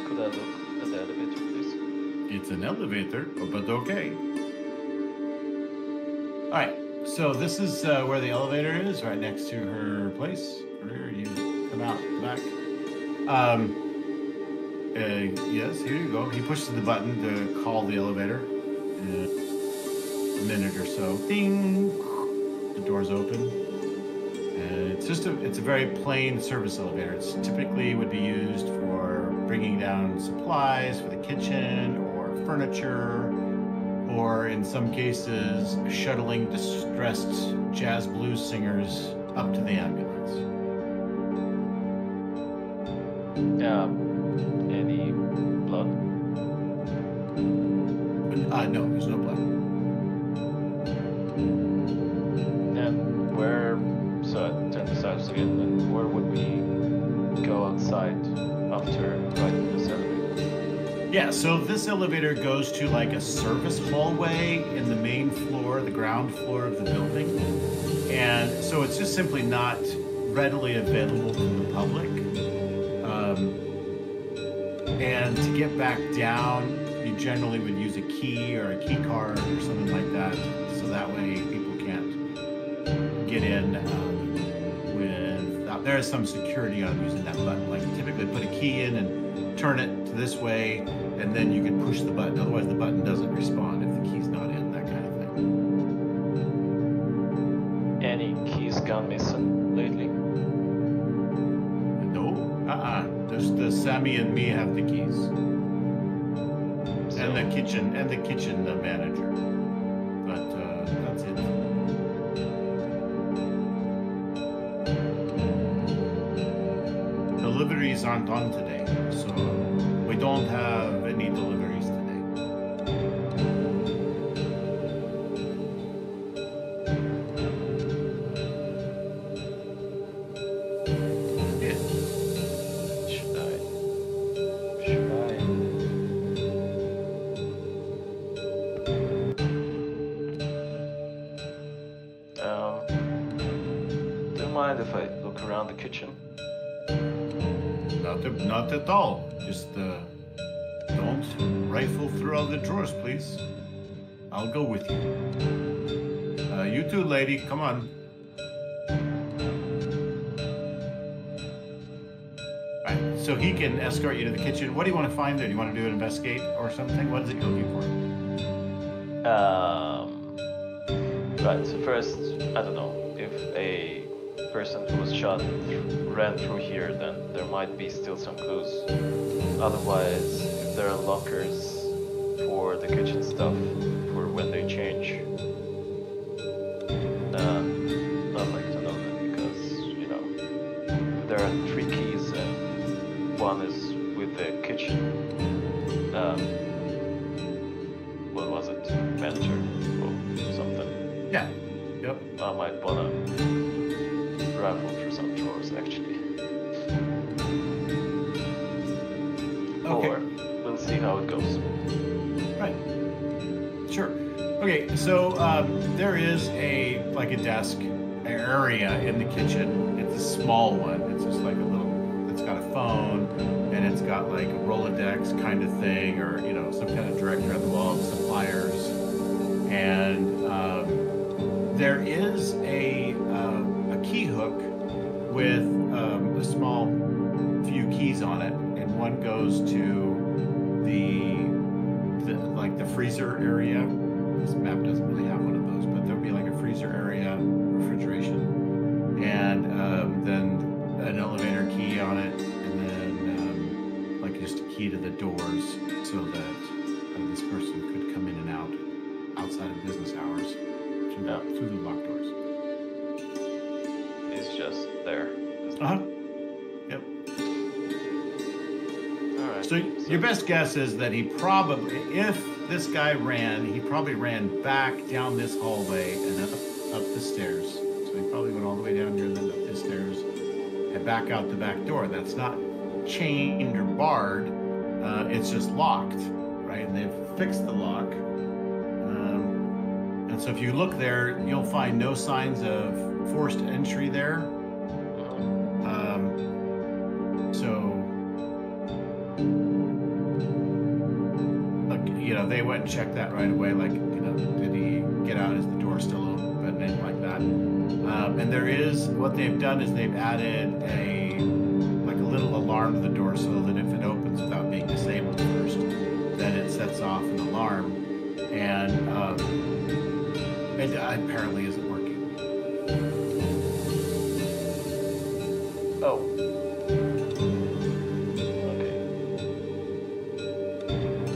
could I look at the elevator, please? It's an elevator, but okay. All right, so this is uh, where the elevator is, right next to her place. Where you come out back. Um, uh, yes, here you go. He pushes the button to call the elevator. Uh, minute or so, ding, the door's open, and it's just a, it's a very plain service elevator. It's typically would be used for bringing down supplies for the kitchen or furniture, or in some cases, shuttling distressed jazz blues singers up to the ambulance. Um, any blood? Uh, no, there's no blood. And where, so I turned to Cyrus again, and where would we go outside after riding this elevator? Yeah, so this elevator goes to like a service hallway in the main floor, the ground floor of the building. And so it's just simply not readily available to the public. Um, and to get back down, you generally would use a key or a key card or something like that. So that way people can't get in um, without, there is some security on using that button. Like you typically put a key in and turn it to this way, and then you can push the button. Otherwise the button doesn't respond if the key's not in, that kind of thing. Any keys gone missing lately? No, uh-uh. Just the Sammy and me have the keys. And the kitchen, and the kitchen the manager, but uh, that's it. Deliveries aren't on today, so we don't have any deliveries today. Yeah. Should I? Should I? If I look around the kitchen? Not, not at all. Just uh, don't rifle through all the drawers, please. I'll go with you. Uh, you too, lady. Come on. All right. So he can escort you to the kitchen. What do you want to find there? Do you want to do an investigate or something? What is it you're looking for? Um. Right. So first, I don't know if a person who was shot ran through here, then there might be still some clues. Otherwise, if there are lockers for the kitchen stuff for when they change, uh, I'd like to know that, because, you know, there are three keys and one is with the kitchen, um, what was it, manager or something? Yeah. Yep. I might wanna rifle through some drawers, actually. Okay. Or we'll see how it goes. Right. Sure. Okay, so um, there is a like a desk area in the kitchen. It's a small one. It's just like a little. It's got a phone, and it's got like a Rolodex kind of thing, or you know, some kind of directory on the wall, some pliers, and um, there is a. Um, key hook with um, a small few keys on it, and one goes to the, the like the freezer area. This map doesn't really have one of those, but there'll be like a freezer area, refrigeration, and um, then an elevator key on it, and then um, like just a key to the doors so that uh, this person could come in and out outside of business hours through, yeah. through the locked doors. Just there. Uh-huh. Yep. All right. So, so your best guess is that he probably, if this guy ran, he probably ran back down this hallway and up, up the stairs. So he probably went all the way down here and then up the stairs and back out the back door. That's not chained or barred. Uh, it's just locked, right? And they've fixed the lock. Um, and so if you look there, you'll find no signs of forced entry there. Um, so, like, you know, they went and checked that right away. Like, you know, did he get out? Is the door still open? And like that. Um, and there is, what they've done is they've added a, like a little alarm to the door so that if it opens without being disabled first, then it sets off an alarm. And um, it apparently isn't working. Oh. Okay.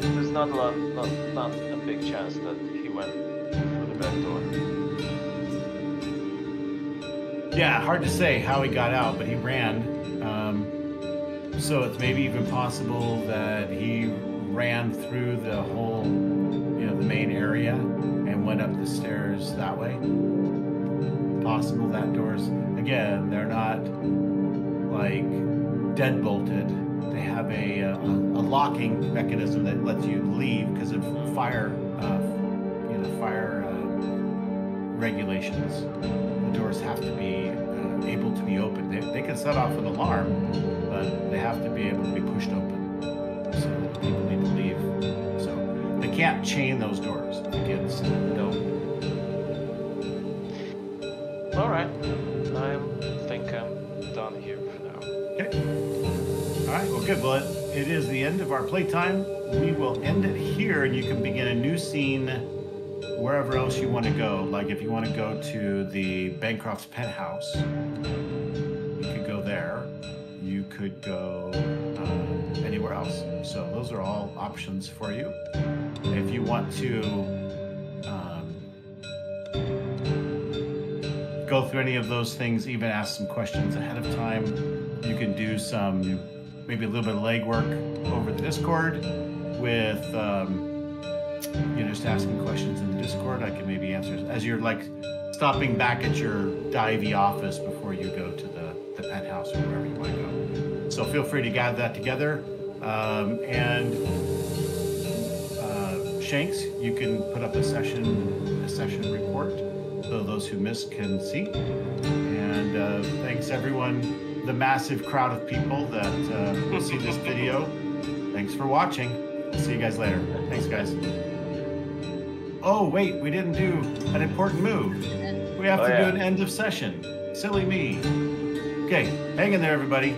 There's not a lot, not, not a big chance that he went through the back door. Yeah, hard to say how he got out, but he ran. Um, so it's maybe even possible that he ran through the whole, you know, the main area and went up the stairs that way. Possible that doors, again, they're not like deadbolted. They have a, a, a locking mechanism that lets you leave because of fire, uh, you know, fire uh, regulations. The doors have to be uh, able to be opened. They, they can set off an alarm, but they have to be able to be pushed open. So people need to leave. So they can't chain those doors against no. All right, I think I'm done here for now. Okay. All right, well, good. Well, it is the end of our playtime. We will end it here, and you can begin a new scene wherever else you want to go. Like if you want to go to the Bancroft's penthouse, you could go there. You could go uh, anywhere else. So those are all options for you. If you want to go through any of those things, even ask some questions ahead of time. You can do some, maybe a little bit of legwork over the Discord with, um, you know, just asking questions in the Discord. I can maybe answer as you're like stopping back at your divey office before you go to the, the penthouse or wherever you want to go. So feel free to gather that together. Um, and uh, Shanks, you can put up a session, a session report, so those who missed can see. And uh, thanks everyone, the massive crowd of people that uh, will see this video. Thanks for watching. I'll see you guys later. Thanks, guys. Oh wait, we didn't do an important move. We have oh, to yeah. do an end of session. Silly me. Okay, hang in there, everybody.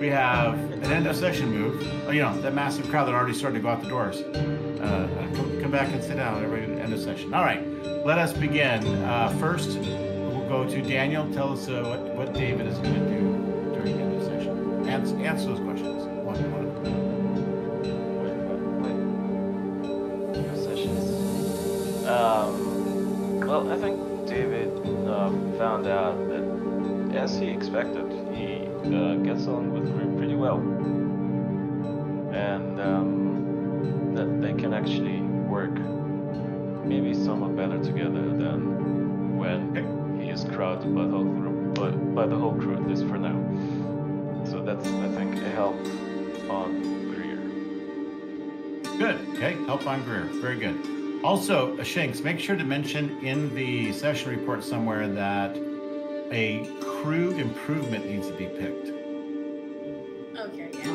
We have an end of session move. Oh, you know, that massive crowd that already started to go out the doors. Uh, come, come back and sit down, everybody. End of session. All right. Let us begin. Uh, first, we'll go to Daniel. Tell us uh, what, what David is going to do during the end of the session. Answer, answer those questions. One, one. Wait, wait, wait. Sessions. Um, well, I think David um, found out that, as he expected, he uh, gets on with the group pretty well. And um, that they can actually work maybe somewhat better together than when okay. he is crowded by the whole group, by, by the whole crew, at least for now. So that's, I think, a help on Greer. Good. Okay, help on Greer. Very good. Also, Shanks, make sure to mention in the session report somewhere that a crew improvement needs to be picked. Okay, yeah.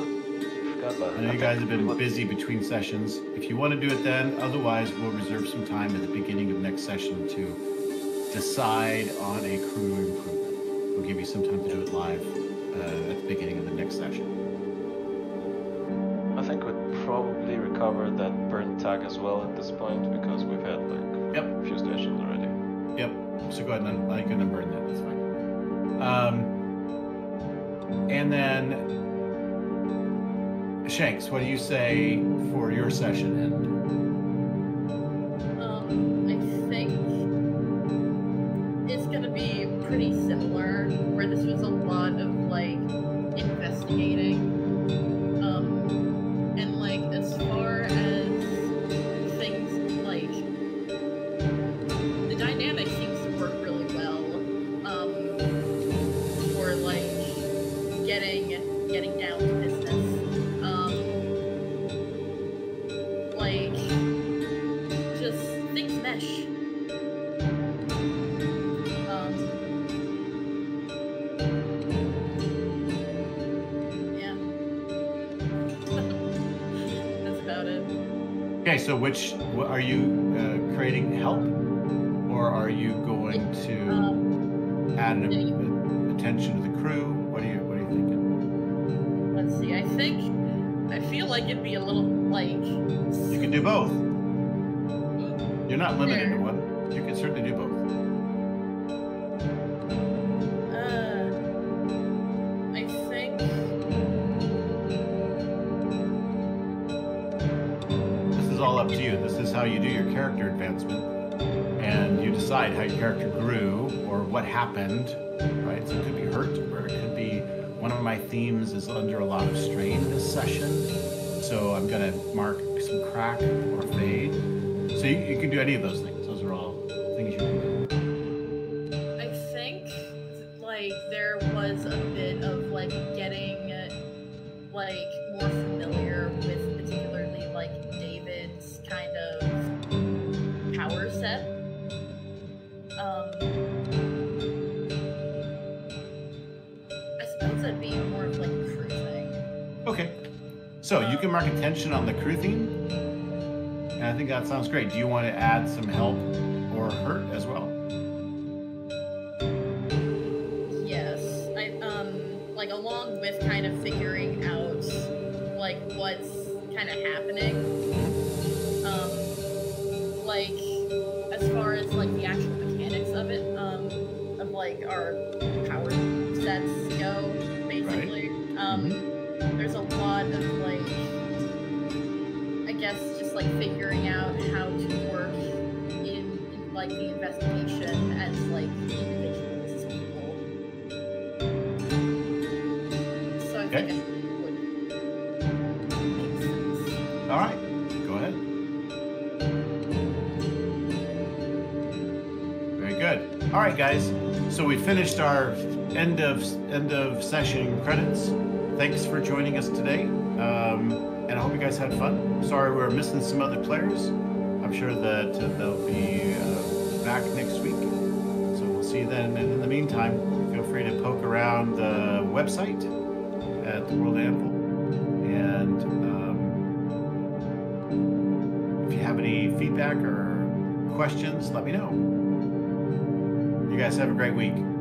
I know you guys have been busy between sessions. If you want to do it then, otherwise we'll reserve some time at the beginning of next session to decide on a crew improvement. We'll give you some time to do it live uh, at the beginning of the next session. I think we'd probably recover that burnt tag as well at this point because we've had like yep. a few sessions already. Yep, so go ahead and I'm gonna burn that, that's fine. Um, and then Shanks, what do you say for your session end? Um, I think it's gonna be pretty similar, where this was a lot of like investigating, um, and like as far as things like the dynamic seems to work really well, um, for like getting getting down to business. Like, just things mesh. Um, yeah. That's about it. Okay, so which, are you uh, creating help? Or are you going to um, add an, a, attention to the crew? What are you, what are you thinking? Let's see, I think, I feel like it'd be a little, like... You can do both. You're not limited there. to one. You can certainly do both. Uh, I think... This is all up to you. This is how you do your character advancement. And you decide how your character grew or what happened, right? So it could be hurt or it could be... One of my themes is under a lot of strain this session, so I'm going to mark some crack or fade. So you, you can do any of those things. So you can mark attention on the crew theme. And I think that sounds great. Do you want to add some help or hurt as well? Yes. I, um, like along with kind of figuring out like what's kind of happening. Um, like as far as like the actual mechanics of it, um, of like our power sets go, basically. Right. Um, mm-hmm. There's a lot of like, I guess just like figuring out how to work in, in like the investigation as like individuals, people. So I okay. think it would make sense. All right. All right, guys, so we finished our end of end of session credits. Thanks for joining us today, um, and I hope you guys had fun. Sorry we were missing some other players. I'm sure that they'll be uh, back next week, so we'll see you then. And in the meantime, feel free to poke around the website at the World Anvil, and um, if you have any feedback or questions, let me know. You guys have a great week.